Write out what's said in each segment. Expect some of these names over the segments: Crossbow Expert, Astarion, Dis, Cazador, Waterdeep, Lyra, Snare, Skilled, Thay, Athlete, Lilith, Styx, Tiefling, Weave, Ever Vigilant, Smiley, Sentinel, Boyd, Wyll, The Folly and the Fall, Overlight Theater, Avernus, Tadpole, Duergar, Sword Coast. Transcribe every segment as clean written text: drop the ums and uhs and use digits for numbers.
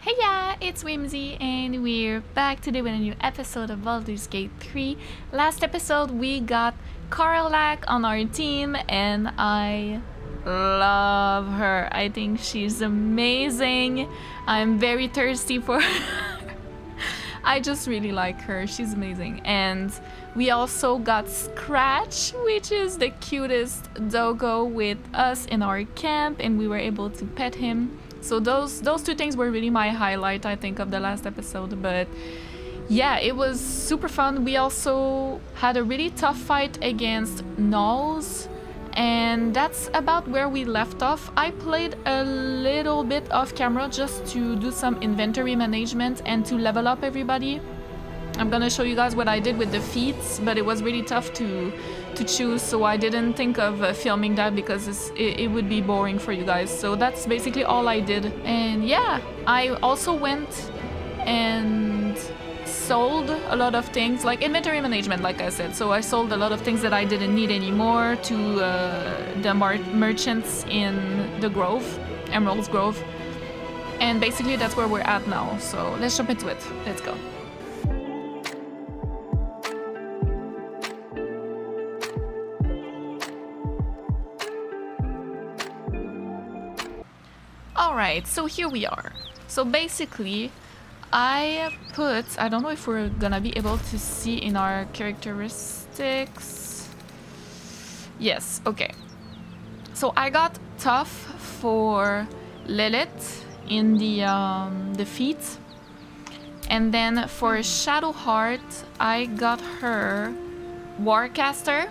Hey yeah, it's Whimsy and we're back today with a new episode of Baldur's Gate 3. Last episode we got Karlach on our team and I love her. I think she's amazing. I'm very thirsty for her. I just really like her. She's amazing. And we also got Scratch, which is the cutest doggo with us in our camp, and we were able to pet him. So those two things were really my highlight, I think, of the last episode. But yeah, it was super fun. We also had a really tough fight against gnolls, and that's about where we left off. I played a little bit off camera just to do some inventory management and to level up everybody. I'm gonna show you guys what I did with the feats, but it was really tough to choose, so I didn't think of filming that because it would be boring for you guys. So that's basically all I did. And yeah, I also went and sold a lot of things, like inventory management, like I said. So I sold a lot of things that I didn't need anymore to the merchants in the Grove, Emerald's Grove. And basically that's where we're at now. So let's jump into it. Let's go. Alright, so here we are. So basically, I don't know if we're gonna be able to see in our characteristics. Yes, okay. So I got Tough for Lilith in the feat. And then for Shadowheart, I got her Warcaster,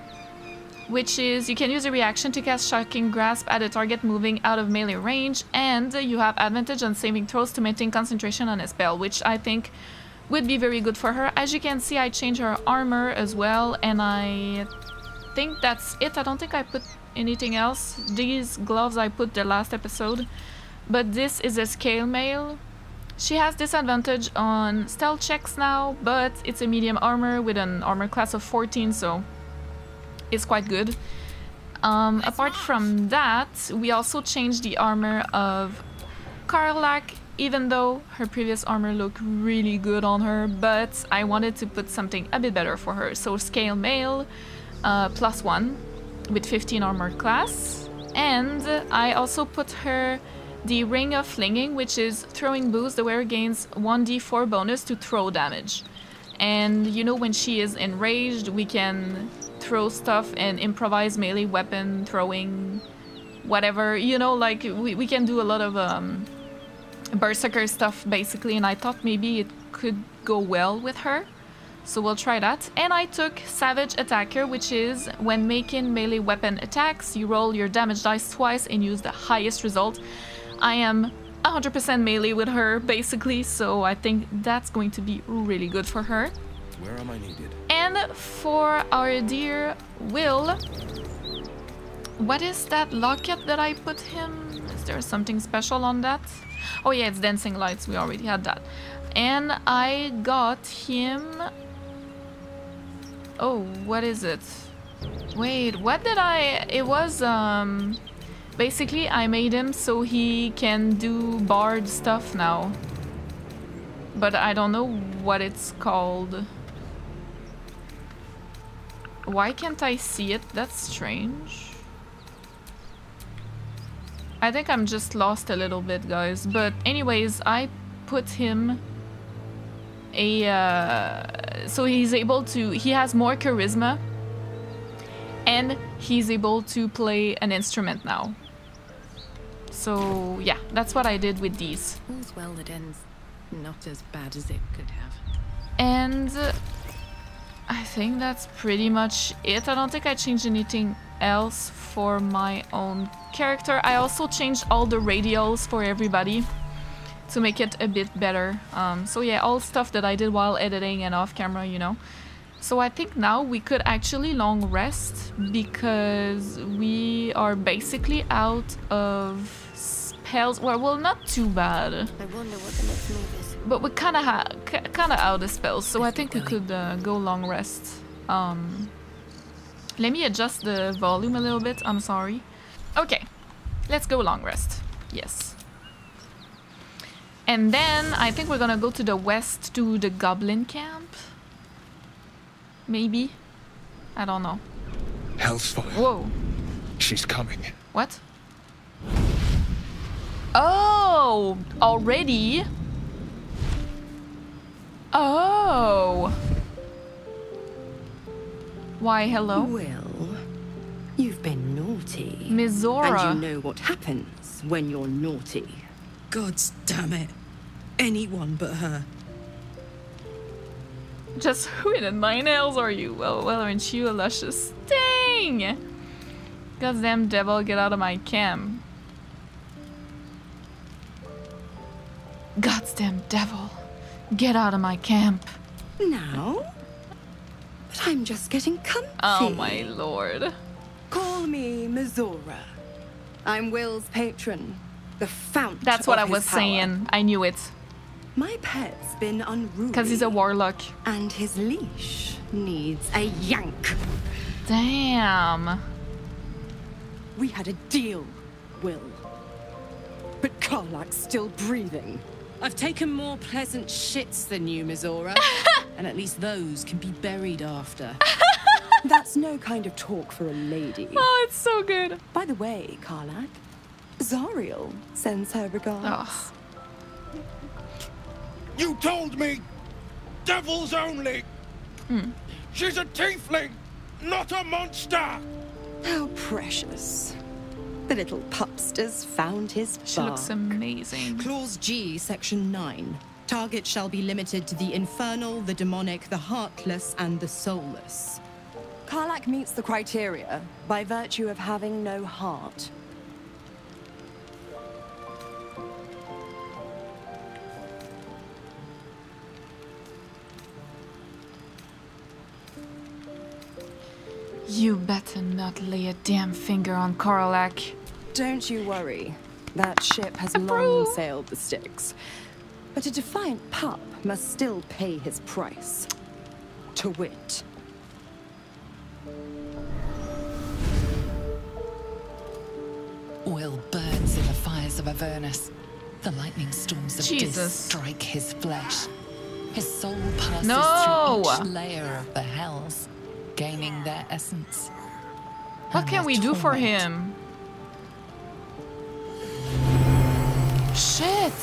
which is you can use a reaction to cast Shocking Grasp at a target moving out of melee range, and you have advantage on saving throws to maintain concentration on a spell, which I think would be very good for her. As you can see, I changed her armor as well, and I think that's it. I don't think I put anything else. These gloves I put the last episode, but this is a scale mail. She has disadvantage on stealth checks now, but it's a medium armor with an armor class of 14, so it's quite good. Apart from that, we also changed the armor of Karlach, even though her previous armor looked really good on her, but I wanted to put something a bit better for her. So scale mail, +1 with 15 armor class. And I also put her the Ring of Flinging, which is throwing boost. The wearer gains 1d4 bonus to throw damage. And you know, when she is enraged, we can throw stuff and improvise melee weapon throwing, whatever, you know, like we can do a lot of berserker stuff basically, and I thought maybe it could go well with her, so we'll try that. And I took Savage Attacker, which is when making melee weapon attacks, you roll your damage dice twice and use the highest result. I am 100% melee with her basically, so I think that's going to be really good for her. Where am I needed? And for our dear Wyll, what is that locket that I put him? Is there something special on that? Oh yeah, it's Dancing Lights, we already had that. And I got him... oh, what is it? Wait, what did I... it was... basically, I made him so he can do bard stuff now. But I don't know what it's called. Why can't I see it? That's strange. I think I'm just lost a little bit, guys. But anyways, I put him a... so he's able to... he has more charisma. And he's able to play an instrument now. So yeah, that's what I did with these. All's well that ends. Not as bad as it could have. And I think that's pretty much it. I don't think I changed anything else for my own character. I also changed all the radials for everybody to make it a bit better. So yeah, all stuff that I did while editing and off camera, you know. So I think now we could actually long rest because we are basically out of... spells. Well, not too bad. I wonder what the next move is. But we're kind of out of spells, so I think we could go long rest. Let me adjust the volume a little bit. I'm sorry. Okay, let's go long rest. Yes. And then I think we're gonna go to the west to the goblin camp. Maybe. I don't know. Hellsfire. Whoa. She's coming. What? Oh, already? Oh. Why, hello? Wyll, you've been naughty. Mizora. And you know what happens when you're naughty. God's damn it. Anyone but her. Just who in my nails are you? Well, aren't you a luscious thing? Goddamn devil, get out of my cam. Goddamn devil, get out of my camp. Now? But I'm just getting comfy. Oh my lord. Call me Mizora. I'm Will's patron. The fount. That's what I was saying. I knew it. My pet's been unruly. Because he's a warlock. And his leash needs a yank. Damn. We had a deal, Wyll. But Karlach's still breathing. I've taken more pleasant shits than you, Mizora. And at least those can be buried after. That's no kind of talk for a lady. Oh, it's so good. By the way, Karlach, Zariel sends her regards. Oh. You told me! Devils only! Mm. She's a tiefling, not a monster! How precious. The little pupster's found his bark. She looks amazing. Clause G, section 9. Target shall be limited to the infernal, the demonic, the heartless, and the soulless. Karlach meets the criteria by virtue of having no heart. You better not lay a damn finger on Karlach. Don't you worry. That ship has long sailed the Styx. But a defiant pup must still pay his price. To wit. Wyll burns in the fires of Avernus. The lightning storms of Dis strike his flesh. His soul passes through each layer of the hells, gaining their essence. What can we do for him? Shit!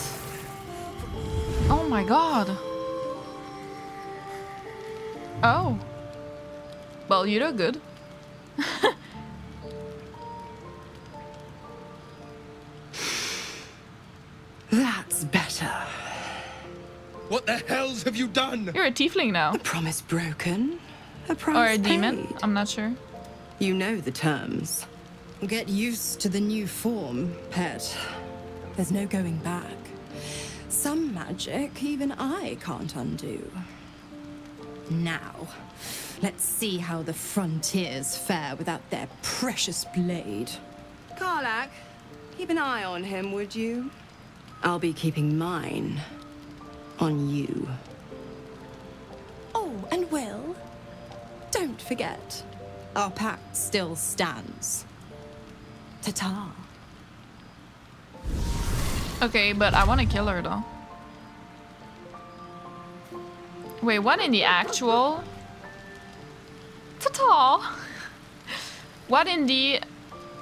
Oh my god. Oh. Well, you look good. That's better. What the hells have you done? You're a tiefling now. A promise broken. A price or a demon? Paid. I'm not sure. You know the terms. Get used to the new form, pet. There's no going back. Some magic even I can't undo. Now, let's see how the frontiers fare without their precious blade. Karlach, keep an eye on him, would you? I'll be keeping mine on you. Oh, and Wyll. Don't forget, our pact still stands. Ta-ta. Okay, but I want to kill her though. Wait, what in the actual? Ta-ta! What in the...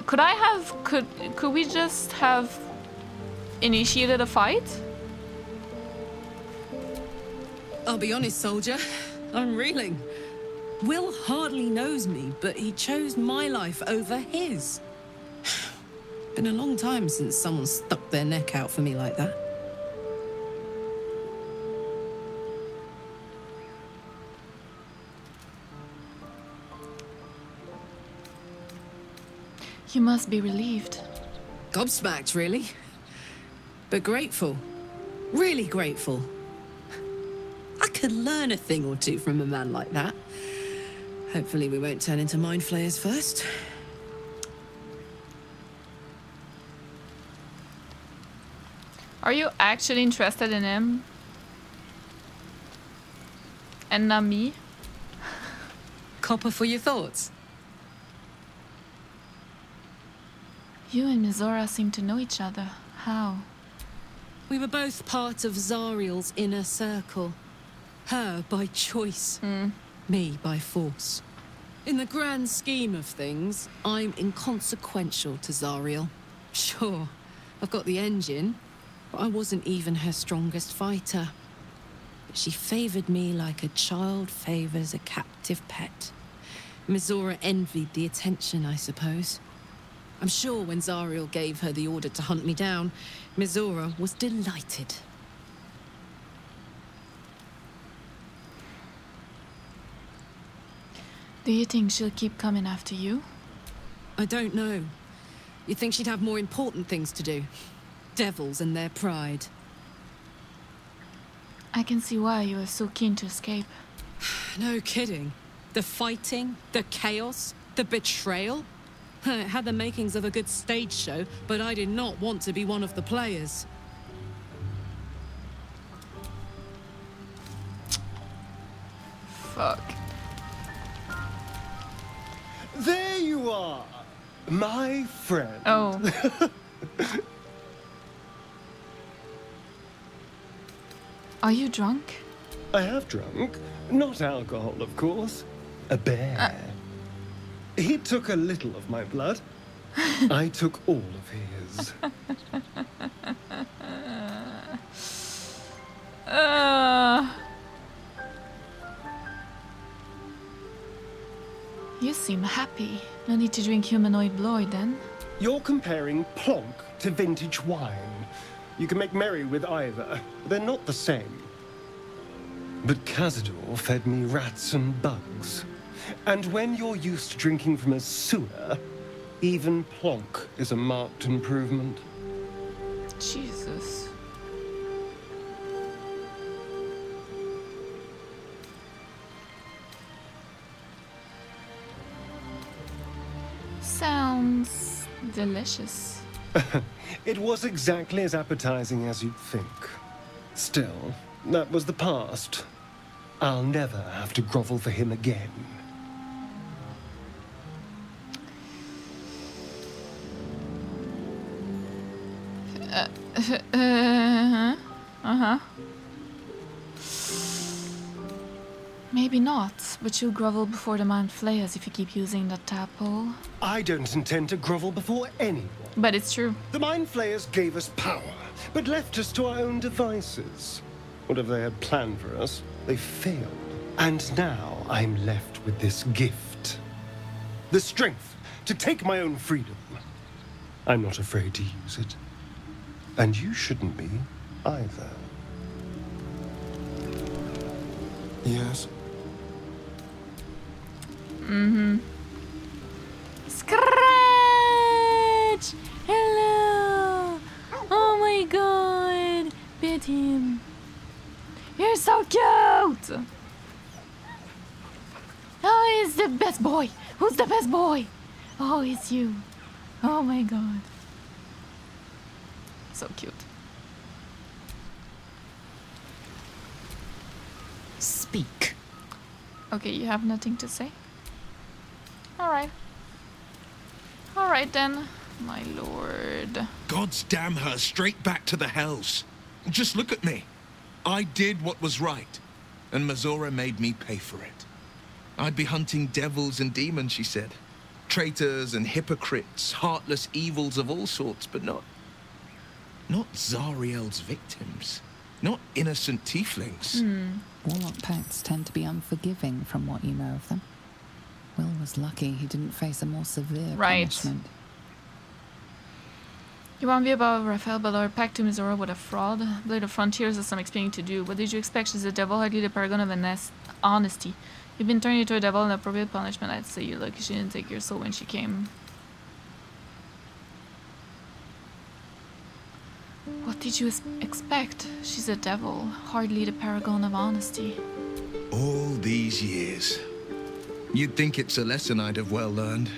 Could we just have initiated a fight? I'll be honest, soldier. I'm reeling. Wyll hardly knows me, but he chose my life over his. Been a long time since someone stuck their neck out for me like that. You must be relieved. Gobsmacked, really. But grateful. Really grateful. I could learn a thing or two from a man like that. Hopefully we won't turn into Mind Flayers first. Are you actually interested in him? And not me? Copper for your thoughts. You and Mizora seem to know each other. How? We were both part of Zariel's inner circle. Her by choice, me by force. In the grand scheme of things, I'm inconsequential to Zariel. Sure, I've got the engine, but I wasn't even her strongest fighter. She favored me like a child favors a captive pet. Mizora envied the attention, I suppose. I'm sure when Zariel gave her the order to hunt me down, Mizora was delighted. Do you think she'll keep coming after you? I don't know. You'd think she'd have more important things to do. Devils and their pride. I can see why you were so keen to escape. No kidding. The fighting, the chaos, the betrayal. It had the makings of a good stage show, but I did not want to be one of the players. Fuck. There you are, my friend. Oh. Are you drunk? I have drunk. Not alcohol, of course. A bear. He took a little of my blood. I took all of his. You seem happy. No need to drink humanoid blood, then. You're comparing plonk to vintage wine. You can make merry with either. They're not the same. But Cazador fed me rats and bugs. And when you're used to drinking from a sewer, even plonk is a marked improvement. Jesus. Sounds delicious. It was exactly as appetizing as you'd think. Still, that was the past. I'll never have to grovel for him again. Maybe not, but you'll grovel before the Mind Flayers if you keep using that tadpole. I don't intend to grovel before anyone. But it's true. The Mind Flayers gave us power, but left us to our own devices. Whatever they had planned for us, they failed. And now I'm left with this gift. The strength to take my own freedom. I'm not afraid to use it. And you shouldn't be, either. Yes. Scratch! Hello! Oh my god! Beat him. You're so cute! Oh, he's the best boy! Who's the best boy? Oh, it's you. Oh my god. So cute. Speak. Okay, you have nothing to say? Alright. Alright then, my lord. God's damn her, straight back to the hells. Just look at me. I did what was right, and Mizora made me pay for it. I'd be hunting devils and demons, she said. Traitors and hypocrites, heartless evils of all sorts, but not Zariel's victims, not innocent tieflings. Warlock pacts tend to be unforgiving from what you know of them. Wyll was lucky he didn't face a more severe punishment. You won't be above Raphael Ballard, pact to Mizora with a fraud. Blade of Frontiers has some explaining to do. What did you expect? She's a devil, hardly the paragon of honesty. You've been turned into a devil, and appropriate punishment. I'd say you're lucky she didn't take your soul when she came. What did you expect? She's a devil, hardly the paragon of honesty. All these years. You'd think it's a lesson I'd have well learned.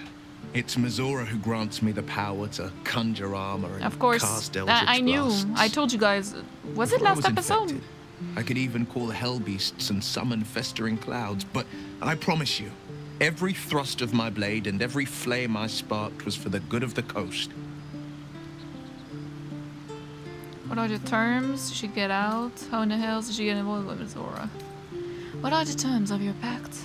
It's Mizora who grants me the power to conjure armor and cast eldritch blasts. I knew. I told you guys. Was it last episode? I could even call hell beasts and summon festering clouds, but I promise you, every thrust of my blade and every flame I sparked was for the good of the coast. What are the terms? She get out? How in the hell did she get involved with Mizora? What are the terms of your pact?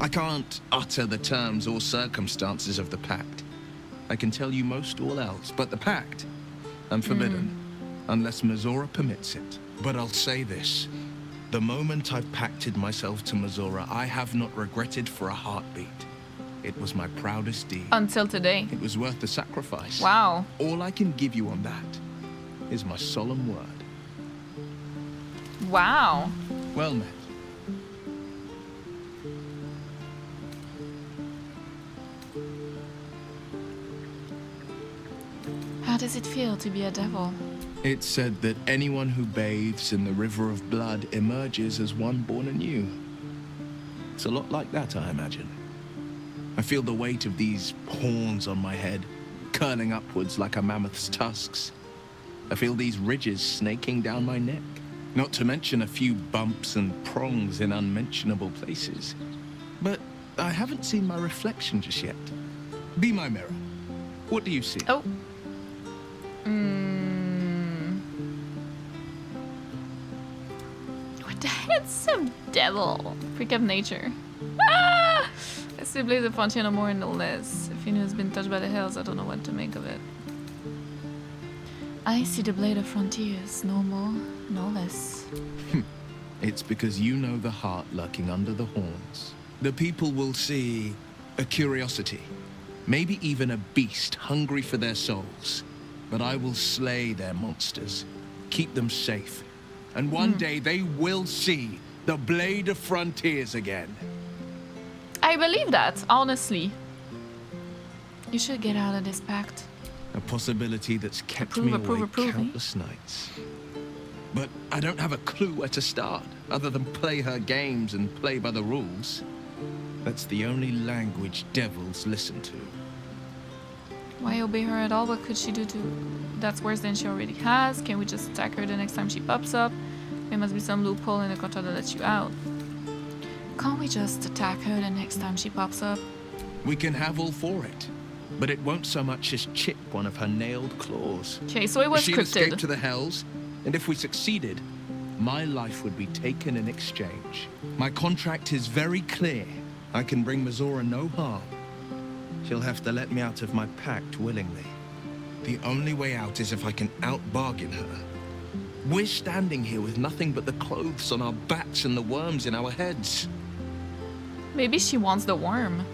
I can't utter the terms or circumstances of the pact. I can tell you most all else, but the pact, I'm forbidden, unless Mizora permits it. But I'll say this, the moment I've pacted myself to Mizora, I have not regretted for a heartbeat. It was my proudest deed. Until today. It was worth the sacrifice. Wow. All I can give you on that is my solemn word. Wow. Well met. How does it feel to be a devil? It's said that anyone who bathes in the river of blood emerges as one born anew. It's a lot like that, I imagine. I feel the weight of these horns on my head, curling upwards like a mammoth's tusks. I feel these ridges snaking down my neck, not to mention a few bumps and prongs in unmentionable places. But I haven't seen my reflection just yet. Be my mirror. What do you see? Oh. What the handsome devil! Freak of nature. Ah! I still believe the Fontaine more and no less. If Fino has been touched by the hells, I don't know what to make of it. I see the blade of frontiers, no more, no less. It's because you know the heart lurking under the horns. The people will see a curiosity, maybe even a beast hungry for their souls. But I will slay their monsters, keep them safe, and one day they will see the blade of frontiers again. I believe that, honestly. You should get out of this pact. A possibility that's kept me awake countless nights. But I don't have a clue where to start, other than play her games and play by the rules. That's the only language devils listen to. Why obey her at all? What could she do to... That's worse than she already has. Can we just attack her the next time she pops up? There must be some loophole in the contract that lets you out. Can't we just attack her the next time she pops up? We can have all for it, but it won't so much as chip one of her nailed claws. Okay, so it was cryptid. She'd escape to the hells, and if we succeeded, my life would be taken in exchange. My contract is very clear. I can bring Mizora no harm. She'll have to let me out of my pact willingly. The only way out is if I can out-bargain her. We're standing here with nothing but the clothes on our backs and the worms in our heads. Maybe she wants the worm.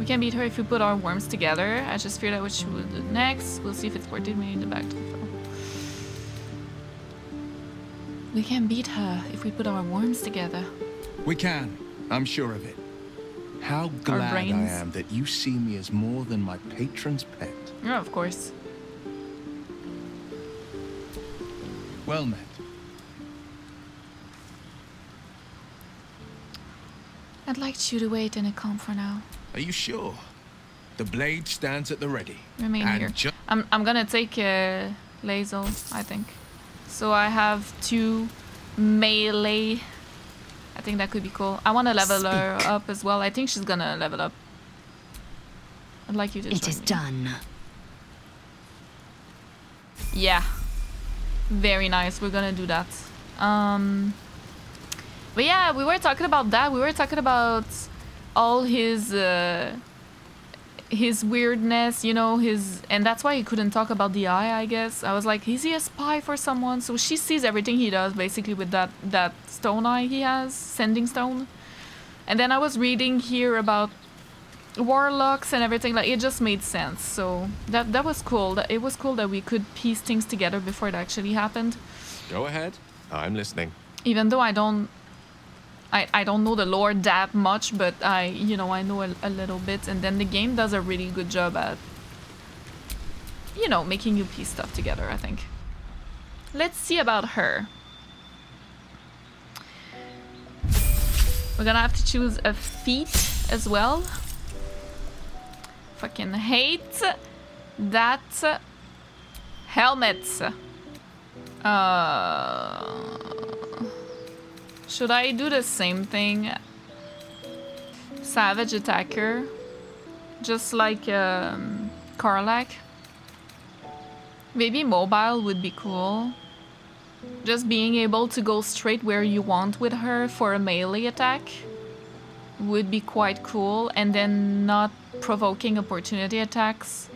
We can beat her if we put our worms together. I just fear that what she will do next. We'll see if it's worth it. We need the back to the film. We can beat her if we put our worms together. We can. I'm sure of it. How glad I am that you see me as more than my patron's pet. Yeah, of course. Well met. I'd like you to wait in a calm for now. Are you sure? The blade stands at the ready. Remain here. I'm gonna take Lae'zel, I think. So I have 2 melee. I think that could be cool. I want to level her up as well. I think she's gonna level up. I'd like you to join me. Done. Yeah. Very nice. We're gonna do that. But yeah, we were talking about that. We were talking about all his weirdness, you know, and that's why he couldn't talk about the eye, I guess. I was like, is he a spy for someone? So she sees everything he does, basically, with that stone eye he has, sending stone. And then I was reading here about warlocks and everything, like, it just made sense. So that was cool. It was cool that we could piece things together before it actually happened. Go ahead, I'm listening. Even though I don't know the lore that much, but I know a little bit, and then the game does a really good job at, you know, making you piece stuff together, I think. Let's see about her. We're gonna have to choose a feat as well. Fucking hate that helmet. Should I do the same thing? Savage Attacker. Just like Karlach. Maybe Mobile would be cool. Just being able to go straight where you want with her for a melee attack would be quite cool, and then not provoking opportunity attacks.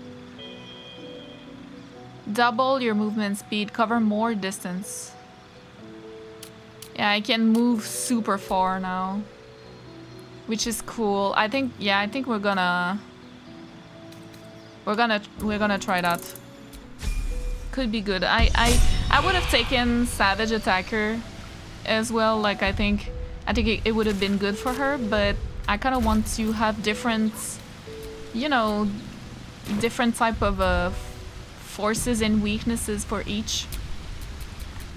Double your movement speed, cover more distance. Yeah, I can move super far now, which is cool. I think, yeah, I think we're gonna try that. Could be good. I would have taken Savage Attacker as well. Like I think it would have been good for her, but I kind of want to have different, you know, different type of forces and weaknesses for each.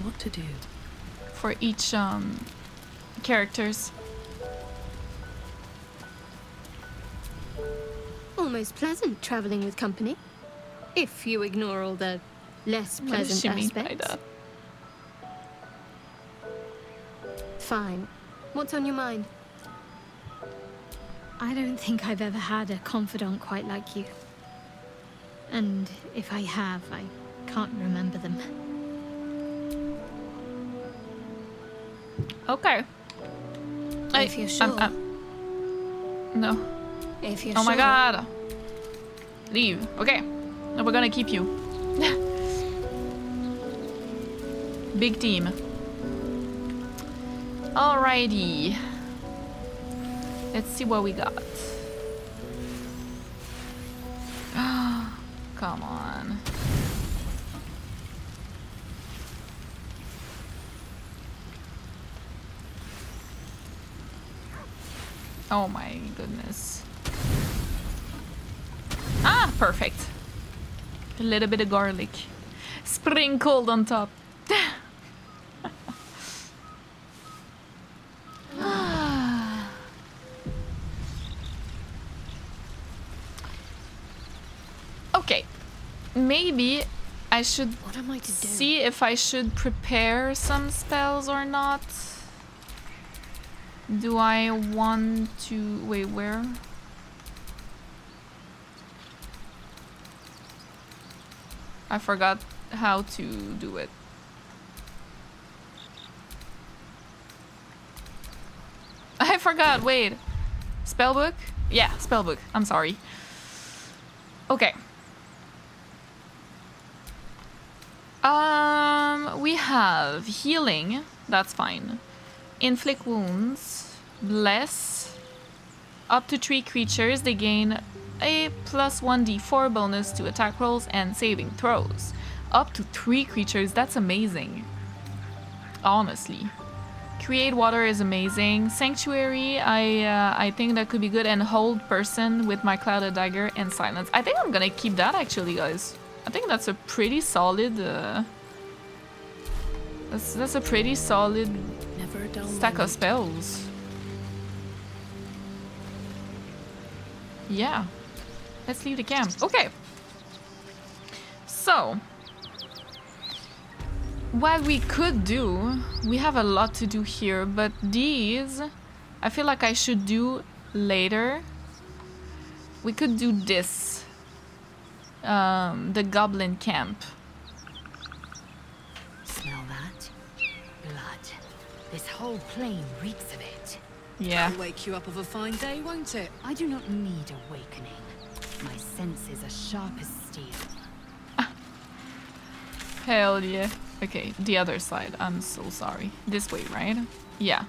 What to do? For each characters. Almost pleasant traveling with company, if you ignore all the less pleasant aspects. Fine. What's on your mind? I don't think I've ever had a confidant quite like you. And if I have, I can't remember them. Okay. If you're sure. No. If you're sure. Oh my god. Leave. Okay. No, we're gonna keep you. Big team. Alrighty. Let's see what we got. Come on. Oh my goodness. Ah, perfect. A little bit of garlic sprinkled on top. Okay, maybe I should see if I should prepare some spells or not. Do I want to wait? Where? I forgot how to do it. I forgot, wait. Spellbook? Yeah, spellbook. I'm sorry. Okay. We have healing. That's fine. Inflict wounds. Bless. Up to 3 creatures. They gain a +1d4 bonus to attack rolls and saving throws. Up to 3 creatures, that's amazing. Honestly. Create water is amazing. Sanctuary, I think that could be good. And hold person with my clouded dagger and silence. I think I'm gonna keep that actually, guys. I think that's a pretty solid... that's a pretty solid stack of spells. Yeah. Let's leave the camp. Okay. So, what we could do, we have a lot to do here, but these, I feel like I should do later. We could do this, the goblin camp. Smell that? Blood. This whole plain reeks of it. Yeah. I'll wake you up of a fine day, won't it? I do not need awakening. My senses are sharp as steel. Hell yeah. Okay, the other side. I'm so sorry. This way, right? Yeah.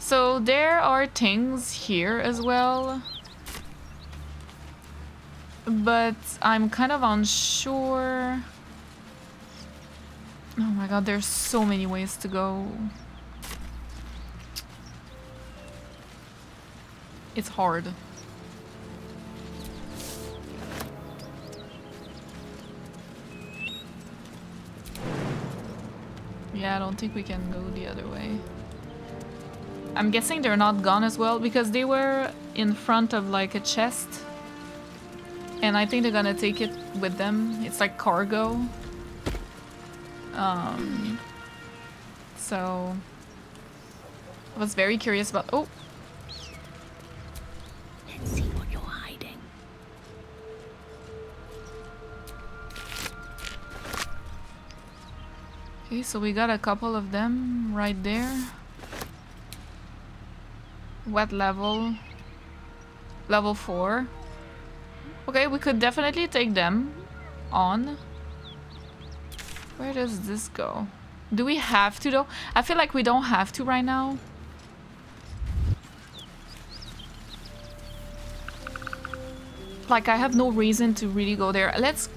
So there are things here as well. But I'm kind of unsure. Oh my god, there's so many ways to go. It's hard. Yeah, I don't think we can go the other way. I'm guessing they're not gone as well, because they were in front of like a chest. And I think they're gonna take it with them. It's like cargo. So... I was very curious about... Oh! Let's see what you're hiding. Okay, so we got a couple of them right there. What level? Level 4. Okay, we could definitely take them on. Where does this go? Do we have to though? I feel like we don't have to right now. Like, I have no reason to really go there. Let's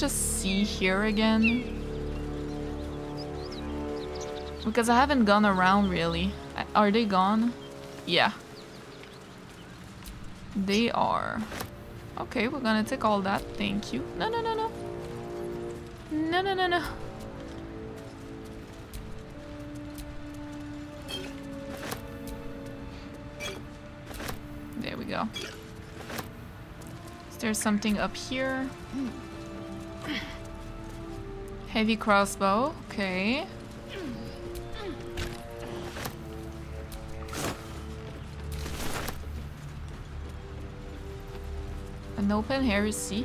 just see here again. Because I haven't gone around really. Are they gone? Yeah. They are. Okay, we're gonna take all that. Thank you. No, no, no, no. No, no, no, no. There we go. Is there something up here? Heavy crossbow. Okay. An open heresy.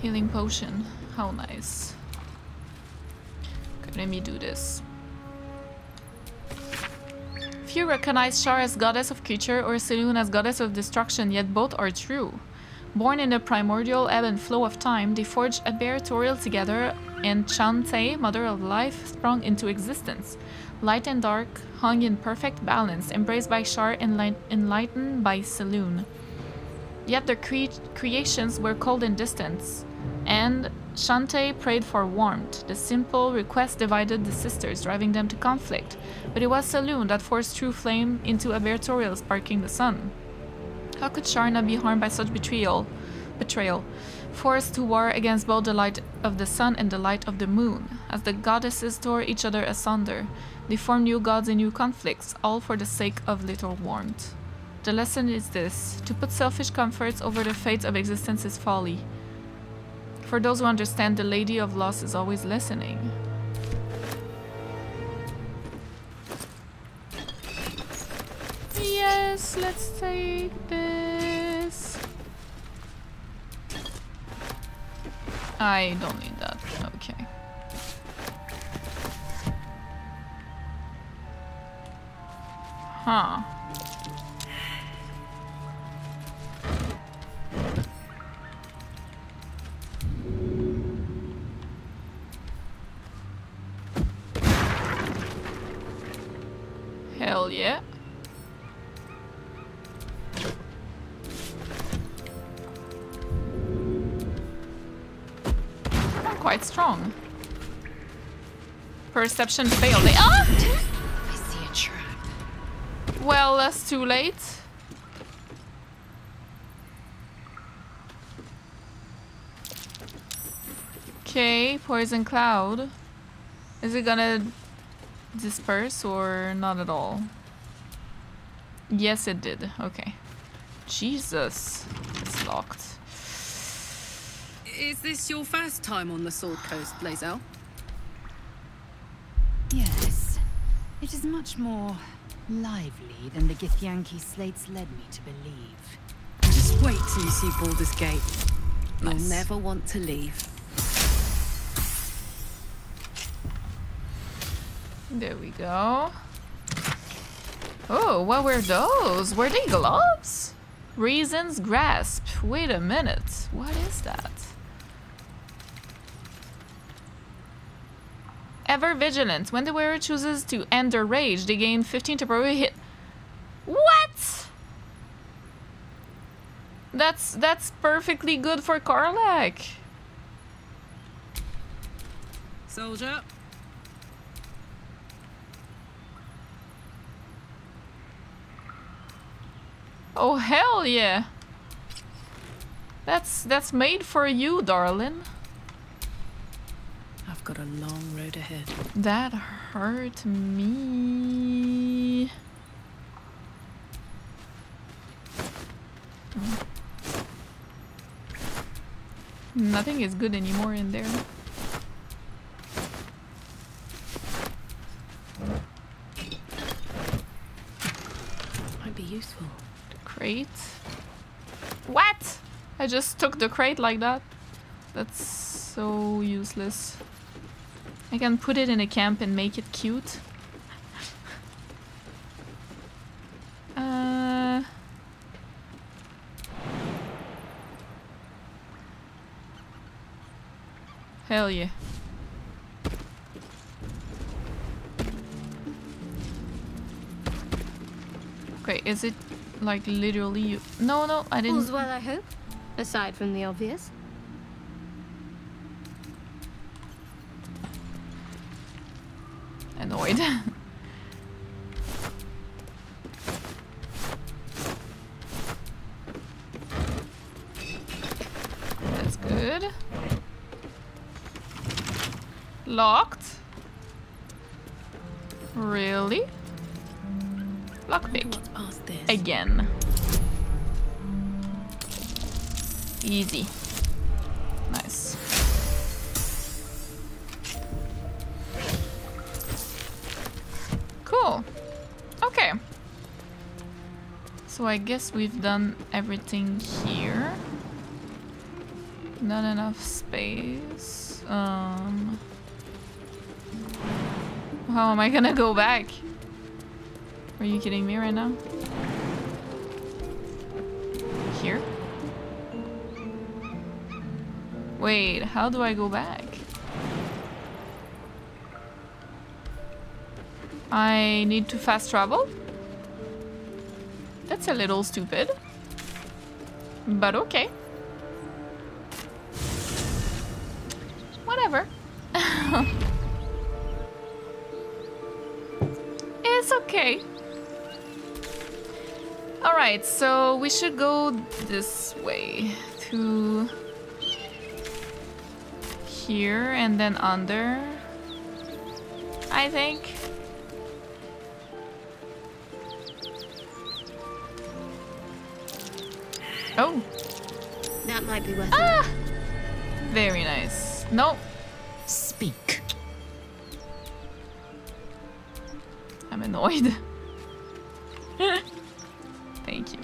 Healing potion. How nice. Okay, let me do this. Few recognize Shar as goddess of creature or Selûne as goddess of destruction, yet both are true. Born in the primordial ebb and flow of time, they forged Addero Toriel together, and Chauntea, mother of life, sprung into existence. Light and dark hung in perfect balance, embraced by Shar and enlightened by Selûne. Yet their creations were cold and distant, and Chauntea prayed for warmth. The simple request divided the sisters, driving them to conflict. But it was Selûne that forced true flame into Addero Toriel, sparking the sun. How could Shar not be harmed by such betrayal? Forced to war against both the light of the sun and the light of the moon. As the goddesses tore each other asunder, they formed new gods and new conflicts, all for the sake of little warmth. The lesson is this: to put selfish comforts over the fates of existence is folly. For those who understand, the Lady of Loss is always listening. Yes, let's take this. I don't need that. Okay. Huh. Hell yeah. I'm quite strong. Perception failed. Ah! Well, that's too late. Okay, poison cloud. Is it gonna disperse or not at all? Yes, it did. Okay. Jesus. It's locked. Is this your first time on the Sword Coast, Lae'zel? Yes. It is much more lively than the Githyanki slates led me to believe. Just wait till you see Baldur's Gate. Nice. You'll never want to leave. There we go. Oh, what were those? Were they gloves? Reason's grasp. Wait a minute. What is that? Ever vigilant. When the wearer chooses to end their rage, they gain 15 temporary hit. What? That's perfectly good for Karlach. Soldier. Oh hell yeah. That's made for you, darling. Got a long road ahead. That hurt me. Mm. Nothing is good anymore in there. Might be useful. Great. What? I I just took the crate like that. That's so useless. I can put it in a camp and make it cute. Hell yeah. Okay, is it like literally you? No, no, I didn't. All's well, I hope. Aside from the obvious. Annoyed. That's good. Locked? Really? Lockpick. Again. Easy. Nice. Cool. Okay. So I guess we've done everything here. Not enough space. How am I gonna go back? Are you kidding me right now? Here? Wait, how do I go back? I need to fast travel? That's a little stupid. But okay. Whatever. It's okay. Alright, so we should go this way to here and then under, I think. Oh. That might be worth it. Ah! Very nice. No. Speak. I'm annoyed. Thank you.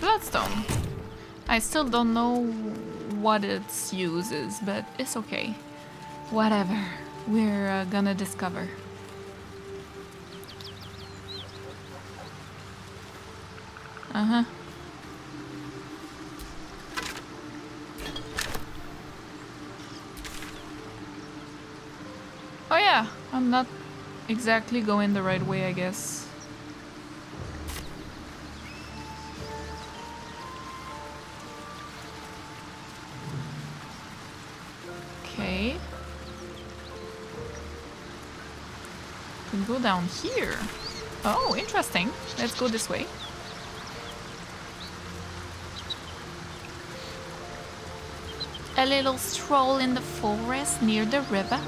Bloodstone. I still don't know what its use is, but it's okay. Whatever. We're gonna discover. Uh-huh. Oh yeah, I'm not exactly going the right way, I guess. Okay. Can go down here. Oh, interesting. Let's go this way. A little stroll in the forest near the river.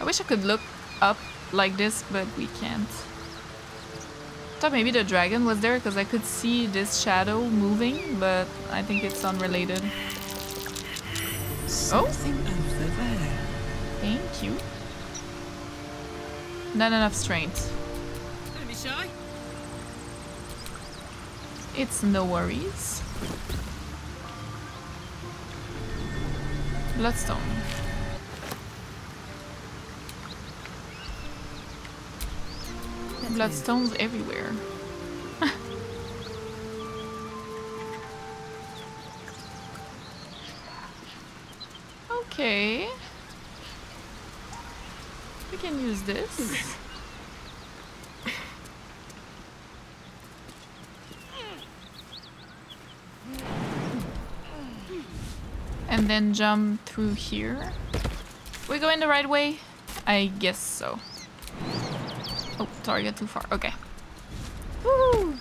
I wish I could look up like this, but we can't. I thought maybe the dragon was there because I could see this shadow moving, but I think it's unrelated. Something over there. Thank you. Not enough strength. Don't be shy. It's no worries. Bloodstone. Bloodstones everywhere. Okay. We can use this. And then jump through here. We're going the right way? I guess so. Oh, target too far. Okay. Woo!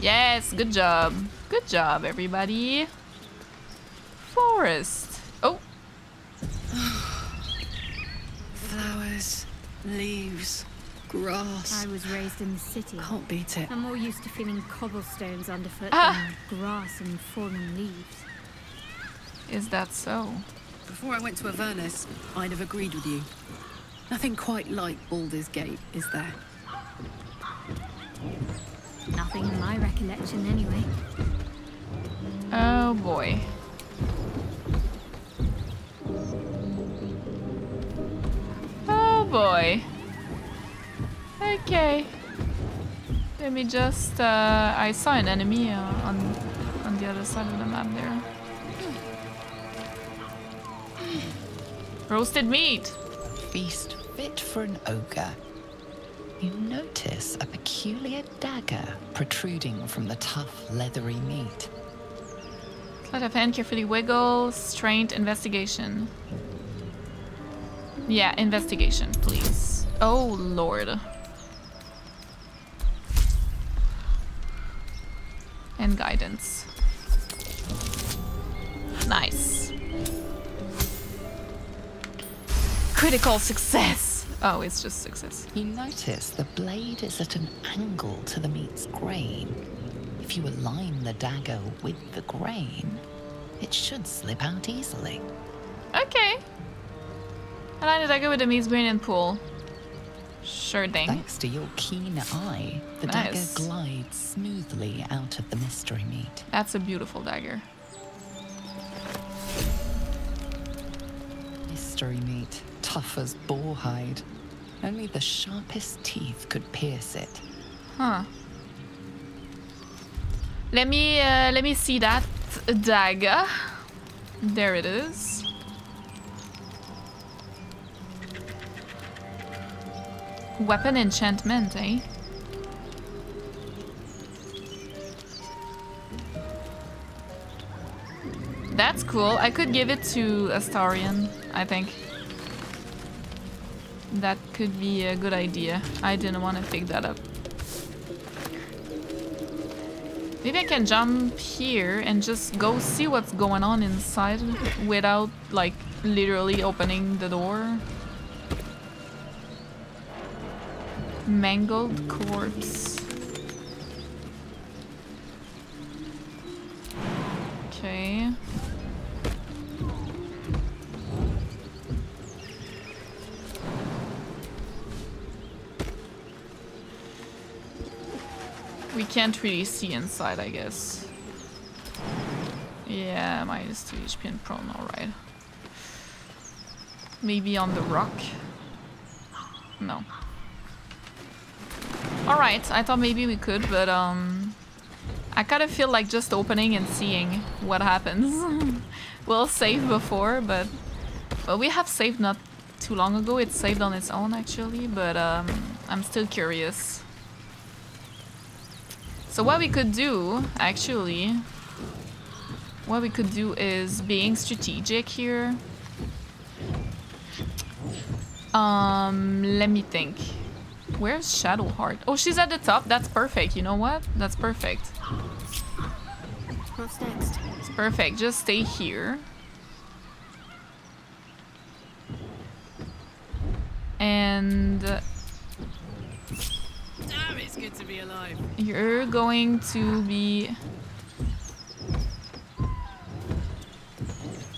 Yes, good job. Good job, everybody. Forest. Oh. Flowers, leaves, grass. I was raised in the city. Can't beat it. I'm more used to feeling cobblestones underfoot than grass and fallen leaves. Is that so? Before I went to Avernus, I'd have agreed with you. Nothing quite like Baldur's Gate, is there? Nothing in my recollection, anyway. Oh boy. Oh boy. Okay. Let me just... I saw an enemy on the other side of the map there. Roasted meat! Feast fit for an ogre. You notice a peculiar dagger protruding from the tough, leathery meat. Sleight of hand, carefully wiggle, strained investigation. Yeah, investigation, please. Oh, Lord. And guidance. Nice. Critical success! Oh, it's just success. You notice the blade is at an angle to the meat's grain. If you align the dagger with the grain, it should slip out easily. Okay. Align the dagger with the meat's grain and pull. Sure thing. Thanks to your keen eye, the dagger glides smoothly out of the mystery meat. That's a beautiful dagger. Mystery meat, tough as boar hide. Only the sharpest teeth could pierce it. Huh. Let me see that dagger. There it is. Weapon enchantment, eh? That's cool. I could give it to Astarion, I think. That could be a good idea. I didn't want to pick that up. Maybe I can jump here and just go see what's going on inside without, like, literally opening the door. Mangled corpse. Okay. We can't really see inside, I guess. Yeah, minus 2 HP and prone, alright. Maybe on the rock? No. Alright, I thought maybe we could, but I kinda feel like just opening and seeing what happens. We'll save before, but... Well, we have saved not too long ago. It saved on its own, actually, but I'm still curious. So what we could do, actually, what we could do is being strategic here. Let me think. Where's Shadowheart? Oh, she's at the top. That's perfect. You know what? That's perfect. What's next? It's perfect. Just stay here. And... Damn, it's good to be alive. You're going to be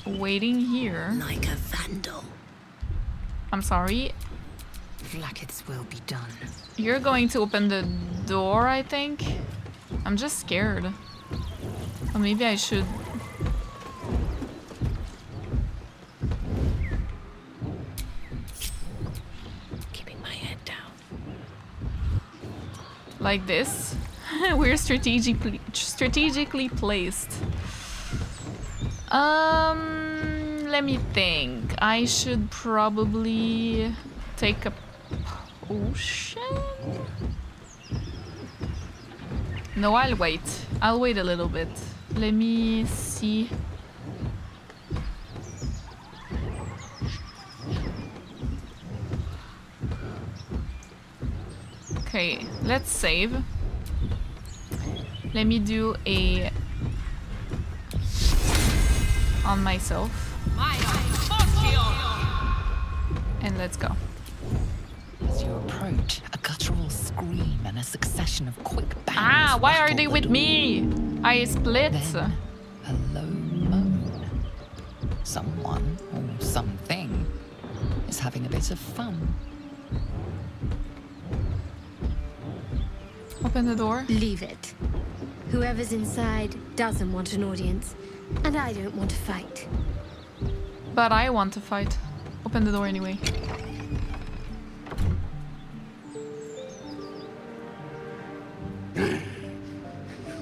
waiting here. Like a vandal. I'm sorry. Like it will be done. You're going to open the door, I think. I'm just scared. Or maybe I should. Keeping my head down. Like this. We're strategically placed. Let me think. I should probably take a potion? No, I'll wait. I'll wait a little bit. Let me see. Okay, let's save. Let me do a... on myself. And let's go. as you approach, a guttural scream and a succession of quick bangs. Ah, why are they with me? I split. Then, a low moan. Someone or something is having a bit of fun. Open the door. Leave it. Whoever's inside doesn't want an audience, and I don't want to fight. But I want to fight. Open the door anyway.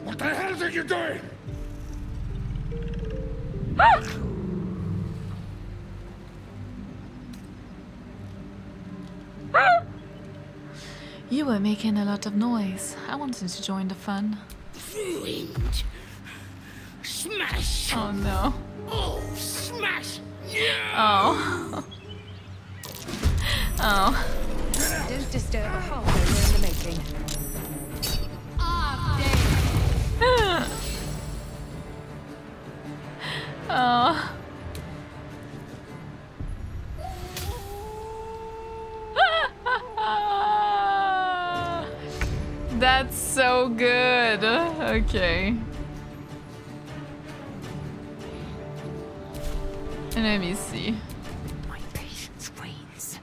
What the hell did you do? Ah! Ah! You were making a lot of noise. I wanted to join the fun. Ruined. Smash. Oh no. Oh, smash. Yeah. Oh. Oh. Don't disturb a hole in the making. Oh. That's so good. Okay. Let me see. My patience wanes.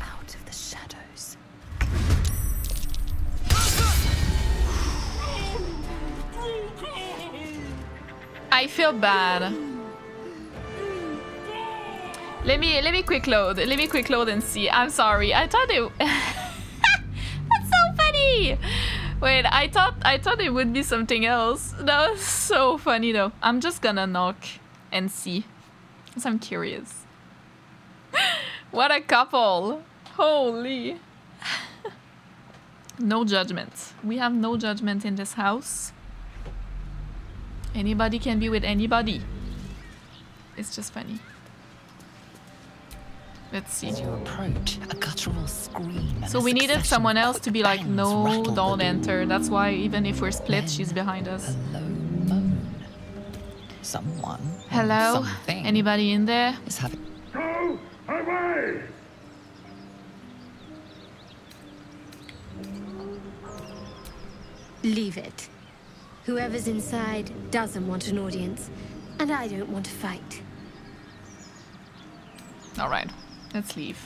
Out of the shadows. I feel bad. Let me quick load. Let me quick load and see. I'm sorry. I thought it. Wait, I thought it would be something else. That was so funny though. I'm just gonna knock and see, because I'm curious. What a couple. Holy. No judgment. We have no judgment in this house. Anybody can be with anybody. It's just funny. Let's see. As you approach, a guttural scream. So we needed someone else to be like, no, don't enter. That's why even if we're split, she's behind us. Someone. Hello? Anybody in there? Go away! Leave it. Whoever's inside doesn't want an audience, and I don't want to fight. All right. Let's leave.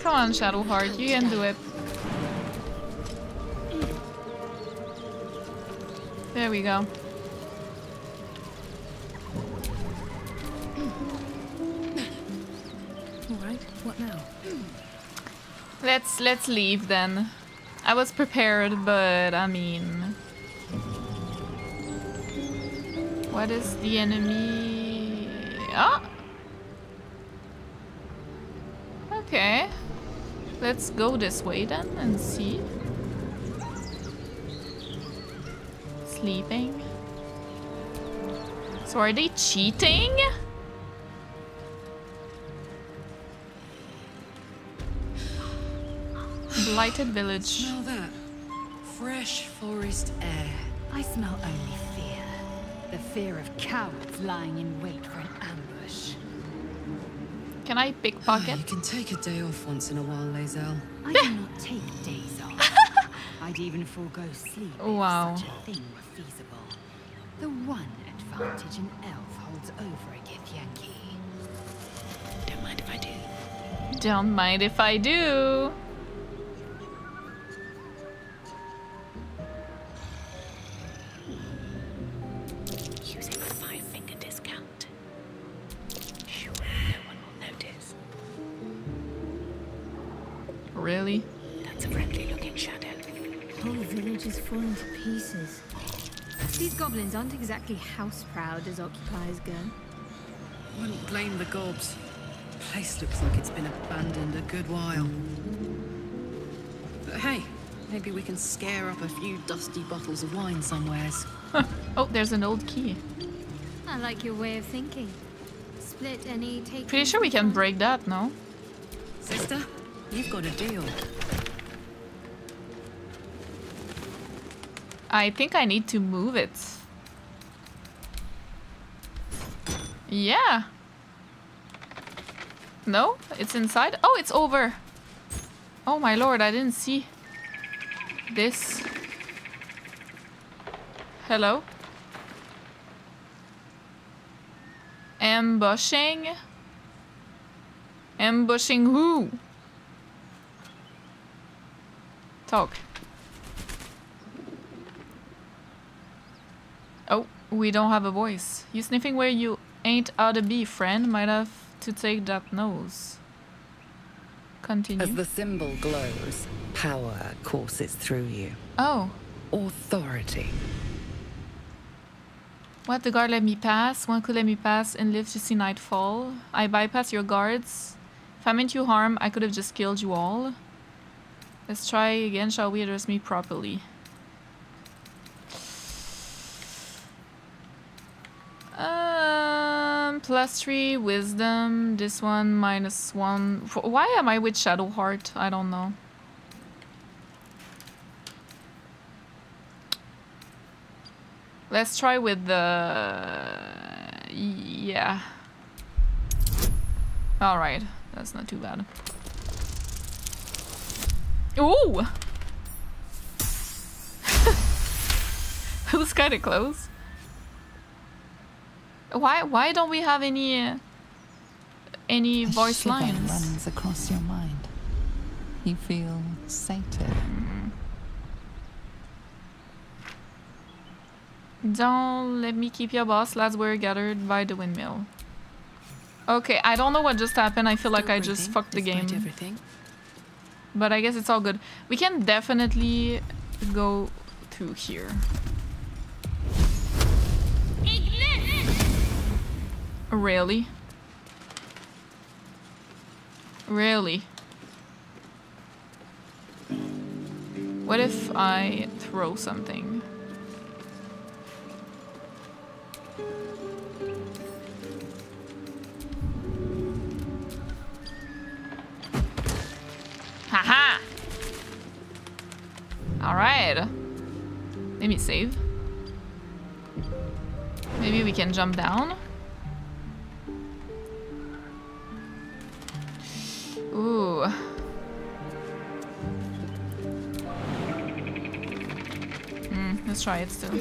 Come on, Shadowheart, you can do it. There we go. All right, what now? Let's leave then. I was prepared, but I mean, what is the enemy? Oh. Okay. Let's go this way then and see. Sleeping. So are they cheating? Blighted village. Smell that. Fresh forest air. I smell only fear. The fear of cowards lying in wait for an ambush. Can I pickpocket? You can take a day off once in a while, Lae'zel. I cannot take days off. I'd even forego sleep if such a thing were feasible. The one advantage an elf holds over a Githyanki. Don't mind if I do. Don't mind if I do. Really? That's a friendly-looking shadow. Whole village is falling to pieces. These goblins aren't exactly house-proud, as occupiers go. Wouldn't blame the gobs. The place looks like it's been abandoned a good while. But hey, maybe we can scare up a few dusty bottles of wine somewheres. Oh, there's an old key. I like your way of thinking. split any take. Pretty sure we can break that, no? Sister, you've got a deal. I think I need to move it. Yeah. No? It's inside? Oh, it's over. Oh my lord, I didn't see this. Hello? Ambushing? Ambushing who? Talk. Oh, we don't have a voice. You sniffing where you ain't ought to be, friend. Might have to take that nose. Continue. As the symbol glows, power courses through you. Oh. Authority. What? The guard let me pass? One could let me pass and live to see nightfall. I bypass your guards. If I meant you harm, I could have just killed you all. Let's try again, shall we? Address me properly. +3 wisdom. This one -1. Why am I with Shadowheart? I don't know. Let's try with the... yeah. Alright, that's not too bad. Ooh! That was kind of close. Why don't we have any voice lines? Runs across your mind. You feel sated. Don't let me keep your boss. Lads were gathered by the windmill. Okay, I don't know what just happened. I feel like I just fucked the game. But I guess it's all good. We can definitely go through here. Really? Really? What if I throw something? Haha! Alright. Let me save. Maybe we can jump down. Ooh. Let's try it still.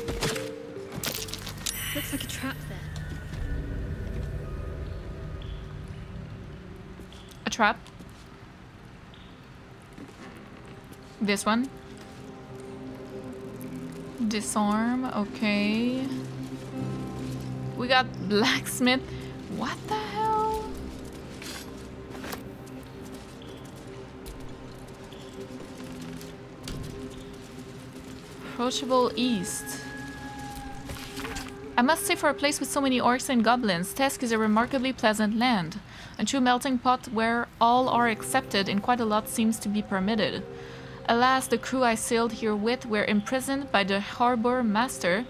Looks like a trap there. A trap? This one? Disarm, okay. We got blacksmith. What the hell? Approachable east. I must say, for a place with so many orcs and goblins, Tesk is a remarkably pleasant land. A true melting pot where all are accepted and quite a lot seems to be permitted. Alas, the crew I sailed here with were imprisoned by the harbour master,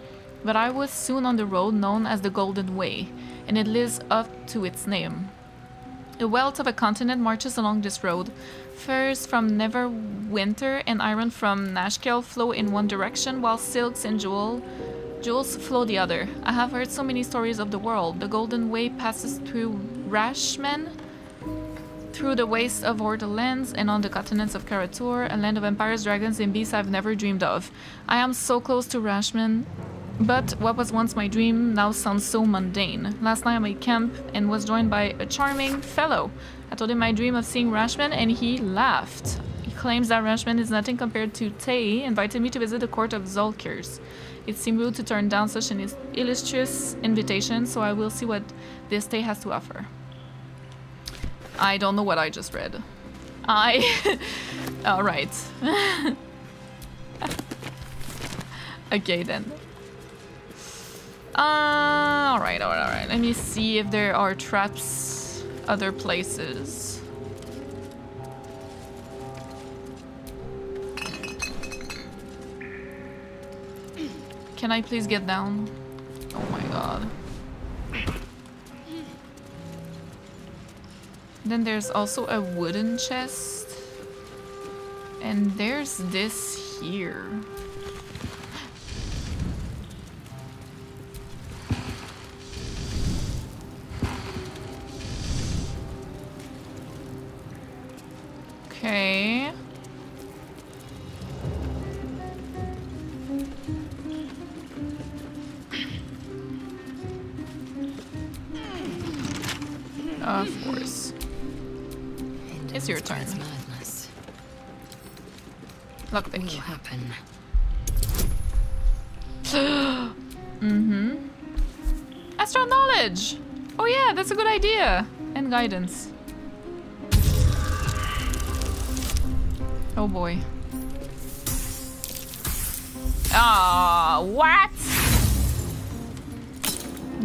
but I was soon on the road known as the Golden Way, and it lives up to its name. A wealth of a continent marches along this road. Furs from Neverwinter and iron from Nashkel flow in one direction, while silks and jewels flow the other. I have heard so many stories of the world. The Golden Way passes through Rashemen, through the wastes of Ordolands, and on the continents of Karatur, a land of empires, dragons, and beasts I've never dreamed of. I am so close to Rashemen. But what was once my dream now sounds so mundane. Last night I made camp and was joined by a charming fellow. I told him my dream of seeing Rashemen and he laughed. He claims that Rashemen is nothing compared to Thay, invited me to visit the court of Zulkirs. It seemed rude to turn down such an illustrious invitation, so I will see what this Thay has to offer. I don't know what I just read. Alright. Okay then. Alright. Let me see if there are traps other places. Can I please get down? Oh my god. Then there's also a wooden chest. And there's this here. Okay. Of course. It's your turn. Lockpick. Will happen. Mm-hmm. Astral knowledge! Oh yeah, that's a good idea! And guidance. Oh boy. Ah, what?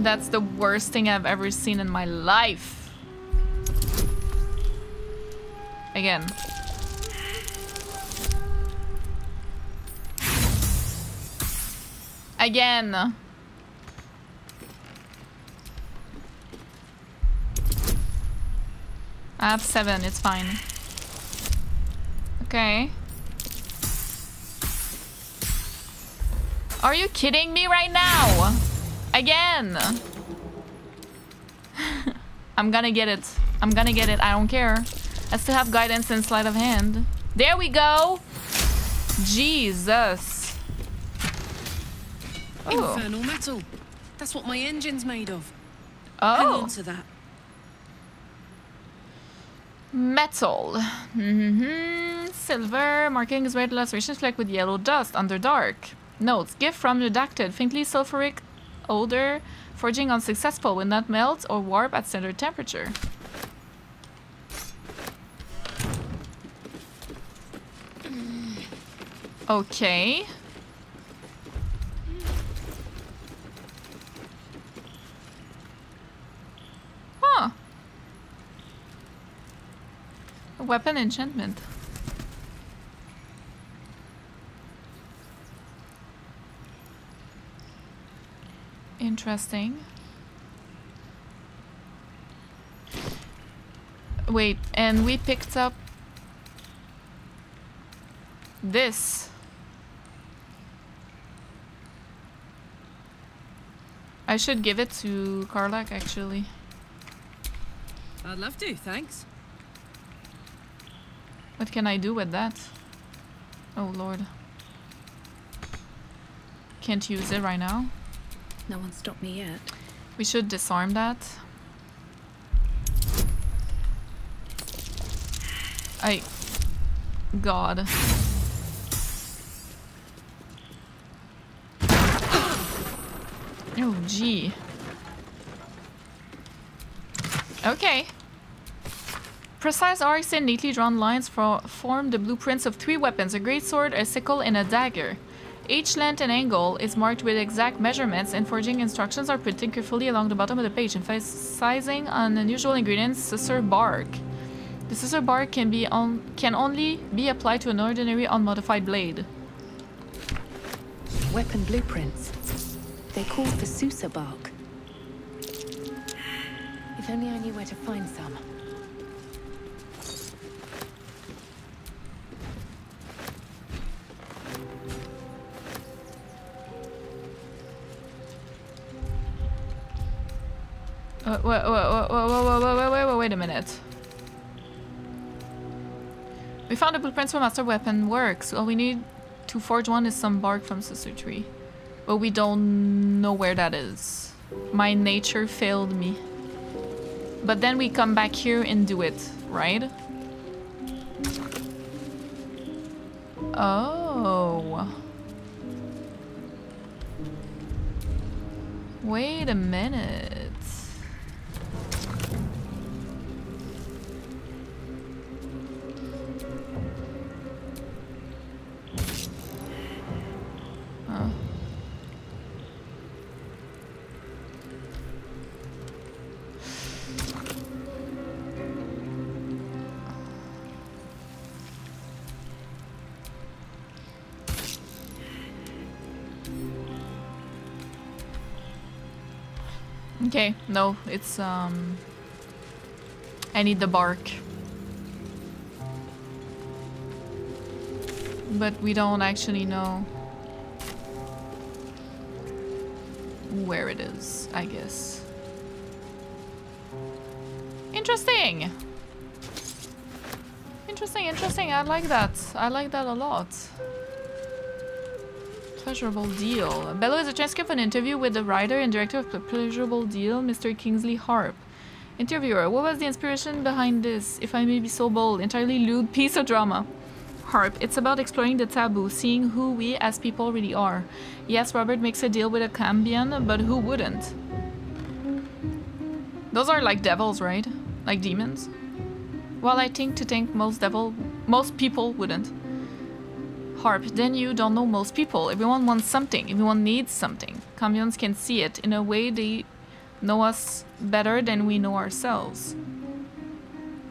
That's the worst thing I've ever seen in my life. Again. Again. I have 7, it's fine. Okay. Are you kidding me right now? Again. I'm gonna get it. I'm gonna get it. I don't care. I still have guidance and sleight of hand. There we go. Jesus. Oh. Infernal metal. That's what my engine's made of. Oh. Hang on to that. Metal. Mm-hmm. Silver. Markings red lacerations flecked with yellow dust. Underdark. Notes. Gift from redacted. Faintly sulfuric odor. Forging unsuccessful. Will not melt or warp at standard temperature. Okay. Weapon enchantment. Interesting. Wait, and we picked up this. I should give it to Karlach, actually. I'd love to, thanks. What can I do with that? Oh lord. Can't use it right now. No one stopped me yet. We should disarm that. I... God. Oh gee. Okay. Precise arcs and neatly drawn lines form the blueprints of 3 weapons, a greatsword, a sickle, and a dagger. Each length and angle is marked with exact measurements, and forging instructions are printed carefully along the bottom of the page, emphasizing on unusual ingredients, Scissor Bark. The Scissor Bark can only be applied to an ordinary unmodified blade. Weapon blueprints. They're called the Scissor Bark. If only I knew where to find some. Wait a minute. We found the blueprints for Master Weapon Works. All we need to forge one is some bark from Sister Tree. But we don't know where that is. My nature failed me. But then we come back here and do it, right? Oh. Wait a minute. Okay, no, it's I need the bark. But we don't actually know where it is, I guess. Interesting! Interesting, interesting. I like that. I like that a lot. Pleasurable Deal. Bellow is a transcript of an interview with the writer and director of the Pleasurable Deal, Mr. Kingsley Harp. Interviewer, what was the inspiration behind this, if I may be so bold, entirely lewd piece of drama? Harp, it's about exploring the taboo, seeing who we as people really are. Yes, Robert makes a deal with a Cambion, but who wouldn't? Those are like devils, right? Like demons? Well, I think most people wouldn't. Harp, then you don't know most people. Everyone wants something. Everyone needs something. Cambions can see it. In a way, they know us better than we know ourselves.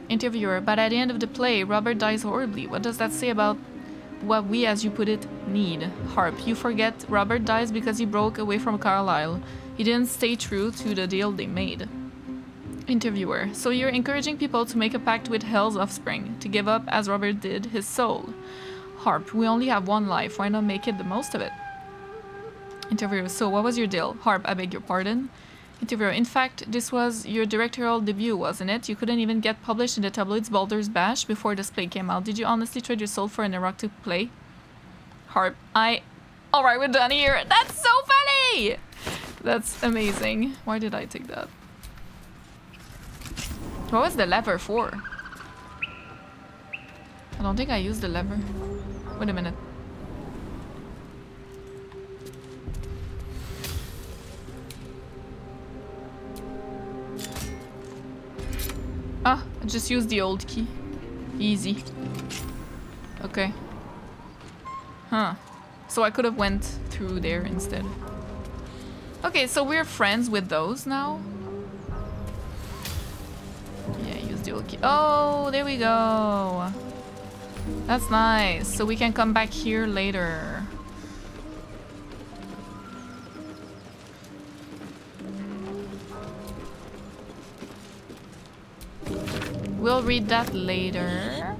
Interviewer, but at the end of the play, Robert dies horribly. What does that say about what we, as you put it, need? Harp, you forget Robert dies because he broke away from Carlisle. He didn't stay true to the deal they made. Interviewer, so you're encouraging people to make a pact with Hell's offspring, to give up, as Robert did, his soul. Harp, we only have one life, why not make it the most of it? Interviewer, so what was your deal? Harp, I beg your pardon? Interviewer, in fact, this was your directorial debut, wasn't it? You couldn't even get published in the tabloids Baldur's Bash before this play came out. Did you honestly trade your soul for an erotic play? Harp, Alright, we're done here. That's so funny! That's amazing. Why did I take that? What was the lever for? I don't think I used the lever. Wait a minute. Ah, I just used the old key. Easy. Okay. Huh. So I could have went through there instead. Okay, so we're friends with those now. Yeah, use the old key. Oh, there we go. That's nice. So we can come back here later. We'll read that later.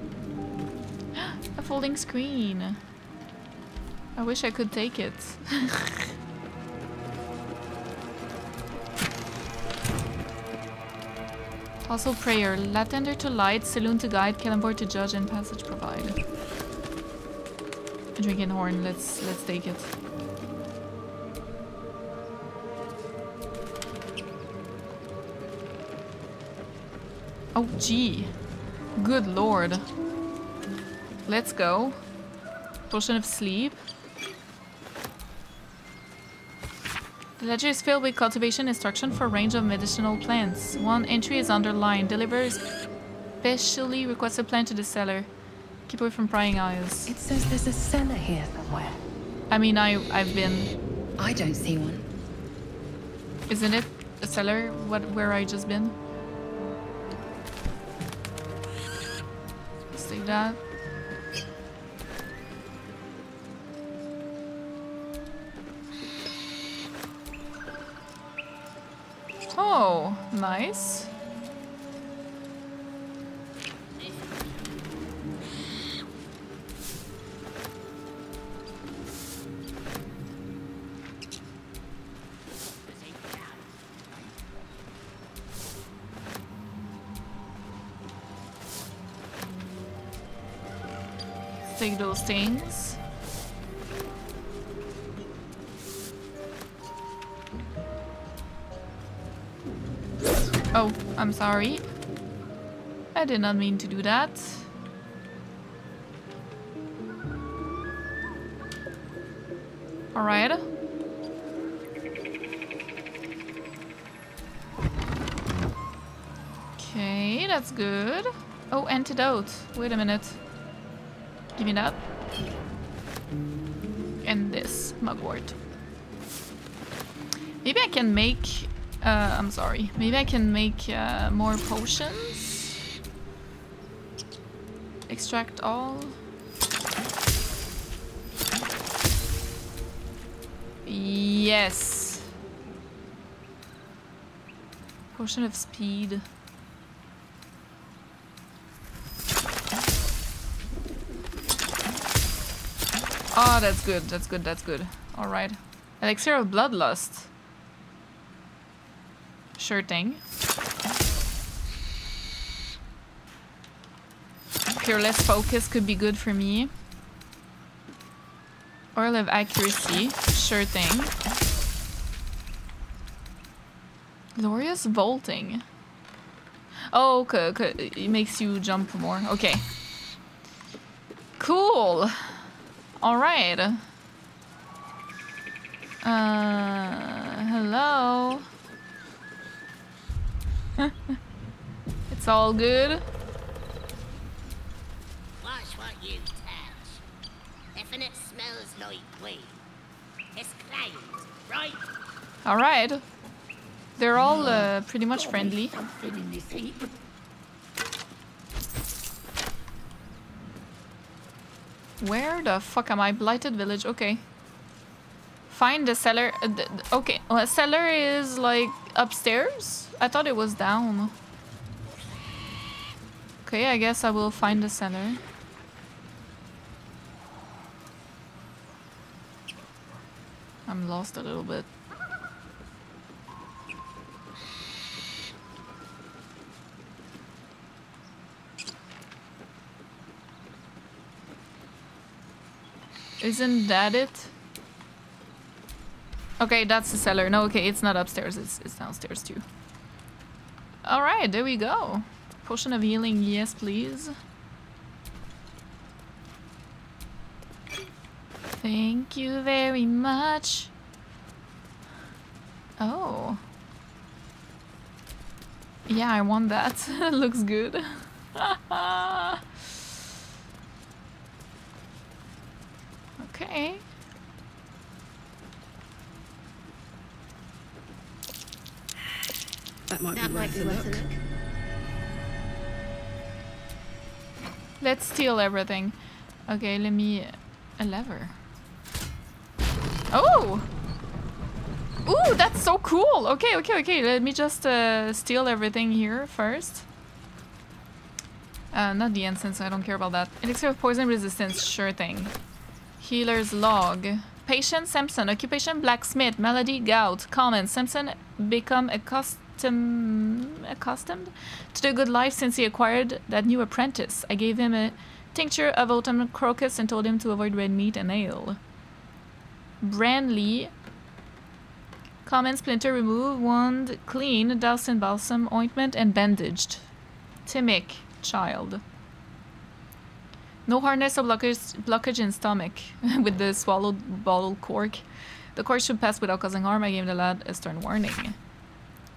A folding screen. I wish I could take it. Also prayer, Latender to light, Selûne to guide, Kellenborg to judge, and passage provide. A drinking horn, let's take it. Oh gee, good lord. Let's go. Potion of sleep. The ledger is filled with cultivation instruction for a range of medicinal plants. One entry is underlined. Deliver specially requested plant to the cellar. Keep away from prying eyes. It says there's a cellar here somewhere. I mean, I've been. I don't see one. Isn't it a cellar? Where I just been? Let's take that. Oh, nice. Let's take those things. Oh, I'm sorry. I did not mean to do that. All right. Okay, that's good. Oh, antidote. Wait a minute. Give me that. And this mugwort. Maybe I can make... I'm sorry. Maybe I can make more potions. Extract all. Yes. Potion of speed. Oh, that's good, that's good, that's good. Alright. Elixir of Bloodlust. Sure thing. Fearless Focus could be good for me. Oil of Accuracy. Sure thing. Glorious Vaulting. Oh, okay. It makes you jump more. Okay. Cool. Alright. Hello. It's all good. Watch what you touch. If it smells like weed, it's claimed, right? All right. They're all pretty much friendly. Something in this heap. Where the fuck am I? Blighted Village. Okay. Find the cellar. Okay, well, cellar is like upstairs? I thought it was down. Okay, I guess I will find the cellar. I'm lost a little bit. Isn't that it? Okay, that's the cellar. No, okay, it's not upstairs. It's downstairs too. All right, there we go. Potion of healing, yes, please. Thank you very much. Oh. Yeah, I want that. Looks good. Okay. That might be worth a look. Let's steal everything. Okay, let me... a lever. Oh! Ooh, that's so cool! Okay, okay, okay. Let me just steal everything here first. Not the incense, I don't care about that. Elixir of Poison Resistance, sure thing. Healer's Log. Patient Samson. Occupation Blacksmith. Malady Gout. Comment. Samson become accustomed to the good life since he acquired that new apprentice. I gave him a tincture of autumn crocus and told him to avoid red meat and ale. Branley. Common Splinter Remove, Wound Clean, Doused in Balsam, Ointment and Bandaged. Timic, Child. No harness or blockage in stomach with the swallowed bottle cork. The cork should pass without causing harm. I gave the lad a stern warning.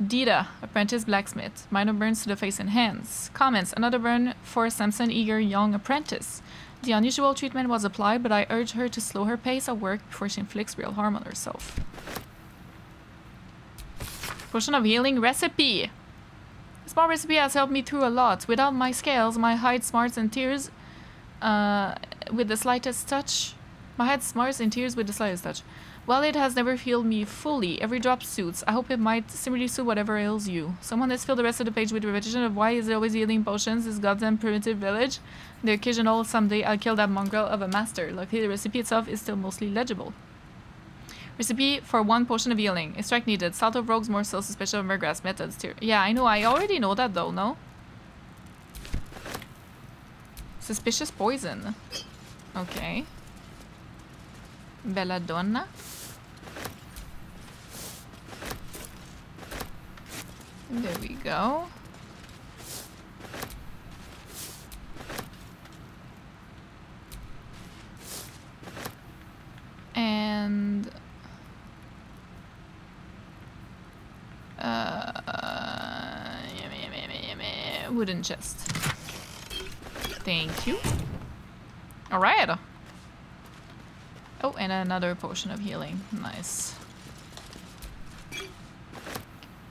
Dita, Apprentice Blacksmith. Minor burns to the face and hands. Comments. Another burn for Samson, eager young apprentice. The unusual treatment was applied, but I urge her to slow her pace at work before she inflicts real harm on herself. Potion of Healing Recipe. This small recipe has helped me through a lot. Without my scales, my hide smarts and tears with the slightest touch. My hide smarts and tears with the slightest touch. While it has never healed me fully, every drop suits. I hope it might similarly suit whatever ails you. Someone has filled the rest of the page with repetition of why is it always healing potions, this goddamn primitive village. The occasional someday I'll kill that mongrel of a master. Luckily, the recipe itself is still mostly legible. Recipe for one potion of healing. Extract needed. Salt of rogues, morsels, special mergrass methods. Yeah, I know. I already know that though, no? Suspicious poison. Okay. Belladonna. There we go. And yummy. Wooden chest. Thank you. All right. Oh, and another potion of healing. Nice.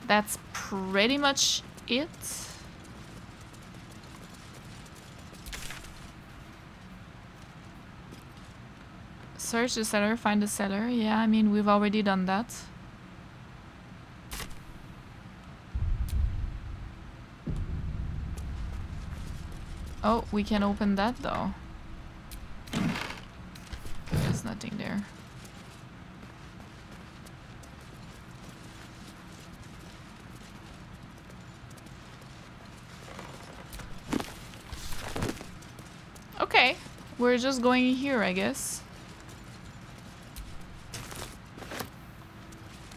That's pretty much it. Search the cellar, find the cellar. Yeah, I mean, we've already done that. Oh, we can open that though. there's nothing there. Okay, we're just going here, I guess.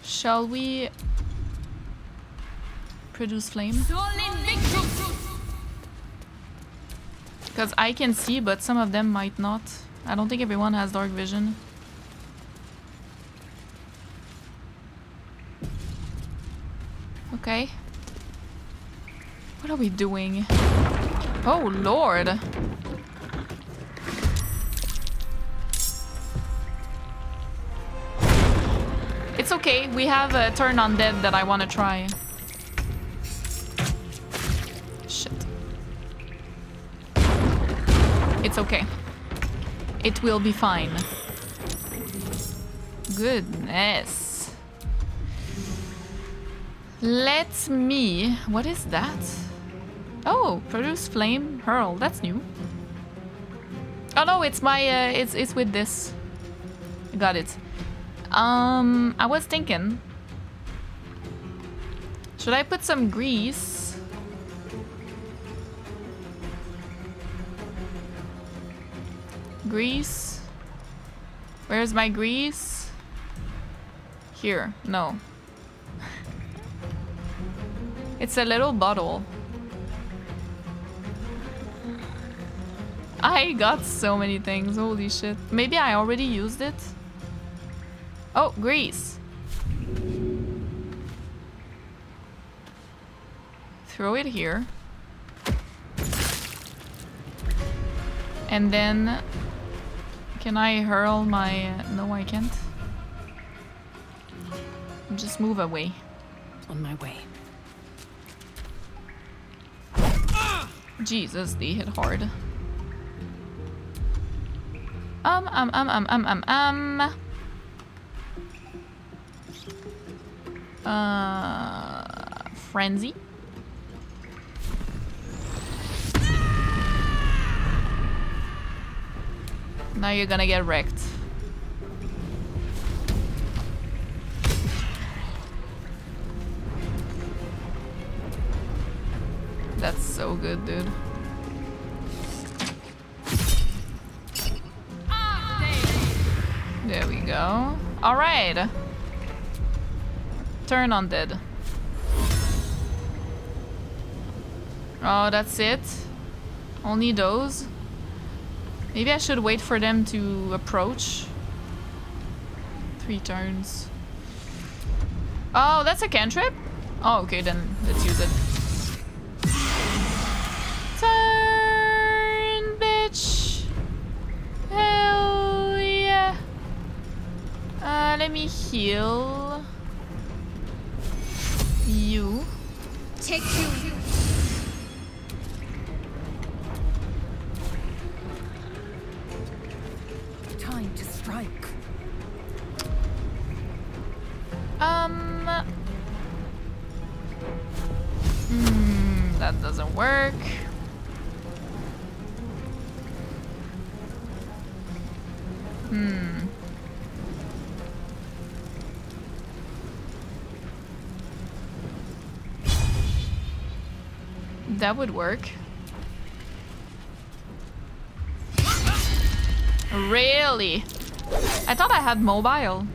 Shall we produce flame? Because I can see, but some of them might not. I don't think everyone has dark vision. Okay. What are we doing? Oh lord! It's okay, we have a turn on dead that I want to try. Shit. It's okay. It will be fine. Goodness. Let me... What is that? Oh, produce flame hurl. That's new. Oh no, it's my... it's with this. Got it. I was thinking... Should I put some grease... Grease. Where's my grease? Here. No. It's a little bottle. I got so many things. Holy shit. Maybe I already used it? Oh, grease. Throw it here. And then... Can I hurl my... No, I can't. Just move away. On my way. Jesus, they hit hard. Frenzy? Now you're gonna get wrecked. That's so good, dude. There we go. Alright. Turn on dead. Oh, that's it? Only those? Maybe I should wait for them to approach. 3 turns. Oh, that's a cantrip? Oh, okay, then let's use it. Turn, bitch! Hell yeah! Let me heal... You. Take you. That doesn't work. That would work. Really? I thought I had mobile.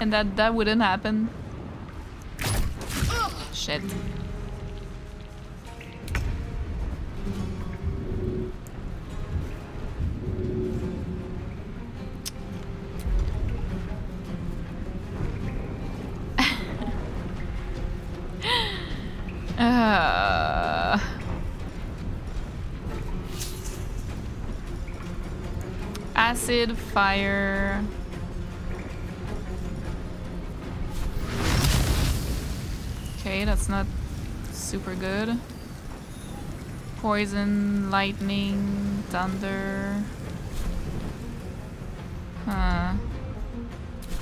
And that wouldn't happen. Shit. Acid, fire... Okay, that's not super good. Poison, lightning, thunder... Huh...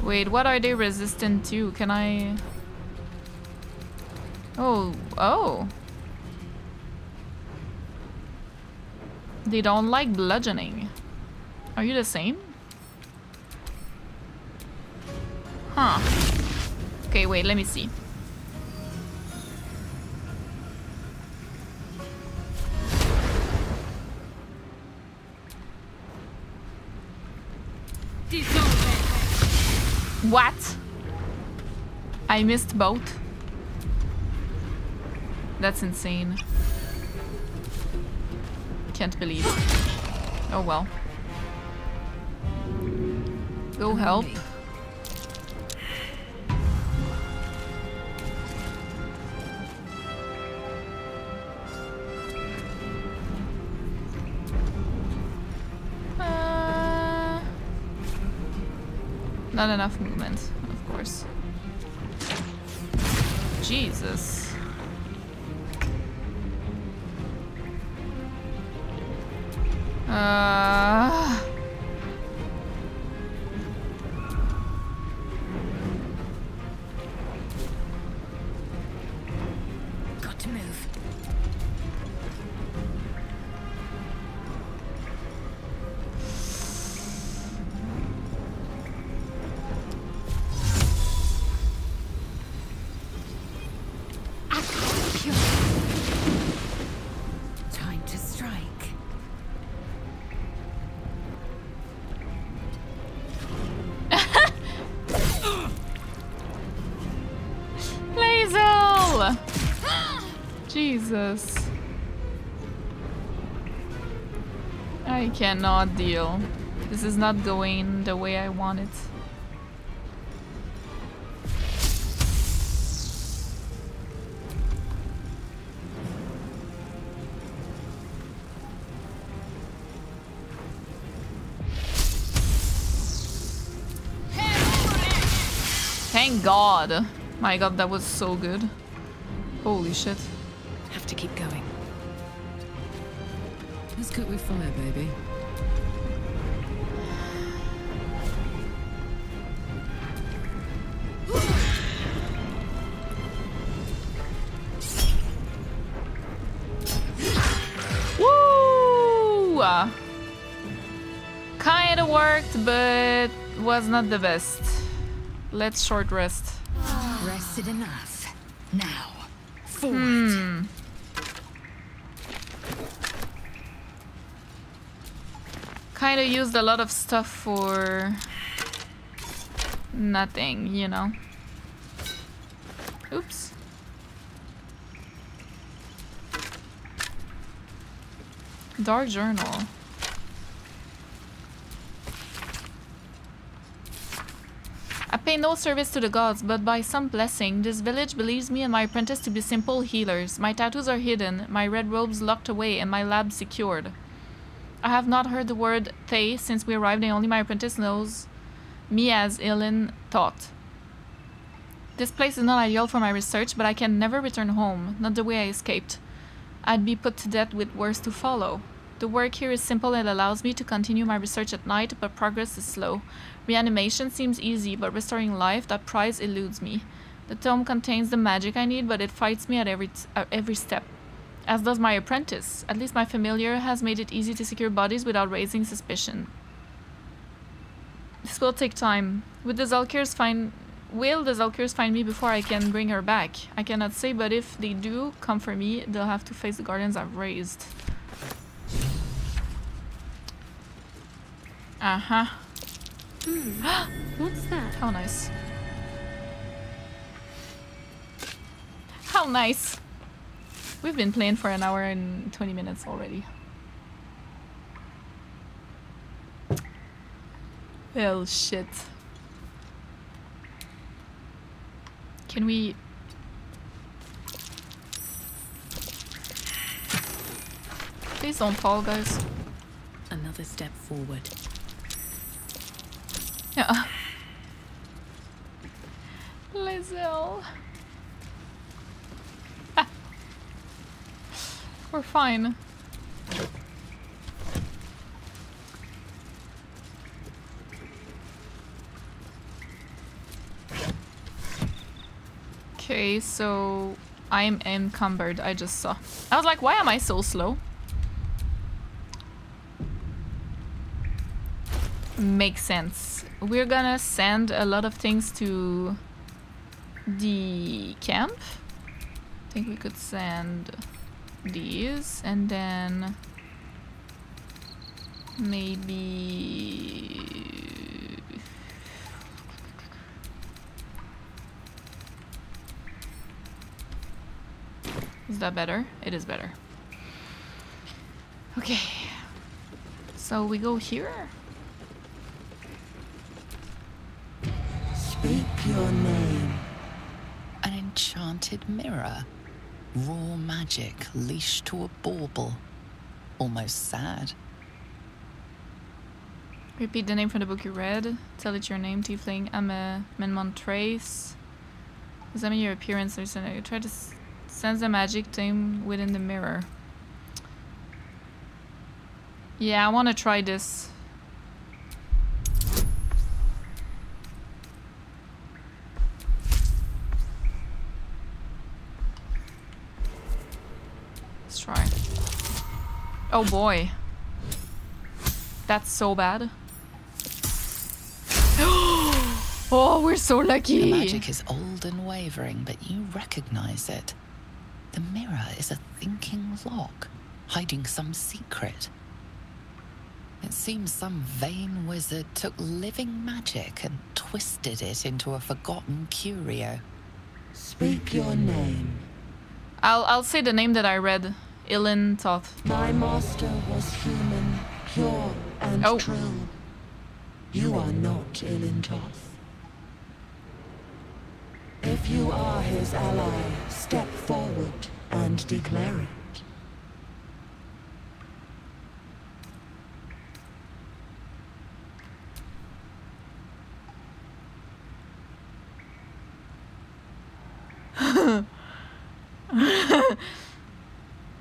Wait, what are they resistant to? Can I... Oh, oh! They don't like bludgeoning. Are you the same? Huh. Okay, wait, let me see. What? I missed both. That's insane. Can't believe. Oh well. Go help. Not enough movement, of course. Jesus. Got to move. I cannot deal. This is not going the way I want it. Thank God. My God, that was so good. Holy shit. Have to keep going. Let's cook with fire, baby. Woo! Kinda worked, but was not the best. Let's short rest. Rested enough. Now, forward. Kinda used a lot of stuff for nothing, you know. Oops. Dark journal. I pay no service to the gods, but by some blessing, this village believes me and my apprentice to be simple healers. My tattoos are hidden, my red robes locked away, and my lab secured. I have not heard the word Thay since we arrived, and only my apprentice knows me as Ilyn Toth. This place is not ideal for my research, but I can never return home, not the way I escaped. I'd be put to death with worse to follow. The work here is simple and allows me to continue my research at night, but progress is slow. Reanimation seems easy, but restoring life, that prize eludes me. The tome contains the magic I need, but it fights me at every step. As does my apprentice. At least my familiar has made it easy to secure bodies without raising suspicion. This will take time. Will the Zulkirs find me before I can bring her back? I cannot say, but if they do come for me, they'll have to face the guardians I've raised. What's that? How nice. How nice! We've been playing for an hour and 20 minutes already. Well, shit. Can we... Please don't fall, guys. Another step forward. Yeah. Lae'zel. We're fine. Okay, so I'm encumbered. I just saw. I was like, why am I so slow? makes sense. We're gonna send a lot of things to the camp. I think we could send these and then maybe is that better? It is better. Okay, so we go here. Speak your name. An enchanted mirror. Raw magic leashed to a bauble. Almost sad. Repeat the name from the book you read. Tell it your name, tiefling. I'm a Menmontrace. Examine your appearance. Try to sense the magic theme within the mirror. Yeah, I want to try this. Let's try. Oh boy. That's so bad. Oh, we're so lucky. The magic is old and wavering, but you recognize it. The mirror is a thinking lock, hiding some secret. It seems some vain wizard took living magic and twisted it into a forgotten curio. Speak your name. I'll say the name that I read. Ilyn Toth. My master was human, pure and true. You are not Ilyn Toth. If you are his ally, step forward and declare it.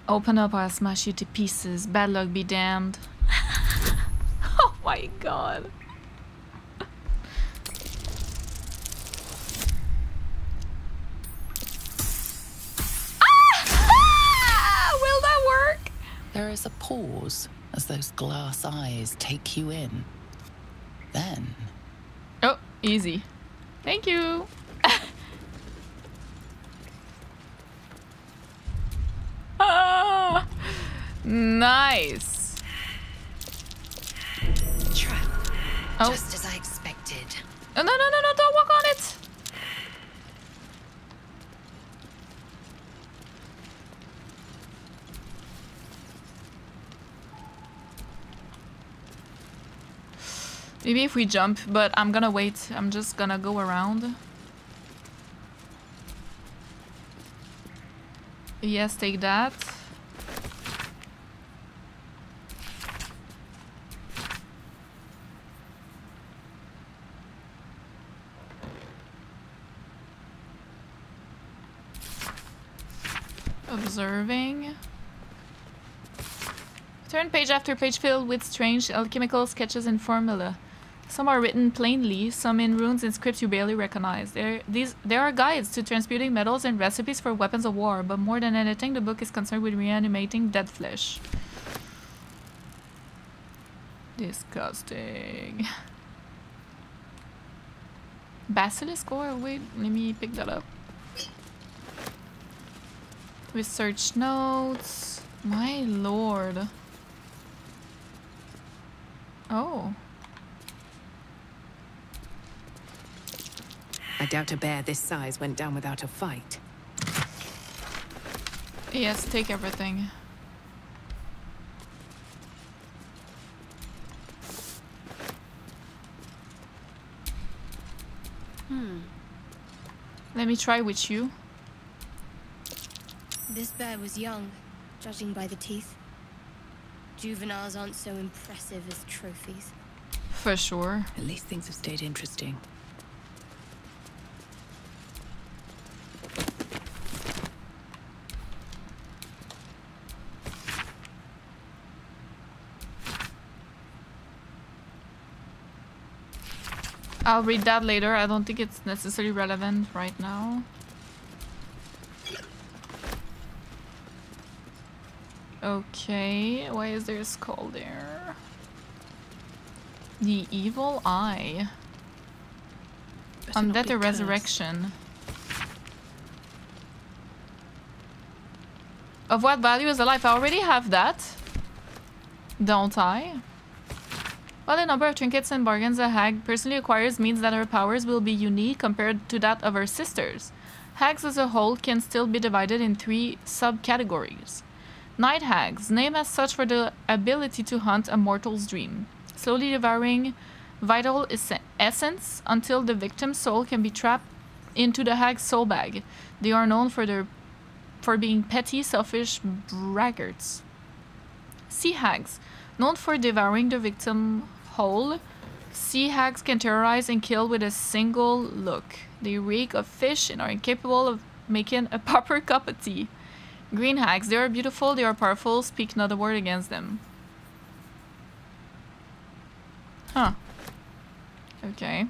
Open up or I'll smash you to pieces. Bad luck be damned. Oh my god. Will that work? There is a pause as those glass eyes take you in. Then... Oh, easy. Thank you. Nice. Oh. Just as I expected. Oh, no, don't walk on it. Maybe if we jump, but I'm gonna wait. I'm just gonna go around. Yes, take that. Observing. Turn page after page filled with strange alchemical sketches and formula. Some are written plainly, some in runes and scripts you barely recognize. There are guides to transmuting metals and recipes for weapons of war, but more than anything, the book is concerned with reanimating dead flesh. Disgusting. Basilisk ore? Wait, let me pick that up. Research notes. My lord. Oh. I doubt a bear this size went down without a fight. Yes, take everything. Let me try with you. This bear was young, judging by the teeth. Juveniles aren't so impressive as trophies. For sure. At least things have stayed interesting. I'll read that later. I don't think it's necessarily relevant right now. Okay, why is there a skull there? The evil eye. Undead resurrection. Of what value is the life? I already have that. Don't I? While the number of trinkets and bargains a hag personally acquires means that her powers will be unique compared to that of her sisters, hags as a whole can still be divided in 3 subcategories. Night hags, named as such for the ability to hunt a mortal's dream, slowly devouring vital essence until the victim's soul can be trapped into the hag's soul bag. They are known for being petty, selfish braggarts. Sea hags, known for devouring the victim whole, sea hags can terrorize and kill with a single look. They reek of fish and are incapable of making a proper cup of tea. Green hags, they are beautiful, they are powerful, speak not a word against them. Huh. Okay.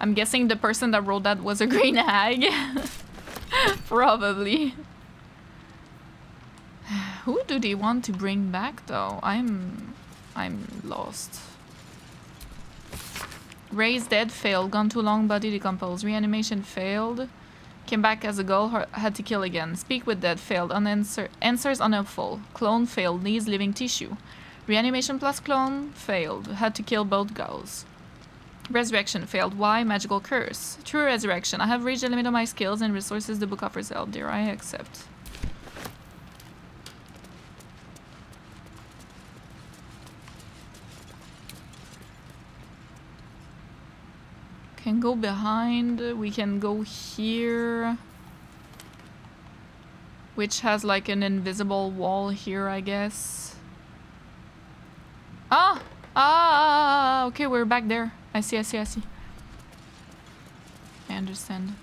I'm guessing the person that wrote that was a green hag. Probably. Who do they want to bring back though? I'm lost. Raise dead failed. Gone too long, body decompose. Reanimation failed. Came back as a goal, had to kill again. Speak with dead failed. Answers unhelpful. Clone failed. Needs living tissue. Reanimation plus clone failed. Had to kill both goals. Resurrection failed. Why? Magical curse. True resurrection. I have reached the limit of my skills and resources the book offers help. There I accept. Can go behind. We can go here. Which has like an invisible wall here, I guess. Ah! Ah! Okay, we're back there. I see. I understand.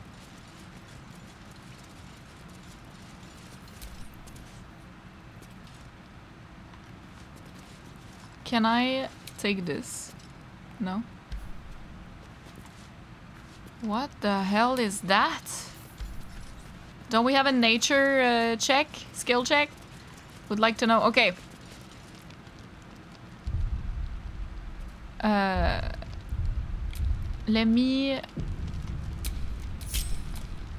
Can I take this? No? What the hell is that? Don't we have a nature check? Skill check? Would like to know. Okay. Let me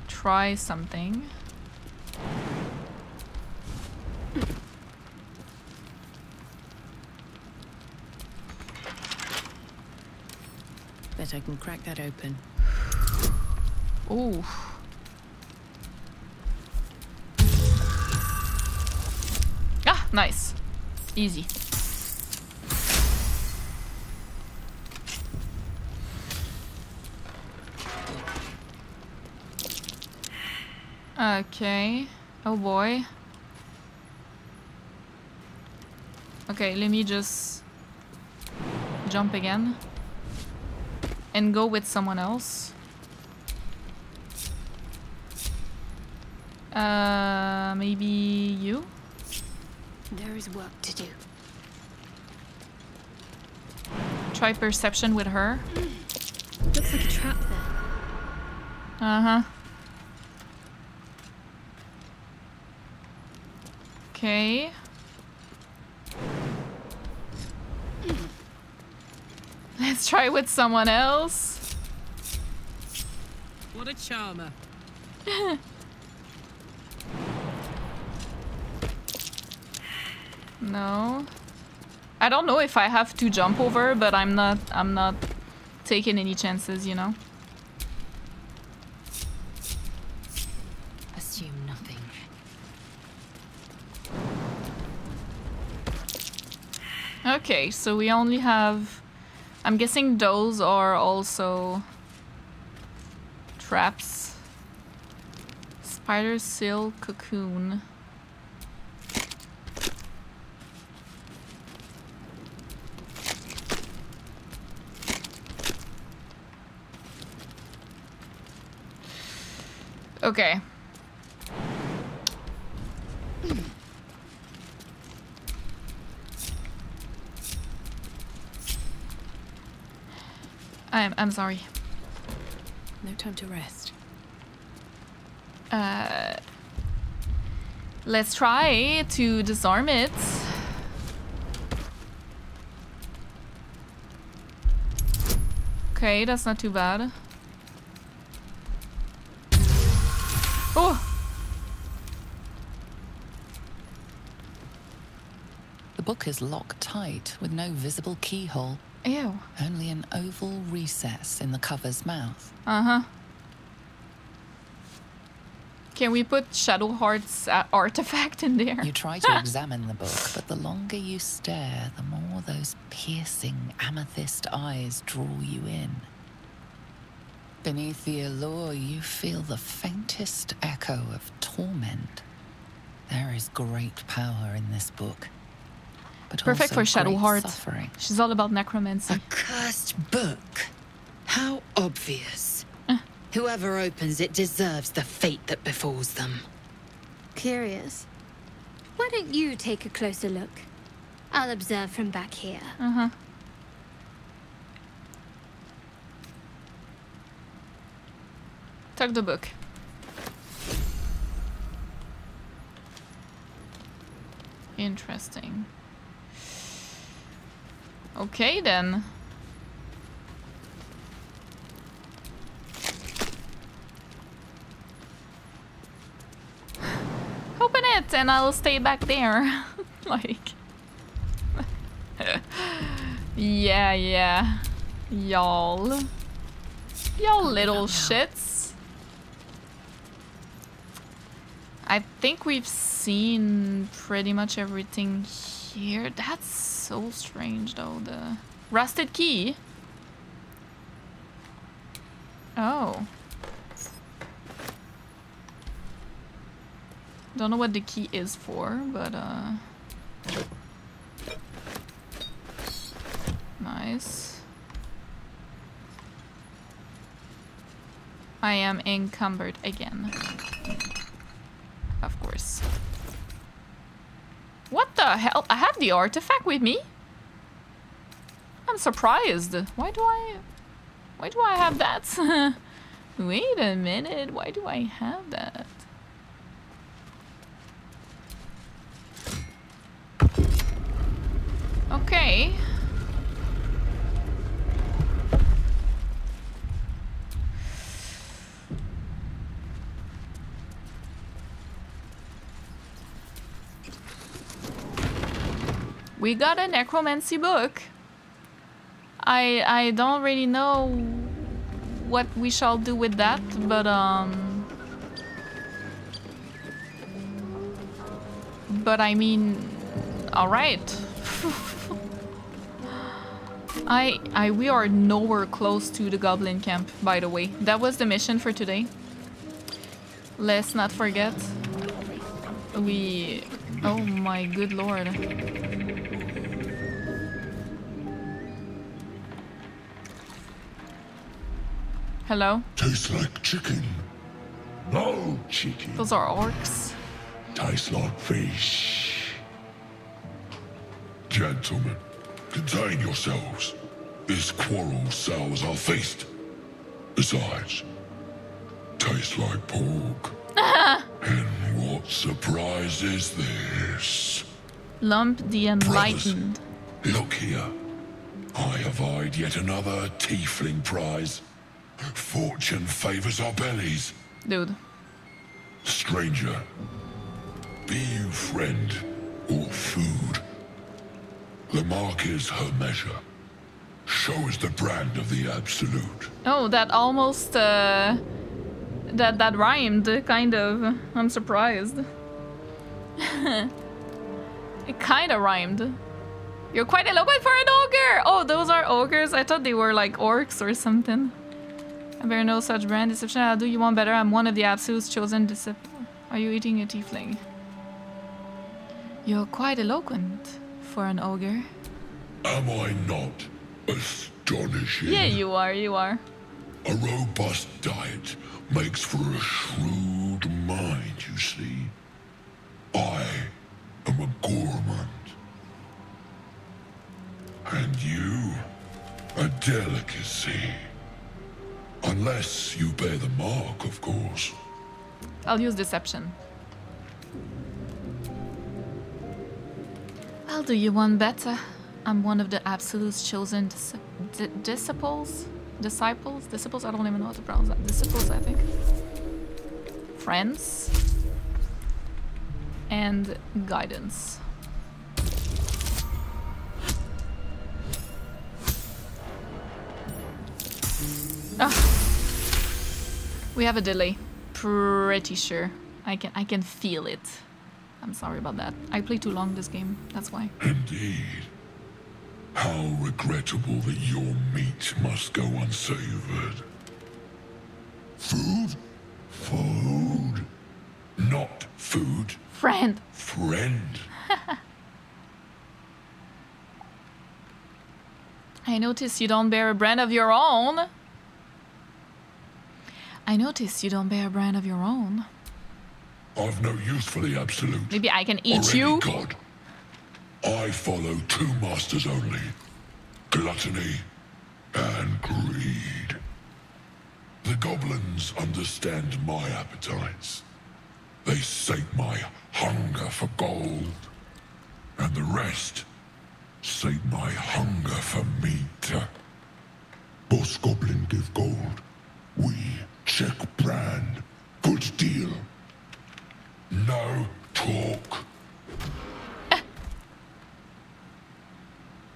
try something. Bet I can crack that open. Ooh. Ah, nice. Easy. Okay. Oh boy. Okay, let me just jump again and go with someone else. Maybe you? There is work to do. Try perception with her. Looks like a trap there. Uh-huh. Okay. Let's try with someone else. What a charmer. No. I don't know if I have to jump over, but I'm not taking any chances, you know. Okay, so we only have... I'm guessing those are also traps. Spider seal cocoon. Okay. I'm sorry. No time to rest. Let's try to disarm it. Okay, that's not too bad. Oh! The book is locked tight with no visible keyhole. Ew. Only an oval recess in the cover's mouth. Uh-huh. Can we put Shadowheart's artifact in there? You try to examine the book, but the longer you stare, the more those piercing amethyst eyes draw you in. Beneath the allure, you feel the faintest echo of torment. There is great power in this book. But perfect for Shadowheart. She's all about necromancy. A cursed book. How obvious. Whoever opens it deserves the fate that befalls them. Curious. Why don't you take a closer look? I'll observe from back here. Uh-huh. Tuck the book. Interesting. Okay, then. Open it and I'll stay back there. Like... yeah, yeah. Y'all. Y'all little shits. I think we've seen pretty much everything here. That's so strange though, the... rusted key? Oh. Don't know what the key is for, but nice. I am encumbered again. Of course. What the hell? I have the artifact with me? I'm surprised. Why do I have that? Wait a minute, why do I have that? Okay. We got a necromancy book. I don't really know what we shall do with that, but I mean, all right. We are nowhere close to the goblin camp, by the way. That was the mission for today. Let's not forget. We... oh my good lord. Hello? Tastes like chicken. No chicken. Those are orcs. Tastes like fish. Gentlemen, contain yourselves. This quarrel sours our feast. Besides, tastes like pork. And what surprise is this? Lump the Enlightened. Brothers, look here. I have eyed yet another tiefling prize. Fortune favors our bellies. Dude. Stranger, be you friend or food, the mark is her measure. Show is the brand of the absolute. Oh, that almost, that rhymed, kind of. I'm surprised. It kind of rhymed. You're quite eloquent for an ogre! Oh, those are ogres? I thought they were like orcs or something. I bear no such brand deception. I'll do you one better. I'm one of the absolutes chosen disciple. Are you eating a tiefling? You're quite eloquent for an ogre. Am I not astonishing? Yeah, you are. You are. A robust diet makes for a shrewd mind, you see. I am a gourmand. And you, a delicacy. Unless you bear the mark, of course. I'll use deception. I'll do you one better. I'm one of the absolute's chosen disciples. Disciples? I don't even know what to pronounce that. Disciples, I think. Friends. And guidance. We have a delay. Pretty sure. I can feel it. I'm sorry about that. I play too long this game, that's why. Indeed. How regrettable that your meat must go unsavored. Food? Food? Not food. Friend. Friend. I notice you don't bear a brand of your own. I notice you don't bear a brand of your own. I've no use for the absolute. Maybe I can eat you? God. I follow two masters only, gluttony and greed. The goblins understand my appetites. They sate my hunger for gold, and the rest sate my hunger for meat. Both goblin give gold, we check brand, good deal. No talk.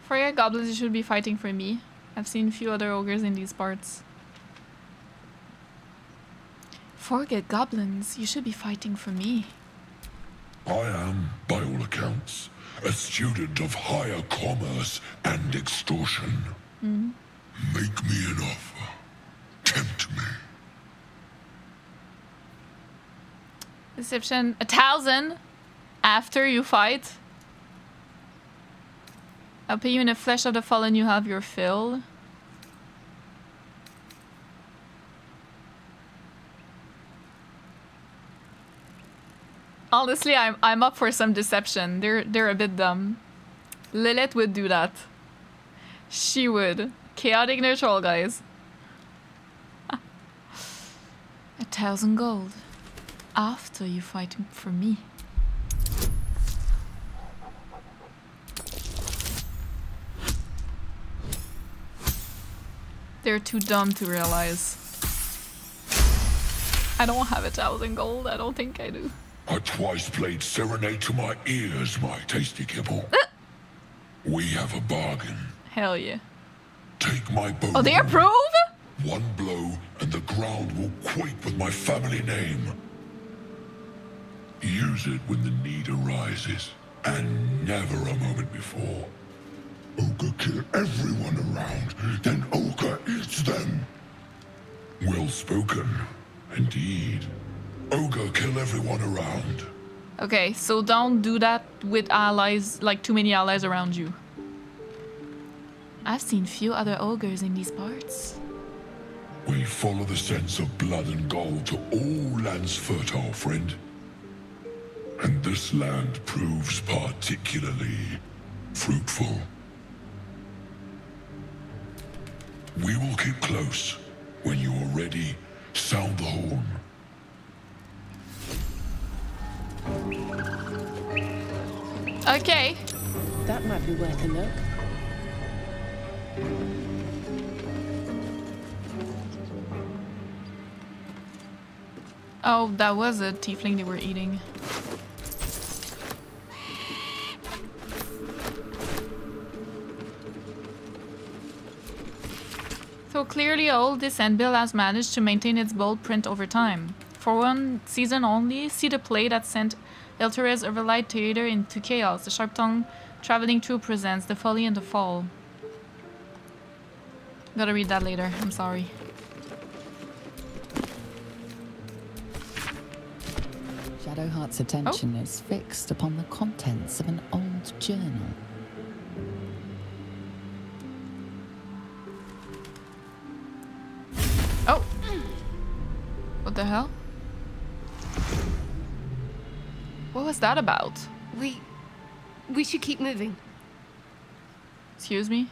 For your goblins, you should be fighting for me. I've seen few other ogres in these parts. Forget goblins, you should be fighting for me. I am, by all accounts, a student of higher commerce and extortion. Make me an offer. Tempt me. Deception 1,000 after you fight. I'll pay you in the flesh of the fallen, you have your fill. Honestly, I'm up for some deception. They're a bit dumb. Lilith would do that. She would. Chaotic neutral, guys. 1,000 gold. After you fight for me. They're too dumb to realize. I don't have 1,000 gold. I don't think I do. I twice played serenade to my ears, my tasty kibble. We have a bargain. Hell yeah. Take my bow. Oh, they approve? One blow and the ground will quake with my family name. Use it when the need arises, and never a moment before. Ogre kill everyone around, then ogre eats them. Well spoken, indeed. Ogre kill everyone around. Okay, so don't do that with allies, like too many allies around you. I've seen few other ogres in these parts. We follow the sense of blood and gold to all lands fertile, friend. And this land proves particularly fruitful. We will keep close. When you are ready, sound the horn. Okay. That might be worth a look. Oh, that was a tiefling they were eating. So clearly all this anvil has managed to maintain its bold print over time. For one season only, see the play that sent Eltere's Overlight Theater into chaos. The sharp-tongued traveling true presents the folly and the fall. Gotta read that later, I'm sorry. Shadowheart's attention is fixed upon the contents of an old journal. What the hell? What was that about? We should keep moving. Excuse me?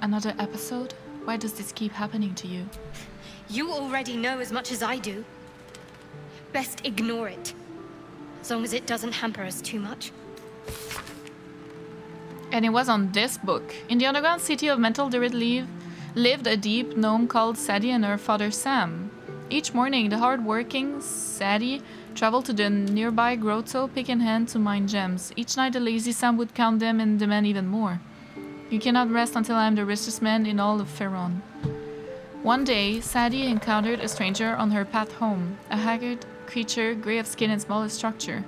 Another episode? Why does this keep happening to you? You already know as much as I do. Best ignore it. As long as it doesn't hamper us too much. And it was on this book. In the underground city of Mental Druid lived a deep gnome called Sadie and her father Sam. Each morning, the hard-working Sadie traveled to the nearby grotto, pick in hand, to mine gems. Each night, the lazy Sam would count them and demand even more. You cannot rest until I am the richest man in all of Faerûn. One day, Sadie encountered a stranger on her path home, a haggard creature, grey of skin and small of structure.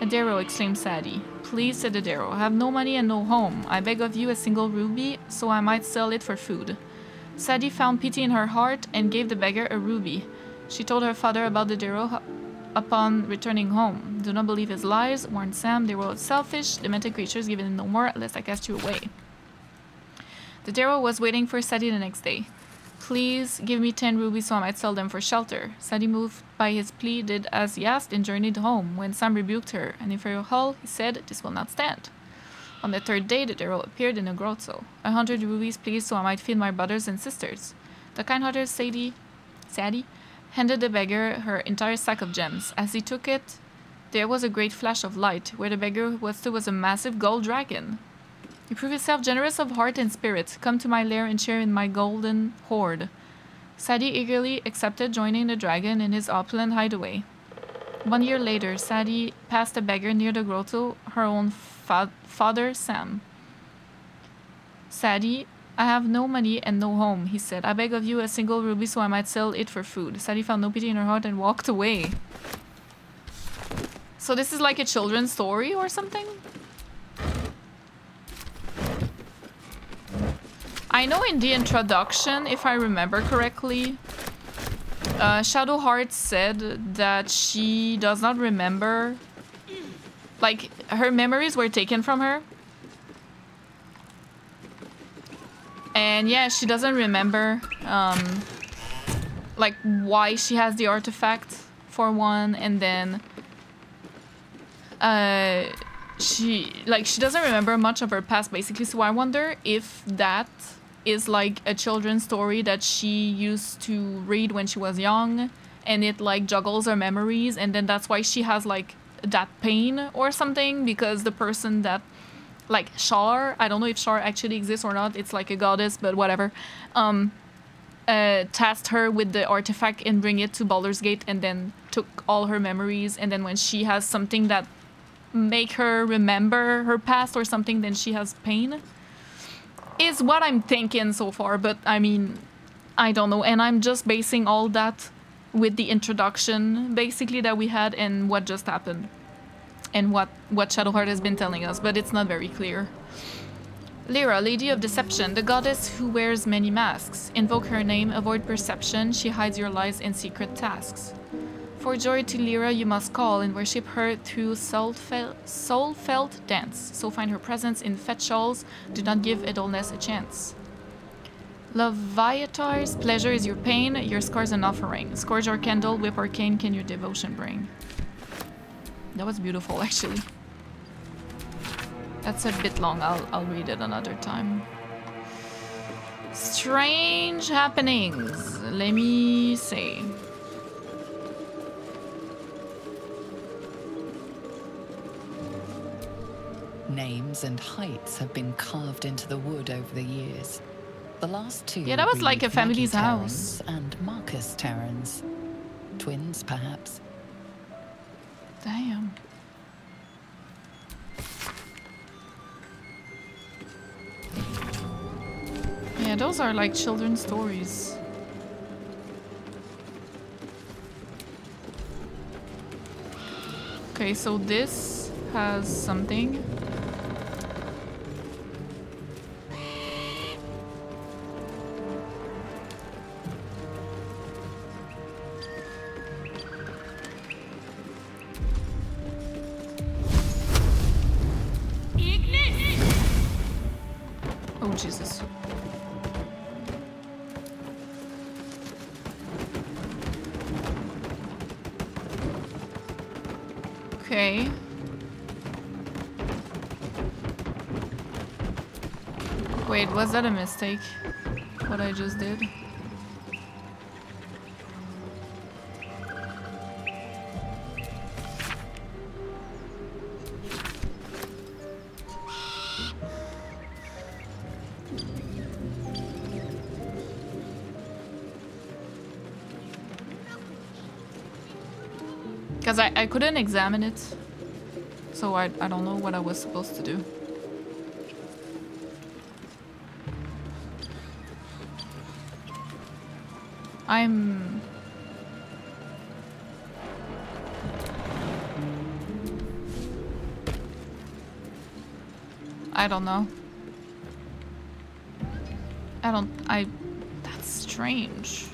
Addero, exclaimed Sadie. Please, said Addero, I have no money and no home. I beg of you a single ruby, so I might sell it for food. Sadie found pity in her heart and gave the beggar a ruby. She told her father about Addero upon returning home. Do not believe his lies, warned Sam. They were selfish, demented creatures, giving no more, lest I cast you away. Addero was waiting for Sadie the next day. Please give me 10 rubies so I might sell them for shelter. Sadie, moved by his plea, did as he asked and journeyed home, when Sam rebuked her. And if you recall, he said, this will not stand. On the third day, the Addero appeared in a grotto. 100 rubies, please, so I might feed my brothers and sisters. The kind-hearted Sadie handed the beggar her entire sack of gems. As he took it, there was a great flash of light. Where the beggar was stood was a massive gold dragon. You prove yourself generous of heart and spirit. Come to my lair and share in my golden hoard. Sadie eagerly accepted, joining the dragon in his opulent hideaway. 1 year later, Sadie passed a beggar near the grotto, her own father, Sam. Sadie, I have no money and no home, he said. I beg of you a single ruby so I might sell it for food. Sadie found no pity in her heart and walked away. So this is like a children's story or something? I know in the introduction, if I remember correctly, Shadowheart said that she does not remember, like, her memories were taken from her. And yeah, she doesn't remember, like, why she has the artifact, for one, and then she doesn't remember much of her past, basically. So I wonder if that is like a children's story that she used to read when she was young, and it like juggles her memories, and then that's why she has like that pain or something, because the person that, like, Shar, I don't know if Shar actually exists or not, it's like a goddess, but whatever, tasked her with the artifact and bring it to Baldur's Gate, and then took all her memories, and then when she has something that make her remember her past or something, then she has pain, is what I'm thinking so far. But I mean, I don't know, and I'm just basing all that with the introduction basically that we had and what just happened and what Shadowheart has been telling us, but it's not very clear. Lyra, Lady of Deception, the goddess who wears many masks. Invoke her name, avoid perception, she hides your lies and secret tasks. For joy to Lyra you must call and worship her through soul-felt dance. So find her presence in fetch shawls. Do not give idleness a chance. Leviathar's pleasure is your pain, your scars an offering. Scourge or candle, whip or cane, can your devotion bring. That was beautiful, actually. That's a bit long. I'll read it another time. Strange happenings. Let me say. Names and heights have been carved into the wood over the years. The last two. Yeah, that was like a family's house. And Marcus Terrans. Twins, perhaps. Damn. Yeah, those are like children's stories. Okay, so this has something. Was that a mistake, what I just did? Because I couldn't examine it. So I don't know what I was supposed to do. I'm... I don't know. That's strange.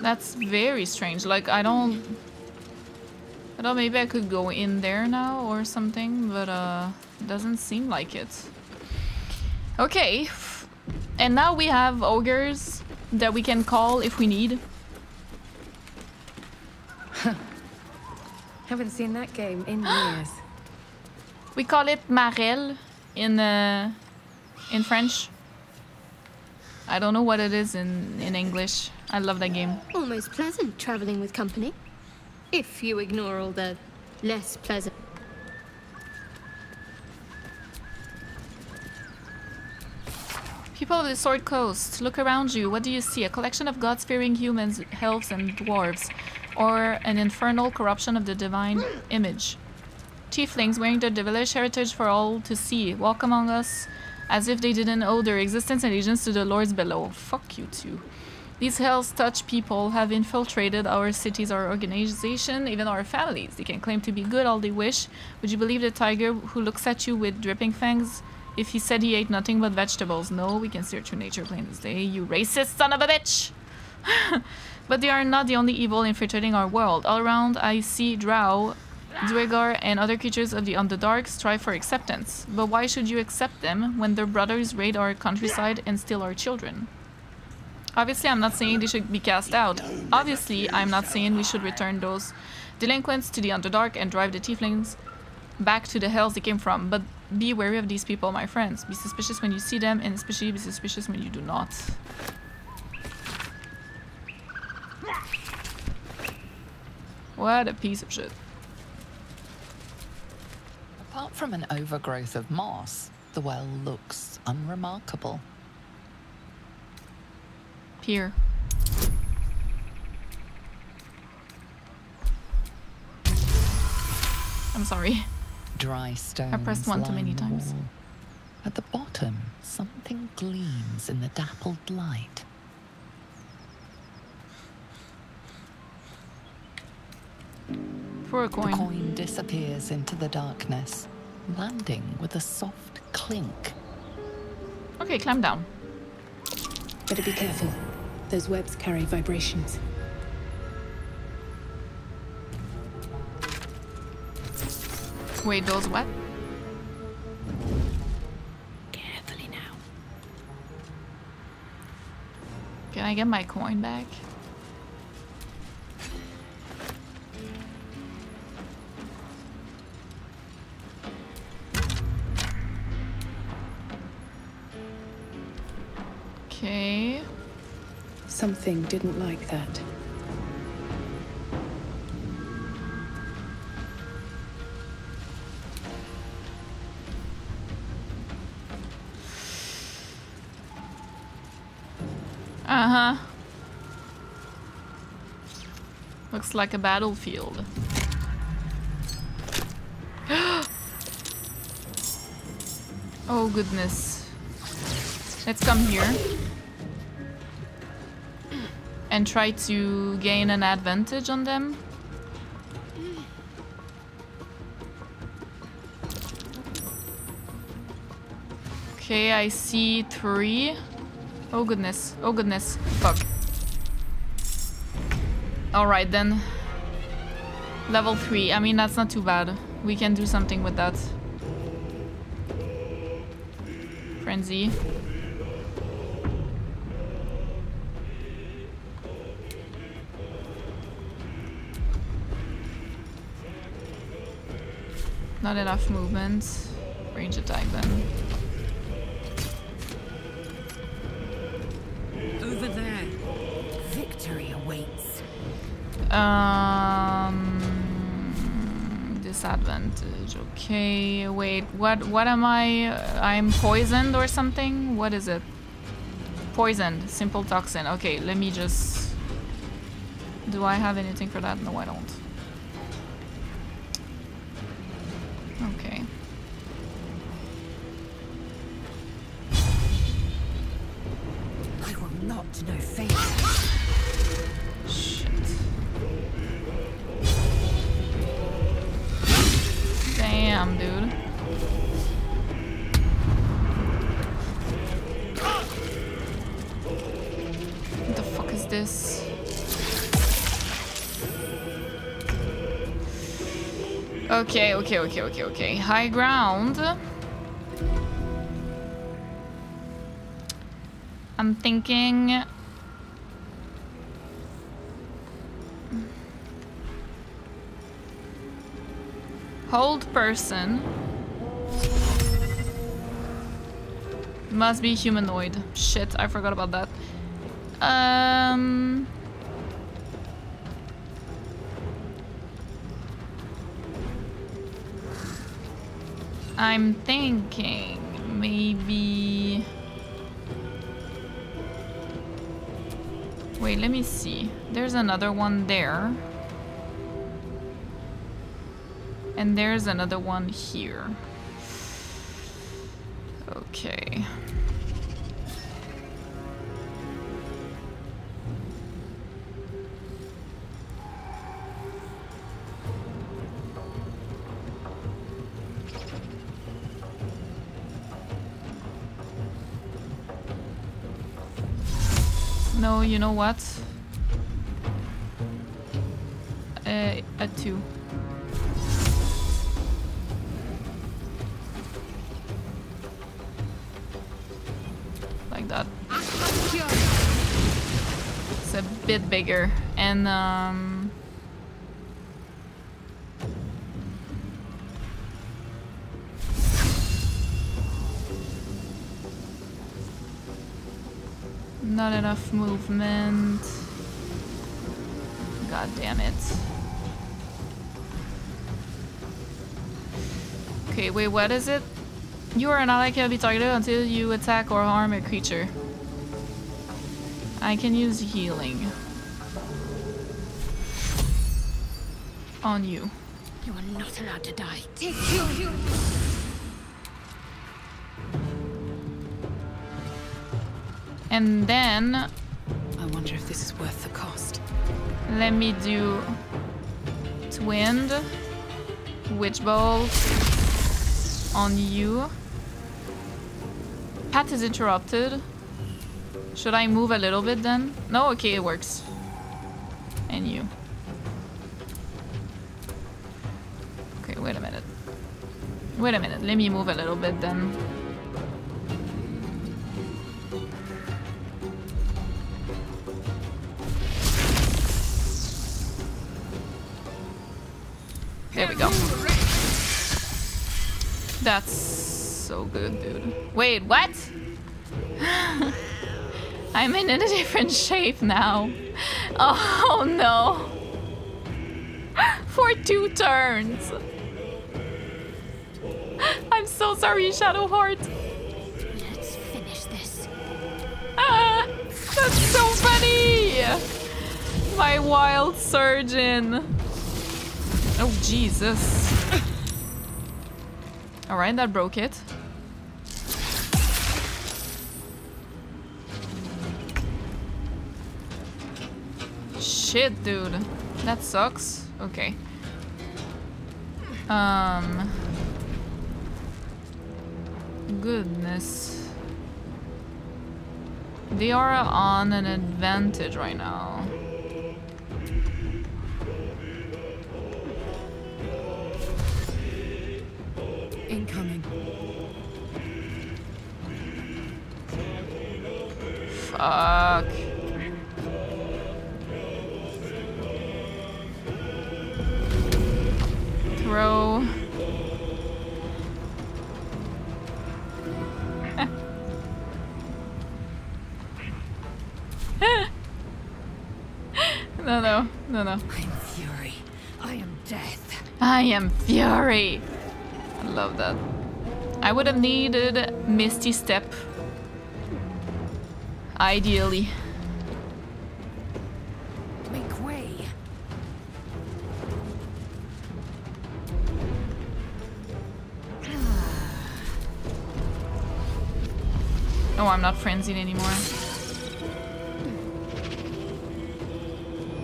That's very strange. Like, I don't know, maybe I could go in there now or something, but it doesn't seem like it. Okay. And now we have ogres that we can call if we need. Haven't seen that game in years. We call it Marelle in French. I don't know what it is in English. I love that game. Almost pleasant traveling with company. If you ignore all the less pleasant... People of the Sword Coast, look around you. What do you see? A collection of god-fearing humans, elves, and dwarves, or an infernal corruption of the divine image. Tieflings wearing their devilish heritage for all to see walk among us as if they didn't owe their existence and allegiance to the lords below. Fuck you two. These hells touch people have infiltrated our cities, our organization, even our families. They can claim to be good all they wish. Would you believe the tiger who looks at you with dripping fangs? If he said he ate nothing but vegetables, no, we can see your true nature plain as day, you racist son of a bitch! But they are not the only evil infiltrating our world. All around I see drow, duergar, and other creatures of the Underdark strive for acceptance. But why should you accept them when their brothers raid our countryside and steal our children? Obviously, I'm not saying they should be cast out. Obviously, I'm not saying we should return those delinquents to the Underdark and drive the tieflings back to the hells they came from, but be wary of these people, my friends. Be suspicious when you see them, and especially be suspicious when you do not. What a piece of shit. Apart from an overgrowth of moss, the well looks unremarkable. Here. I'm sorry. Dry stones. I pressed one too many times. At the bottom, something gleams in the dappled light. For a coin. The coin disappears into the darkness, landing with a soft clink. Okay, climb down. Better be careful. Those webs carry vibrations. Wait, those what? Carefully now. Can I get my coin back? Okay. Something didn't like that. Uh-huh. Looks like a battlefield. Oh goodness. Let's come here. And try to gain an advantage on them. Okay, I see 3. Oh goodness, fuck. Alright then. Level 3, I mean that's not too bad. We can do something with that. Frenzy. Not enough movement. Range attack then. Disadvantage. Okay, wait. What am I? I'm poisoned or something? What is it? Poisoned. Simple toxin. Okay, let me just Do I have anything for that? No, I don't. Okay. I will not know fate. Shit. Damn, dude. What the fuck is this? Okay, okay, okay, okay, okay. High ground. I'm thinking... Hold person. Must be humanoid. Shit, I forgot about that. I'm thinking maybe... Wait, let me see. There's another one there. And there's another one here. Okay. No, you know what? A two. Like that. It's a bit bigger. And, not enough movement. God damn it. Okay, wait, what is it? You are not likely to be targeted until you attack or harm a creature. I can use healing. On you. You are not allowed to die. And then... I wonder if this is worth the cost. Let me do... Twinned. Witch Bolt. On you. Path is interrupted. Should I move a little bit then? No? Okay, it works. And you. Okay, wait a minute. Wait a minute. Let me move a little bit then. There we go. That's so good, dude. Wait, what? I'm in a different shape now. Oh no. For 2 turns. I'm so sorry, Shadowheart. Let's finish this. Ah, that's so funny. My wild surgeon. Oh, Jesus. Alright, that broke it. Shit, dude. That sucks. Okay. Goodness. They are on an advantage right now. Incoming. Fuck. Throw. No, no, no, no. I am fury. I am death. I am fury. Love that. I would have needed Misty Step. Ideally. Make way. Oh, I'm not frenzied anymore.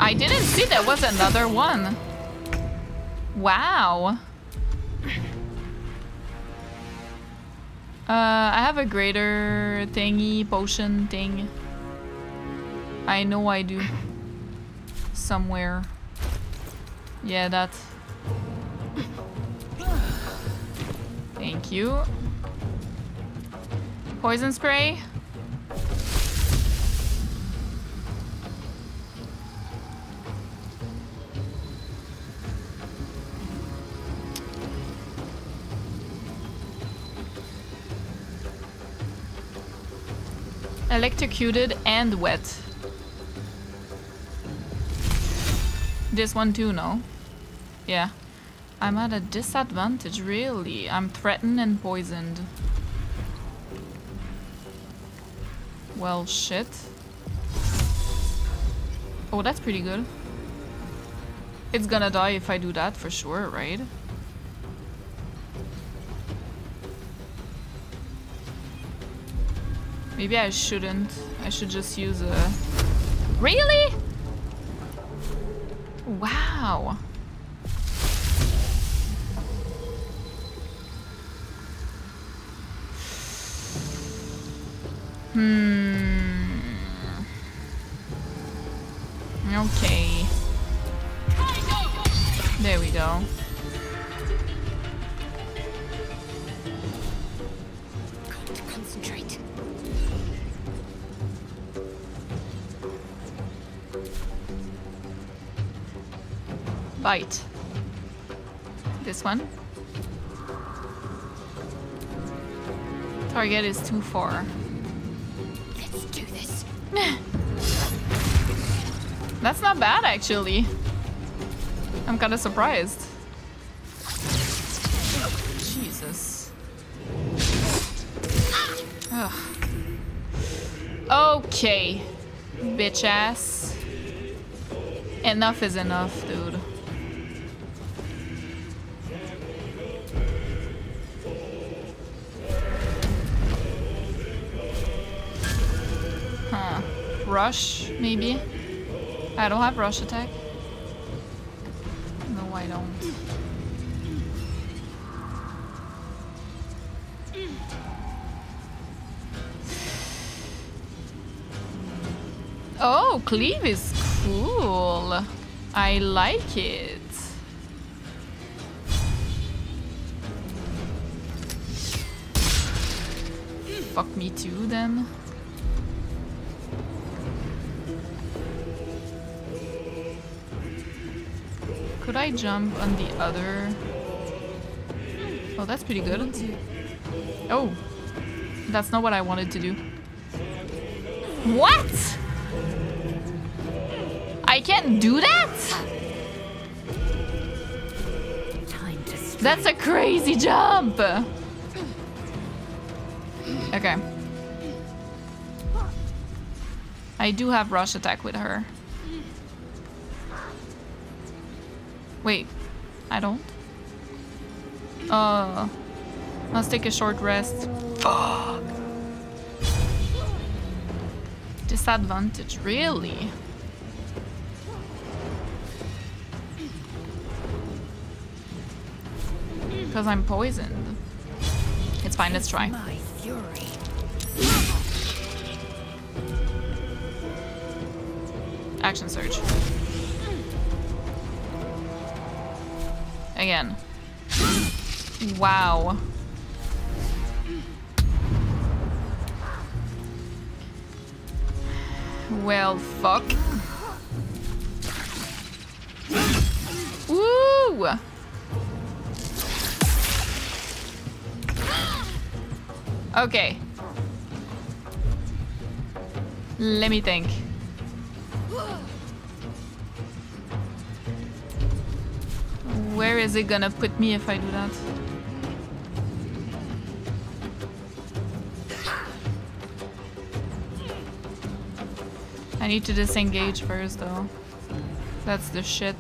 I didn't see there was another one. Wow. I have a greater thingy, potion thing. I know I do. Somewhere. Yeah, that. Thank you. Poison spray. Electrocuted and wet. This one too, no? Yeah. I'm at a disadvantage, really. I'm threatened and poisoned. Well, shit. Oh, that's pretty good. It's gonna die if I do that for sure, right? Maybe I shouldn't. I should just use a... Really? Wow. Okay. There we go. Got to concentrate. Bite. This one. Target is too far. That's not bad, actually. I'm kind of surprised. Jesus. Ugh. Okay, bitch ass. Enough is enough, dude. Huh. Rush, maybe? I don't have rush attack. No, I don't. Oh, cleave is cool. I like it. Fuck me too, then. Could I jump on the other? Oh, that's pretty good. Oh, that's not what I wanted to do. What? I can't do that? That's a crazy jump. Okay. I do have rush attack with her. Wait, I don't? Let's take a short rest. Fuck! Disadvantage, really? Because I'm poisoned. It's fine, let's try. My fury. Action surge. Again. Wow. Well, fuck. Woo! Okay. Let me think. Where is it gonna put me if I do that? I need to disengage first, though. That's the shit.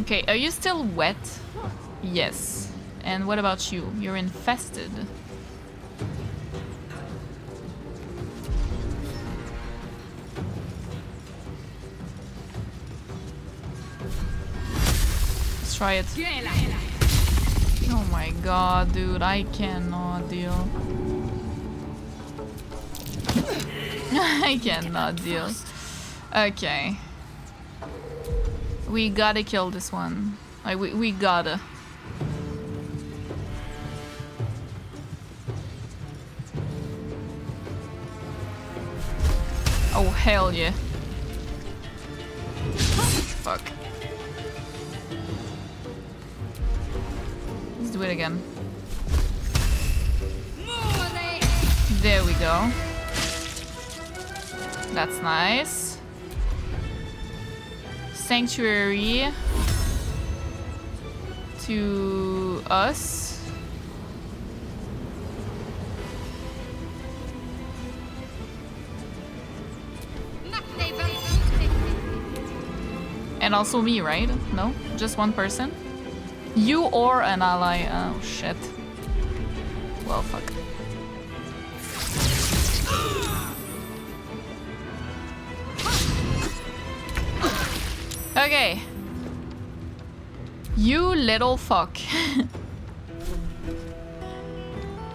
Okay, are you still wet? Yes. And what about you? You're infested. Let's try it. Oh my god, dude, I cannot deal. I cannot deal. Okay. We gotta kill this one. We gotta. Oh, hell yeah. Fuck. Let's do it again. There we go. That's nice. Sanctuary to us. And also me, right? No? Just one person? You or an ally. Oh, shit. Well, fuck. Okay. You little fuck.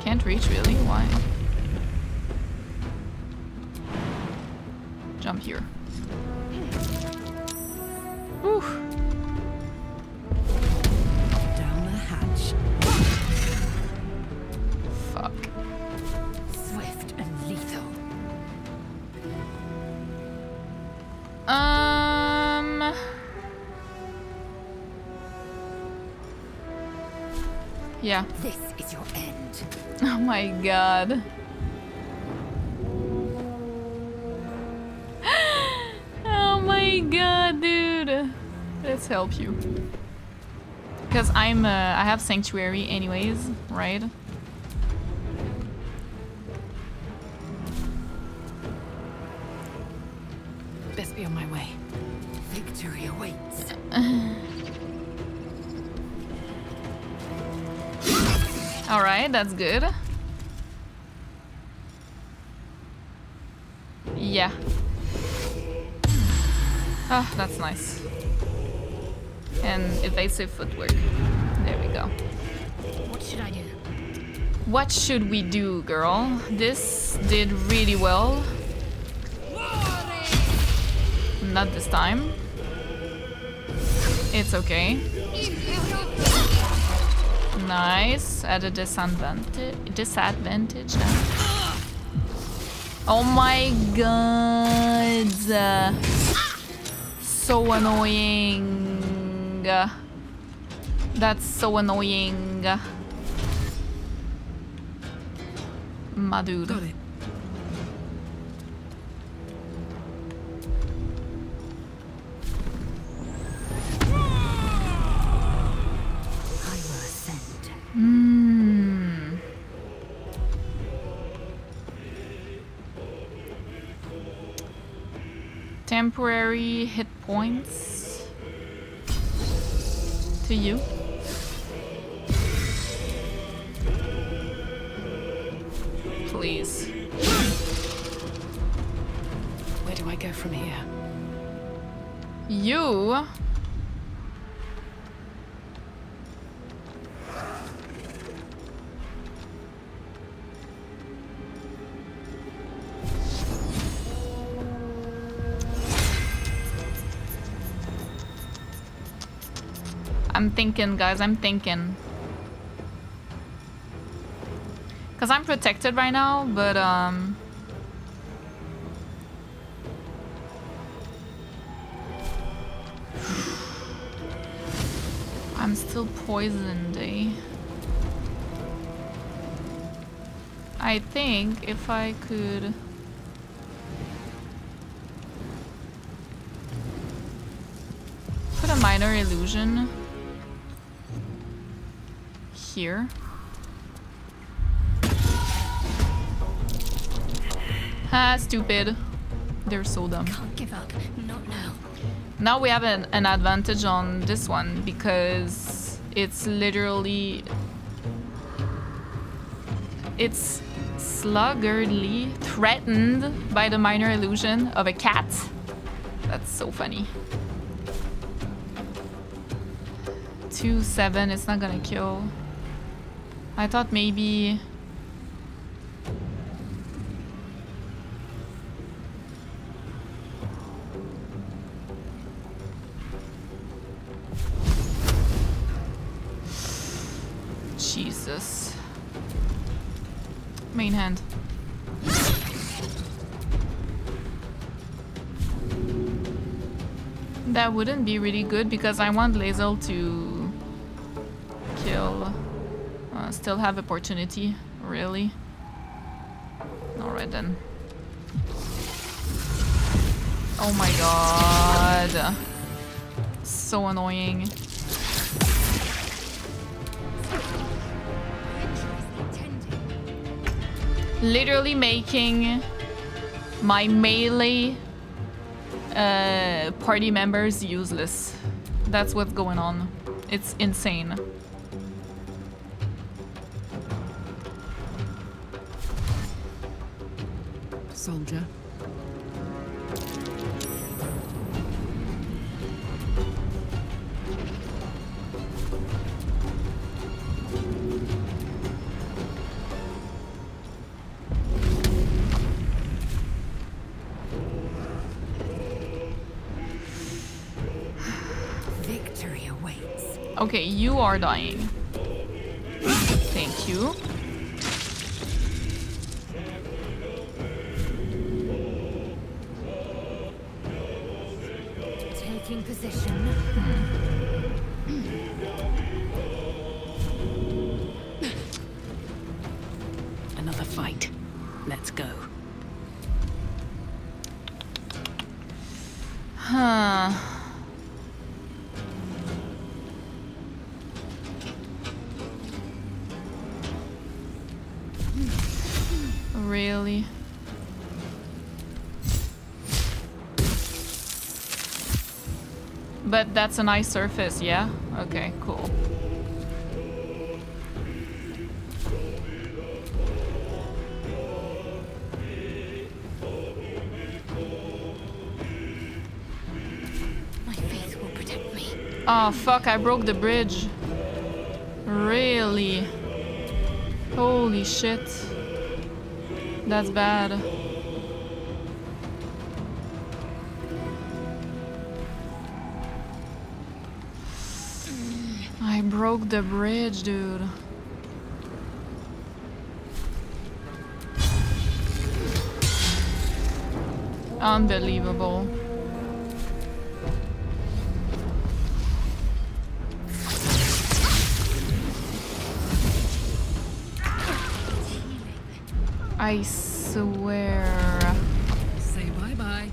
Can't reach, really? Why? Jump here. Whew. Down the hatch. Fuck. Swift and lethal. Yeah. This is your end. Oh my god. Oh my god, dude. Let's help you. Because I'm I have sanctuary anyways, right? Best be on my way. Victory awaits. Alright, that's good. Yeah. Ah, oh, that's nice. And evasive footwork. There we go. What should I do? What should we do, girl? This did really well. Not this time. It's okay. Nice. At a disadvantage now. Oh my god. So annoying. That's so annoying. My dude. Got it. Temporary hit points to you. Please. Where do I go from here? You? I'm thinking, guys, I'm thinking. Because I'm protected right now, but I'm still poisoned, eh? I think if I could... put a minor illusion... here. Ah, stupid. They're so dumb. Can't give up. Not now. Now we have an advantage on this one because it's literally It's sluggardly threatened by the minor illusion of a cat. That's so funny. 2-7, it's not gonna kill. I thought maybe... Jesus. Main hand. That wouldn't be really good because I want Lae'zel to kill. Still have opportunity, really. Alright then. Oh my god. So annoying. Literally making my melee party members useless. That's what's going on. It's insane. Soldier. Okay, you are dying. Thank you. Taking position. Another fight. Let's go. Huh. Really? But that's a nice surface, yeah? Okay, cool. My faith will protect me. Oh fuck, I broke the bridge. Really? Holy shit. That's bad. I broke the bridge, dude. Unbelievable. I swear. Say bye-bye.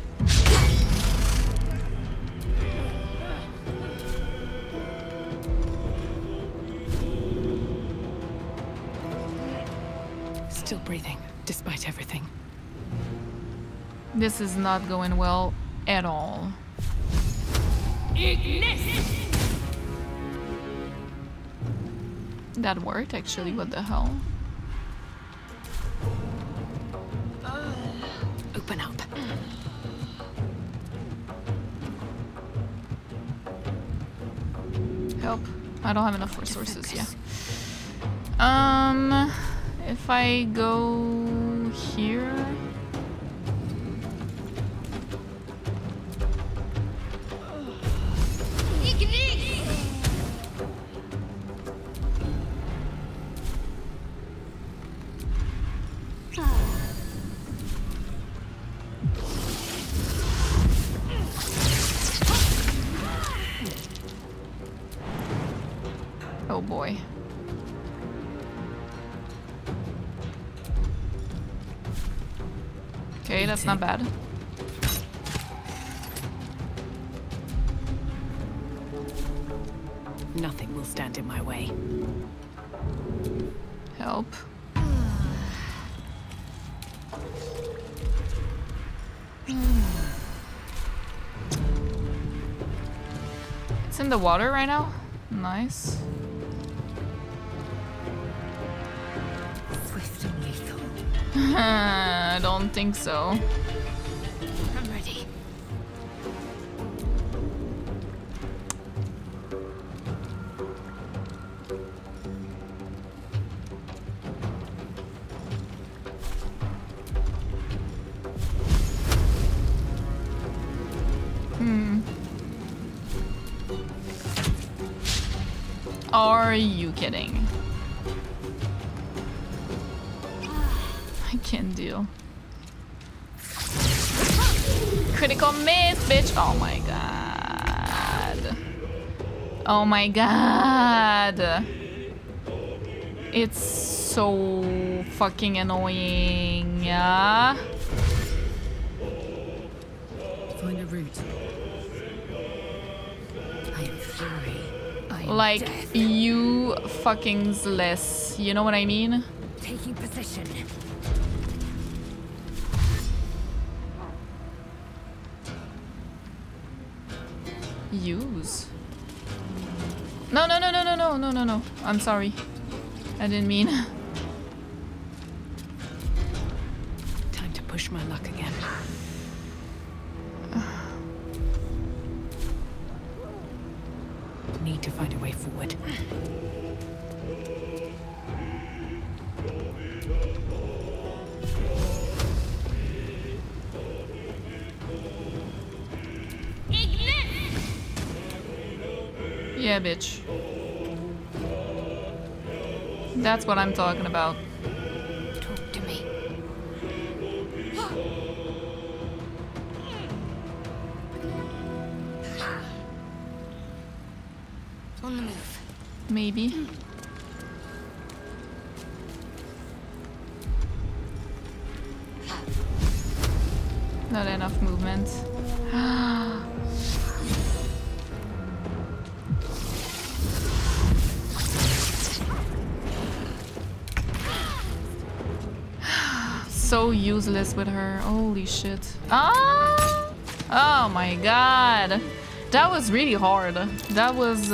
Still breathing, despite everything. This is not going well at all. Ignis! That worked, actually. What the hell? Open up. Help. I don't have enough resources, yeah. If I go here... That's not bad. Nothing will stand in my way. Help. It's in the water right now. Nice. Swift. I don't think so. I'm ready. Are you kidding? I can't deal. Critical miss, bitch! Oh my god. Oh my god. It's so fucking annoying. Yeah. Find a route. I am fury. Like, death. You fucking's less. You know what I mean? Taking position. Use. No, no, no, no, no, no, no, no, no. I'm sorry. I didn't mean. Time to push my luck again. Need to find a way forward. Yeah, bitch. That's what I'm talking about. Talk to me. On the move. Maybe. Not enough movement. So useless with her. Holy shit. Ah! Oh my god. That was really hard. That was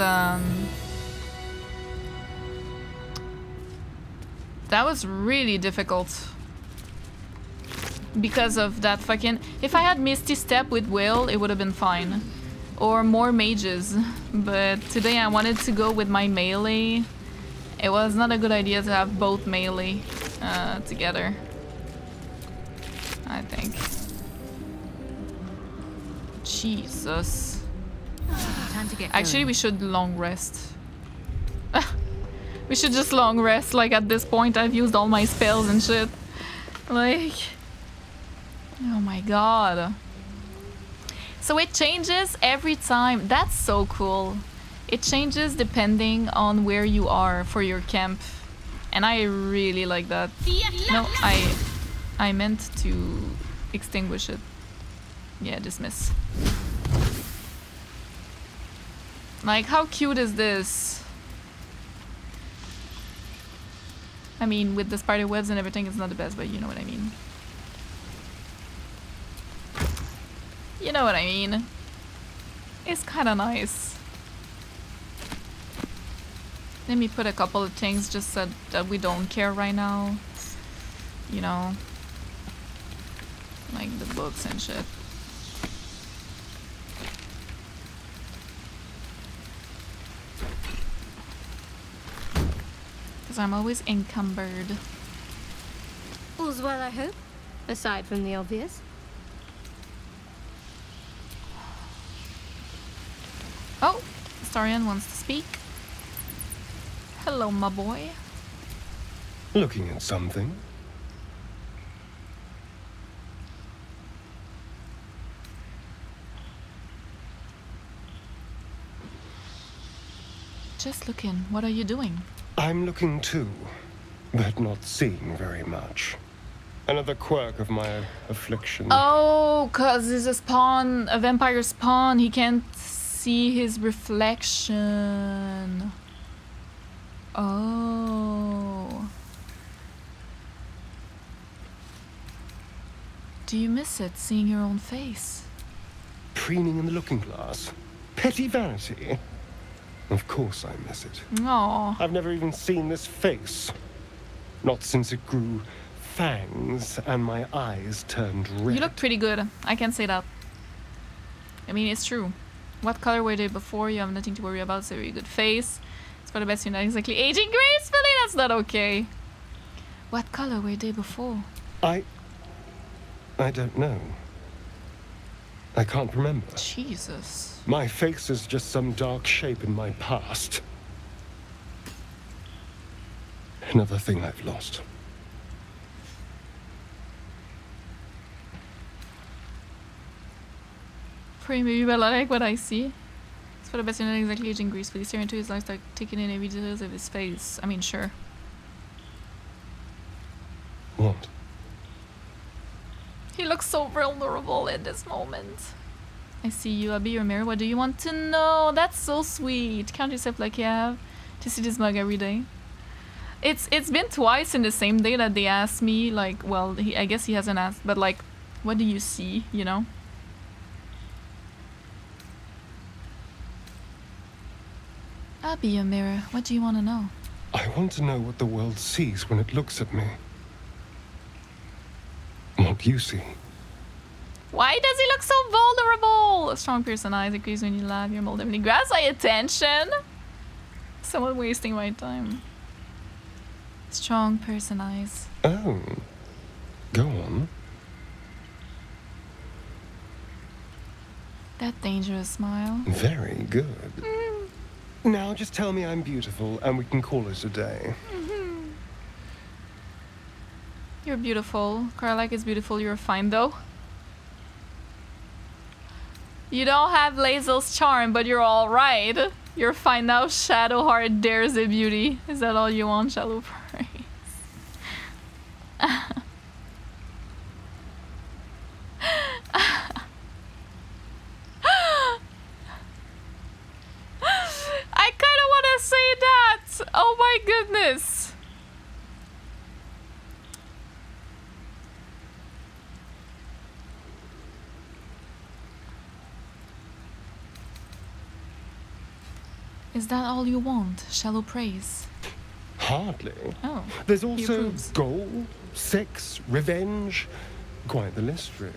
really difficult because of that fucking. If I had Misty Step with Wyll, it would have been fine, or more mages. But today I wanted to go with my melee. It was not a good idea to have both melee together, I think. Jesus. Time to get Actually, we should long rest. We should just long rest. Like, at this point, I've used all my spells and shit. Like... Oh my god. So it changes every time. That's so cool. It changes depending on where you are for your camp. And I really like that. No, I meant to extinguish it. Yeah, dismiss. Like, how cute is this? I mean, with the spider webs and everything, it's not the best, but you know what I mean. You know what I mean. It's kind of nice. Let me put a couple of things just so that we don't care right now. You know. Like the books and shit. I'm always encumbered. All's well, I hope. Aside from the obvious. Oh, Astarion wants to speak. Hello, my boy. Looking at something. Just looking. What are you doing? I'm looking too, but not seeing very much. Another quirk of my affliction. Oh, cause he's a spawn, a vampire spawn. He can't see his reflection. Oh. Do you miss it, seeing your own face? Preening in the looking glass. Petty vanity. Of course I miss it. No. I've never even seen this face. Not since it grew fangs and my eyes turned red. You look pretty good. I can say that. I mean, it's true. What color were they before? You have nothing to worry about. It's a very good face. It's for the best you're not exactly aging gracefully. That's not okay. What color were they before? I don't know. I can't remember. Jesus. My face is just some dark shape in my past. Another thing I've lost. Pray maybe but I like what I see. It's for the best you're not exactly aging gracefully. Staring into his lifestyle, taking in every detail of his face. I mean, sure. What? He looks so vulnerable in this moment. I see you. I'll be your mirror. What do you want to know? That's so sweet. Count yourself like you have to see this mug every day. It's been twice in the same day that they asked me, like, well, I guess he hasn't asked, but like, what do you see, you know? I'll be your mirror. What do you want to know? I want to know what the world sees when it looks at me. What you see. Why does he look so vulnerable? Strong piercing eyes, increase when you laugh, your mold definitely grabs my attention. Someone wasting my time. Strong piercing eyes. Oh. Go on. That dangerous smile. Very good. Mm. Now just tell me I'm beautiful and we can call it a day. You're beautiful. Karlach is beautiful. You're fine, though. You don't have Lae'zel's charm, but you're all right. You're fine now. Shadowheart dares a beauty. Is that all you want, shallow praise? I kind of want to say that. Oh my goodness. Is that all you want? Shallow praise? Hardly. Oh. There's also gold, sex, revenge. Quite the list, really.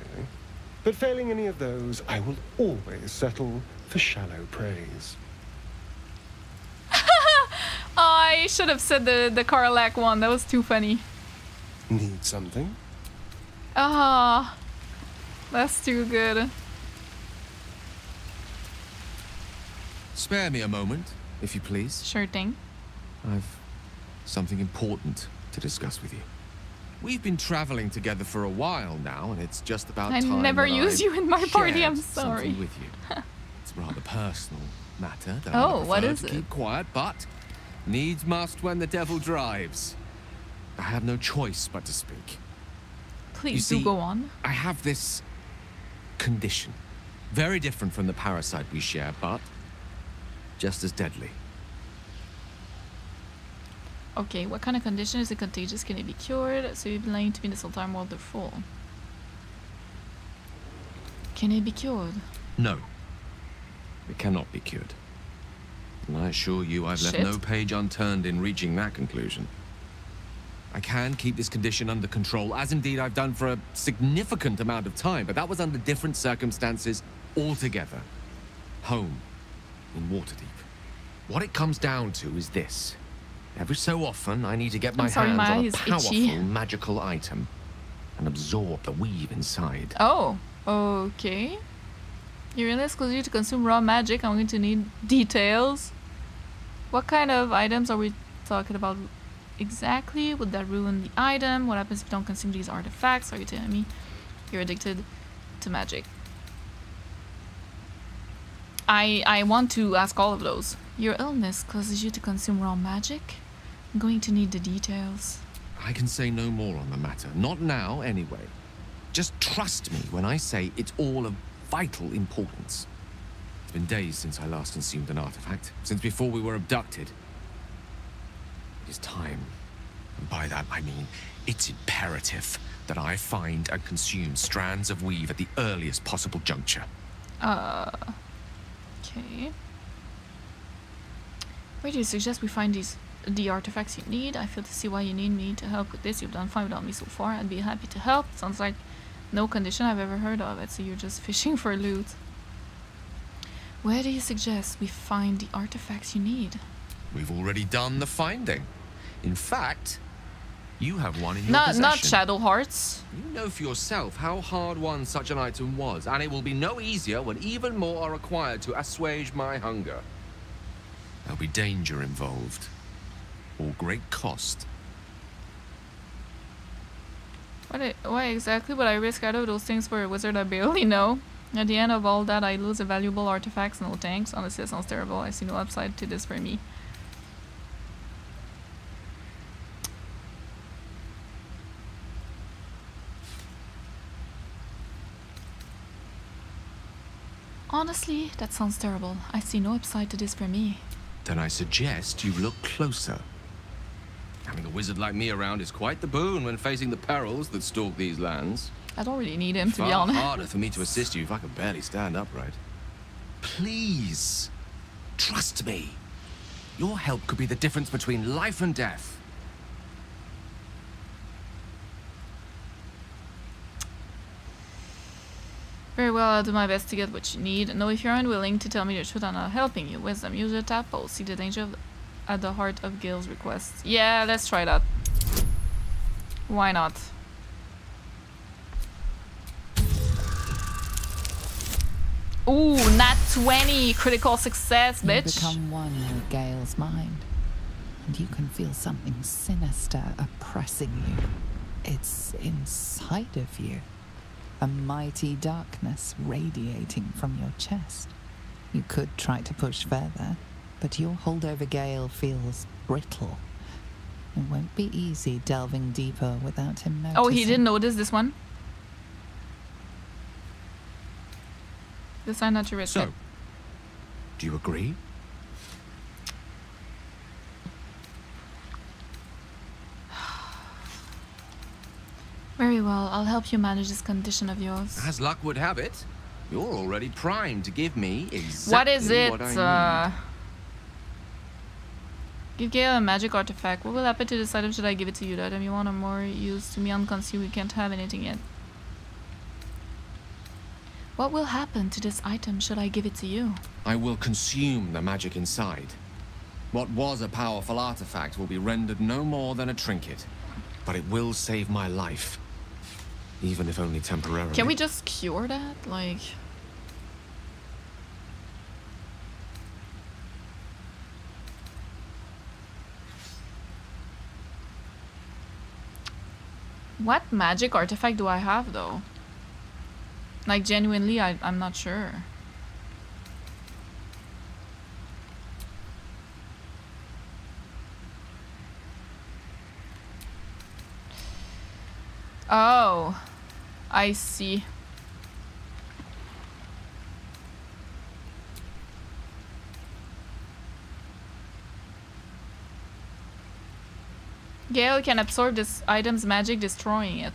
But failing any of those, I will always settle for shallow praise. I should have said the Karlach one. That was too funny. Need something? Ah, that's too good. Spare me a moment, if you please. Sure thing. I've something important to discuss with you. We've been traveling together for a while now, and it's just about time. I never use you in my party. I'm sorry. With you. It's a rather personal matter that I what is it? Keep quiet, but needs must when the devil drives. I have no choice but to speak. Please do go on. I have this condition, very different from the parasite we share, but just as deadly. Okay, what kind of condition? Is it contagious? Can it be cured? So you've been lying to me this whole time. Wonderful. Can it be cured? No. It cannot be cured. And I assure you I've left no page unturned in reaching that conclusion. I can keep this condition under control, as indeed I've done for a significant amount of time, but that was under different circumstances altogether. Home. In Waterdeep. What it comes down to is this. Every so often, I need to get my hands on a powerful magical item and absorb the weave inside. Oh, okay. You realize because you to consume raw magic, I'm going to need details. What kind of items are we talking about exactly? Would that ruin the item? What happens if you don't consume these artifacts? Are you telling me you're addicted to magic? I want to ask all of those. Your illness causes you to consume raw magic? I'm going to need the details. I can say no more on the matter. Not now, anyway. Just trust me when I say it's all of vital importance. It's been days since I last consumed an artifact, since before we were abducted. It is time, and by that I mean it's imperative that I find and consume strands of weave at the earliest possible juncture. Okay. Where do you suggest we find these? the artifacts you need. I fail to see why you need me to help with this. You've done fine without me so far. I'd be happy to help. Sounds like no condition I've ever heard of it, so you're just fishing for loot. Where do you suggest we find the artifacts you need? We've already done the finding. In fact, you have one in your possession. Not Shadowhearts. You know for yourself how hard won such an item was, and it will be no easier when even more are required to assuage my hunger. There'll be danger involved, or great cost. Why exactly would I risk out of those things for a wizard I barely know? At the end of all that, I lose a valuable artifact. No thanks. Honestly, that sounds terrible. I see no upside to this for me. Honestly, that sounds terrible. I see no upside to this for me. Then I suggest you look closer. Having a wizard like me around is quite the boon when facing the perils that stalk these lands. I don't really need him, to be honest. Far harder for me to assist you if I can barely stand upright. Please, trust me. Your help could be the difference between life and death. Very well, I'll do my best to get what you need. No, if you're unwilling to tell me the truth, I'm not helping you. Wisdom, use your tadpole. See the danger at the heart of Gale's request. Yeah, let's try that. Why not? Ooh, nat 20! Critical success, bitch! You become one in Gale's mind, and you can feel something sinister oppressing you. It's inside of you. A mighty darkness radiating from your chest. You could try to push further, but your hold over Gale feels brittle. It won't be easy delving deeper without him noticing. Oh, he didn't notice this one? Decide not to risk it. So, do you agree? Very well, I'll help you manage this condition of yours. As luck would have it, you're already primed to give me exactly what is it? What I need. Give Gale a magic artifact. What will happen to this item should I give it to you? That item you want or more use to me unconsumed. We can't have anything yet. What will happen to this item should I give it to you? I will consume the magic inside. What was a powerful artifact will be rendered no more than a trinket, but it will save my life. Even if only temporarily. Can we just cure that? Like... what magic artifact do I have, though? Like, genuinely, I'm not sure. Oh, I see. Gale can absorb this item's magic, destroying it.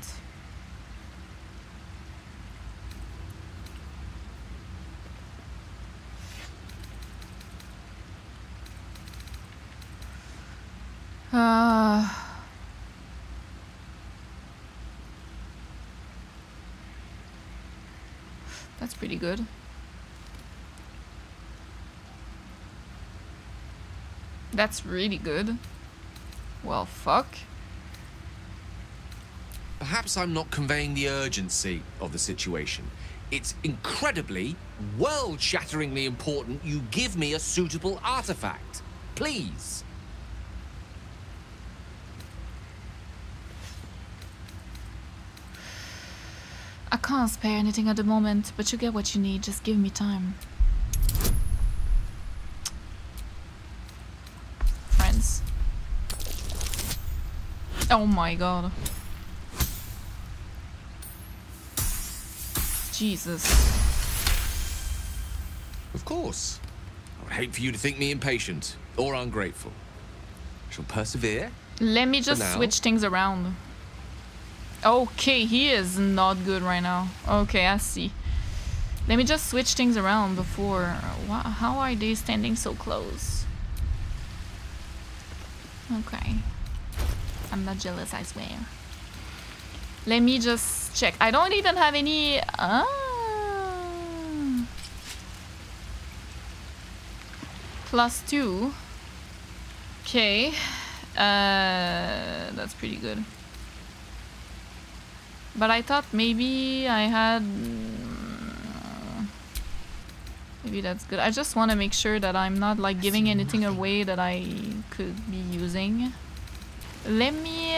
That's pretty good. That's really good. Well, fuck. Perhaps I'm not conveying the urgency of the situation. It's incredibly, world-shatteringly important you give me a suitable artifact. Please. I can't spare anything at the moment, but you get what you need. Just give me time. Friends. Oh my god. Jesus. Of course. I would hate for you to think me impatient or ungrateful. I shall persevere. Let me just switch things around. Okay, he is not good right now. Okay, I see. Let me just switch things around before... How are they standing so close? Okay. I'm not jealous, I swear. Let me just check. I don't even have any... +2. Okay. That's pretty good. But I thought maybe I had... Maybe that's good. I just want to make sure that I'm not like giving anything away that I could be using. Let me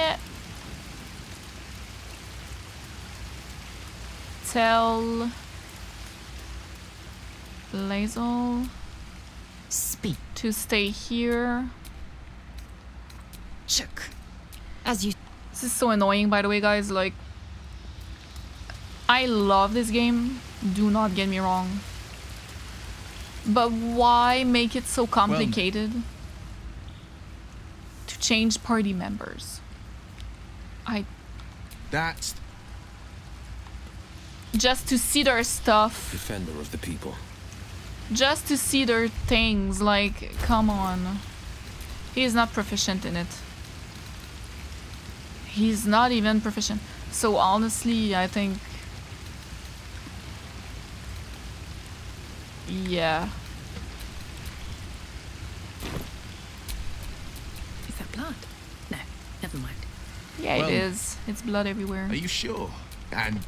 tell Lae'zel to stay here. This is so annoying, by the way, guys. Like, I love this game. Do not get me wrong. But why make it so complicated to change party members? That's just to see their stuff. Defender of the people. Just to see their things. Like, come on. He is not proficient in it. He's not even proficient. So honestly, I think. Yeah. Is that blood? No, never mind. Yeah, it is. It's blood everywhere. Are you sure? And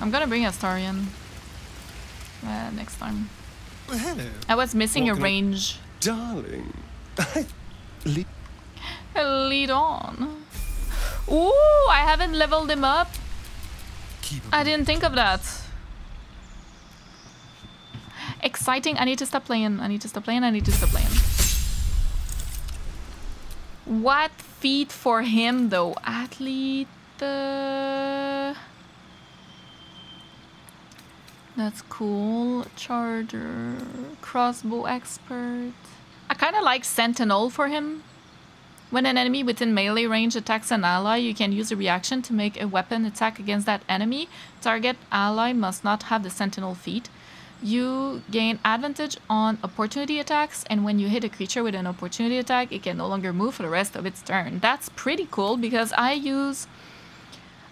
I'm gonna bring Astarion next time. Well, hello. I was missing a range. Darling. Lead on. Ooh, I haven't leveled him up. I didn't think of that. Exciting. I need to stop playing. I need to stop playing. What feat for him though? Athlete. That's cool. Charger. Crossbow expert. I kind of like Sentinel for him. When an enemy within melee range attacks an ally, you can use a reaction to make a weapon attack against that enemy. Target ally must not have the Sentinel feat. You gain advantage on opportunity attacks, and when you hit a creature with an opportunity attack, it can no longer move for the rest of its turn. That's pretty cool because I use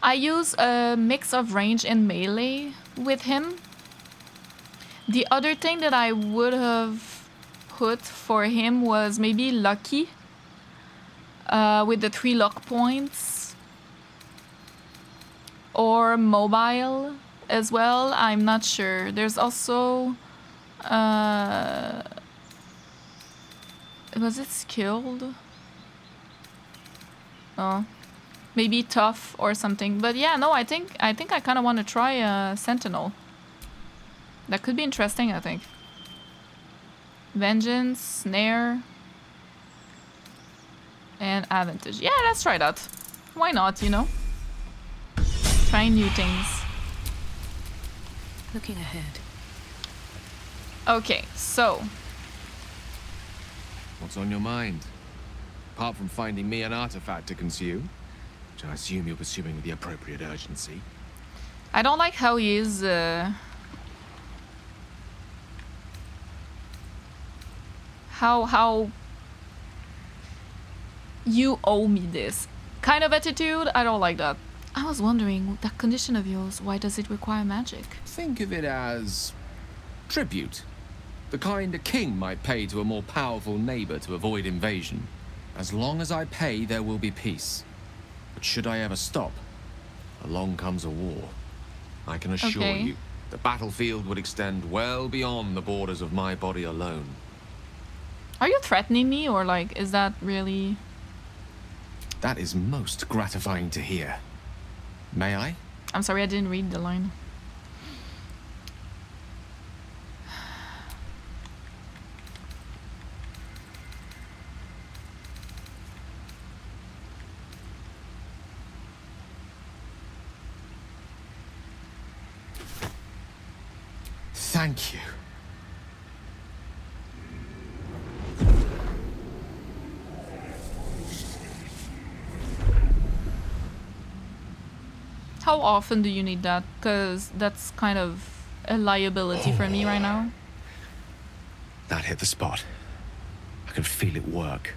a mix of range and melee with him. The other thing that I would have put for him was maybe Lucky. With the 3 luck points. Or Mobile as well. I'm not sure. There's also... was it skilled? Oh. Maybe Tough or something. But yeah, no, I think I kind of want to try Sentinel. That could be interesting, I think. Vengeance, Snare... and advantage. Yeah, let's try that. Why not, you know? Try new things. Looking ahead. Okay, so. What's on your mind? Apart from finding me an artifact to consume, which I assume you're pursuing with the appropriate urgency. I don't like how he is, how you owe me this kind of attitude. I don't like that. I was wondering, that condition of yours, why does it require magic? Think of it as tribute. The kind a king might pay to a more powerful neighbor to avoid invasion. As long as I pay, there will be peace. But should I ever stop, along comes a war. I can assure you, the battlefield would extend well beyond the borders of my body alone. Are you threatening me, or like, is that really... That is most gratifying to hear. May I? I'm sorry, I didn't read the line. Thank you. How often do you need that? Because that's kind of a liability for me right now. That hit the spot. I I can feel it work.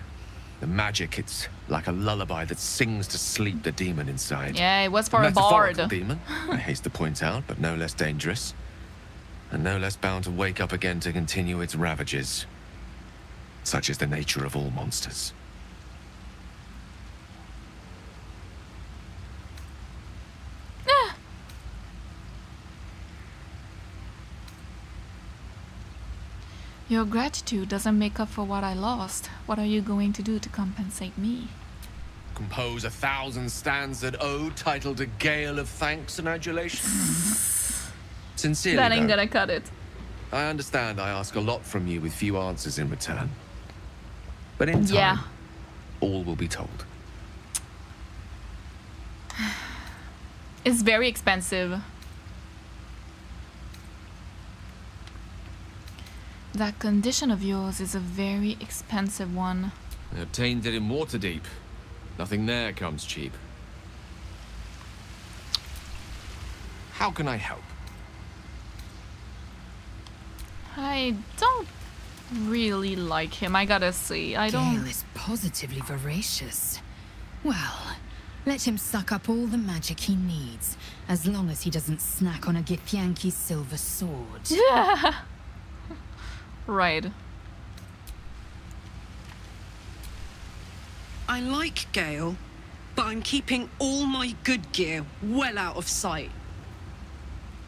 The magic, it's like a lullaby that sings to sleep the demon inside. Yeah, it was for a bard. Demon, I haste to point out, but no less dangerous. And no less bound to wake up again to continue its ravages. Such is the nature of all monsters. Your gratitude doesn't make up for what I lost. What are you going to do to compensate me? Compose 1,000 stanzas, ode titled A Gale of Thanks and Adulation. Sincerely, that ain't gonna cut it. I understand I ask a lot from you with few answers in return. But in time, all will be told. It's very expensive. That condition of yours is a very expensive one. I obtained it in Waterdeep. Nothing there comes cheap. How can I help? I don't really like him, I gotta say. I don't... Gale is positively voracious. Well, let him suck up all the magic he needs, as long as he doesn't snack on a Githyanki silver sword. Yeah. Right. I like Gale, but I'm keeping all my good gear well out of sight.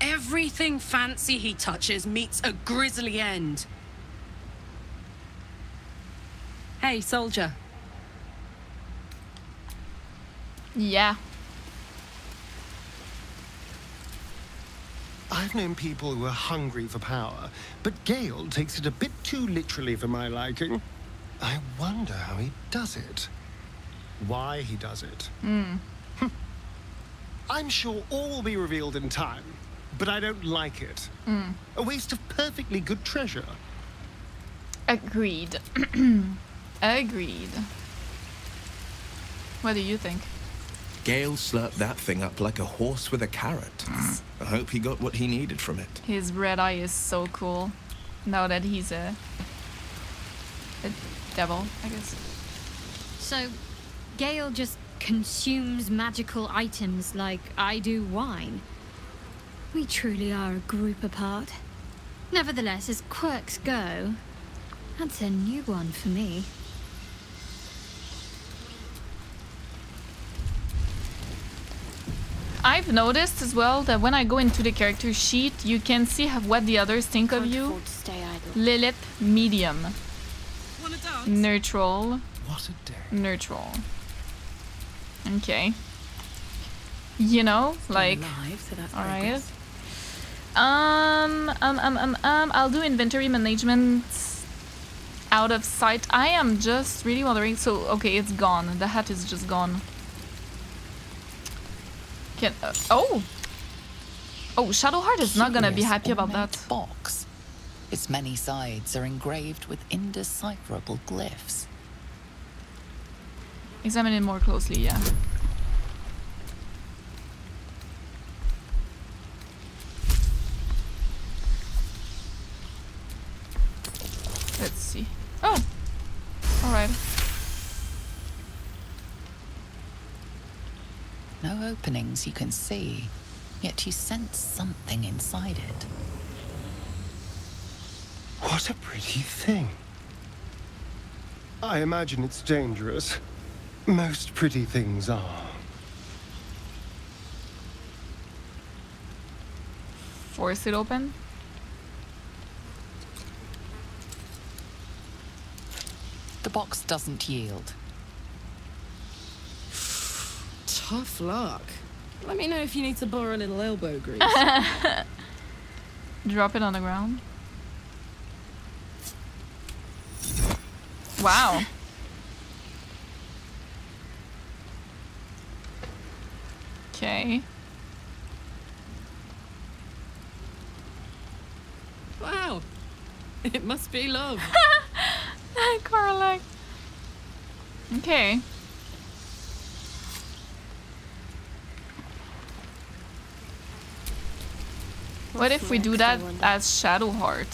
Everything fancy he touches meets a grisly end. Hey, soldier. Yeah. I've known people who are hungry for power, but Gale takes it a bit too literally for my liking. I wonder how he does it. Why he does it. I'm sure all will be revealed in time, but I don't like it. A waste of perfectly good treasure. Agreed. Agreed. What do you think? Gale slurped that thing up like a horse with a carrot. I hope he got what he needed from it. His red eye is so cool. Now that he's a devil, I guess. So, Gale just consumes magical items like I do wine. We truly are a group apart. Nevertheless, as quirks go, that's a new one for me. I've noticed as well that when I go into the character sheet, you can see what the others think of you. Lilith, medium. Neutral. What a day. Neutral. Okay. You know, like, alright. I'll do inventory management out of sight. I am just really wondering. So, okay, it's gone. The hat is just gone. Can, oh, Shadowheart is not gonna be happy about that. Box. Its many sides are engraved with indecipherable glyphs. Examine it more closely, yeah. Let's see. Oh, all right. No openings you can see, yet you sense something inside it. What a pretty thing. I imagine it's dangerous. Most pretty things are. Force it open? The box doesn't yield. Tough luck. Let me know if you need to borrow a little elbow grease. Drop it on the ground. Wow. Okay. Wow. It must be love. Karlach. Okay. What if we do that as Shadowheart?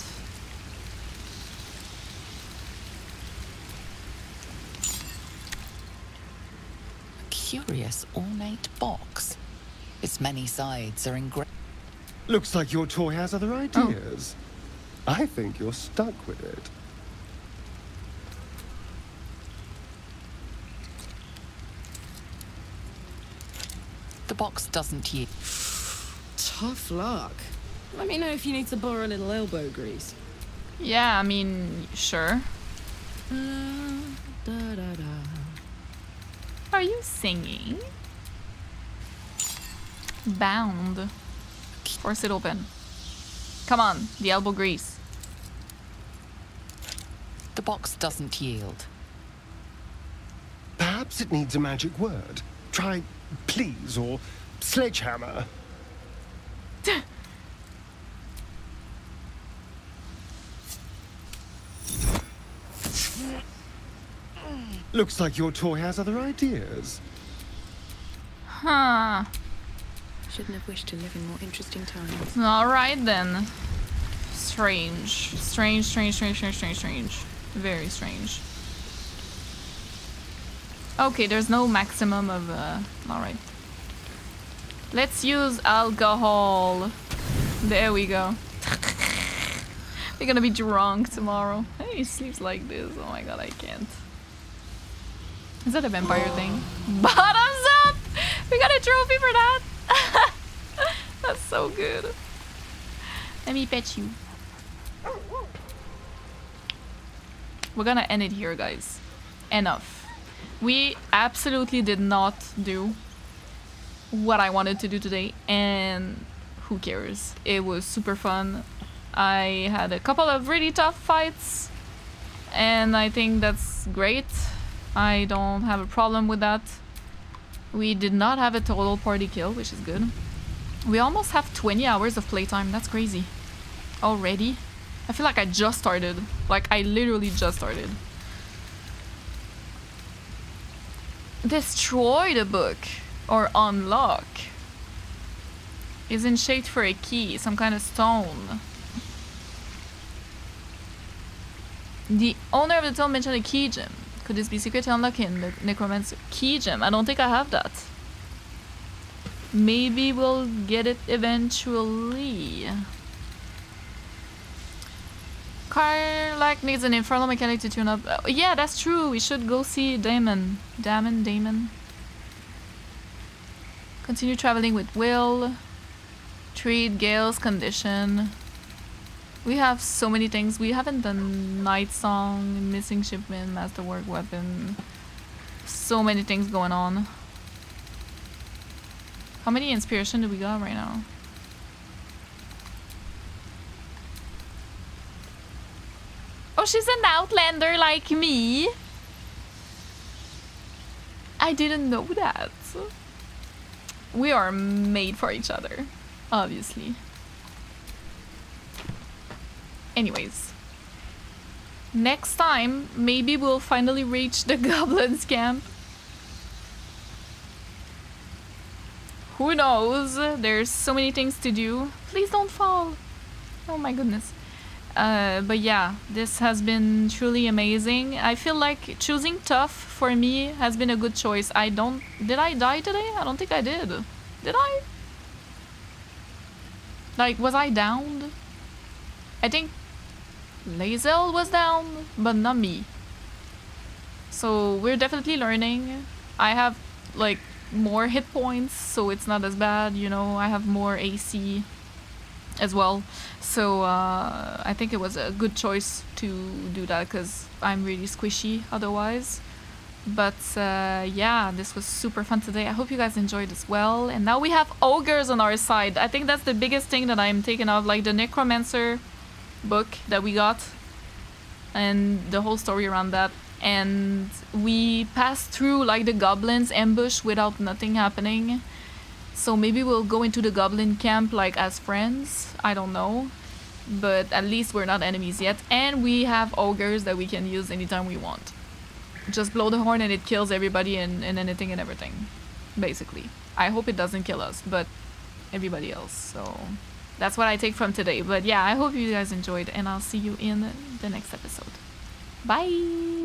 curious ornate box. Its many sides are engraved. Looks like your toy has other ideas. Oh. I think you're stuck with it. The box doesn't yet. Tough luck. Let me know if you need to borrow a little elbow grease. Yeah, I mean, sure. Da, da, da. Are you singing? Bound. Force it open. Come on, the elbow grease. The box doesn't yield. Perhaps it needs a magic word. Try please or sledgehammer. Looks like your toy has other ideas. Huh. Shouldn't have wished to live in more interesting times. All right then. Strange. Strange, strange, strange, strange, strange, strange. Very strange. Okay, there's no maximum of... all right. Let's use alcohol. There we go. We're gonna be drunk tomorrow. Hey, he sleeps like this. Oh my god, I can't. Is that a vampire thing? Bottoms up! We got a trophy for that! That's so good. Let me pet you. We're gonna end it here, guys. Enough. We absolutely did not do what I wanted to do today, and who cares? It was super fun. I had a couple of really tough fights, and I think that's great. I don't have a problem with that. We did not have a total party kill, which is good. We almost have 20 hours of playtime. That's crazy. Already? I feel like I just started. Like, I literally just started. Destroy the book. Or unlock. It's in shape for a key. Some kind of stone. The owner of the tomb mentioned a key gem. Could this be secret to unlocking the necromancer? Key gem. I don't think I have that. Maybe we'll get it eventually. Karlach needs an infernal mechanic to tune up. Oh, yeah, that's true. We should go see Damon. Damon. Continue traveling with Wyll. Treat Gale's condition. We have so many things. We haven't done Night Song, Missing Shipment, Masterwork Weapon. So many things going on. How many inspiration do we got right now? Oh, she's an outlander like me. I didn't know that. We are made for each other, obviously. Anyways, next time, maybe we'll finally reach the Goblins camp. Who knows? There's so many things to do. Please don't fall. Oh my goodness. But yeah, this has been truly amazing. I feel like choosing Tough for me has been a good choice. I don't... Did I die today? I don't think I did. Did I? Like, was I downed? I think... Lae'zel was down, but not me. So we're definitely learning. I have like more hit points, so it's not as bad, you know. I have more AC as well, so I think it was a good choice to do that because I'm really squishy otherwise. But yeah, this was super fun today. I hope you guys enjoyed as well. And now we have ogres on our side. I think that's the biggest thing that I'm taking out, like the necromancer book that we got and the whole story around that, and we passed through like the goblins ambush without nothing happening. So maybe we'll go into the goblin camp like as friends, I don't know, but at least we're not enemies yet, and we have ogres that we can use anytime we want. Just blow the horn and it kills everybody and anything and everything, basically. I hope it doesn't kill us, but everybody else. So that's what I take from today. But yeah, I hope you guys enjoyed, and I'll see you in the next episode. Bye!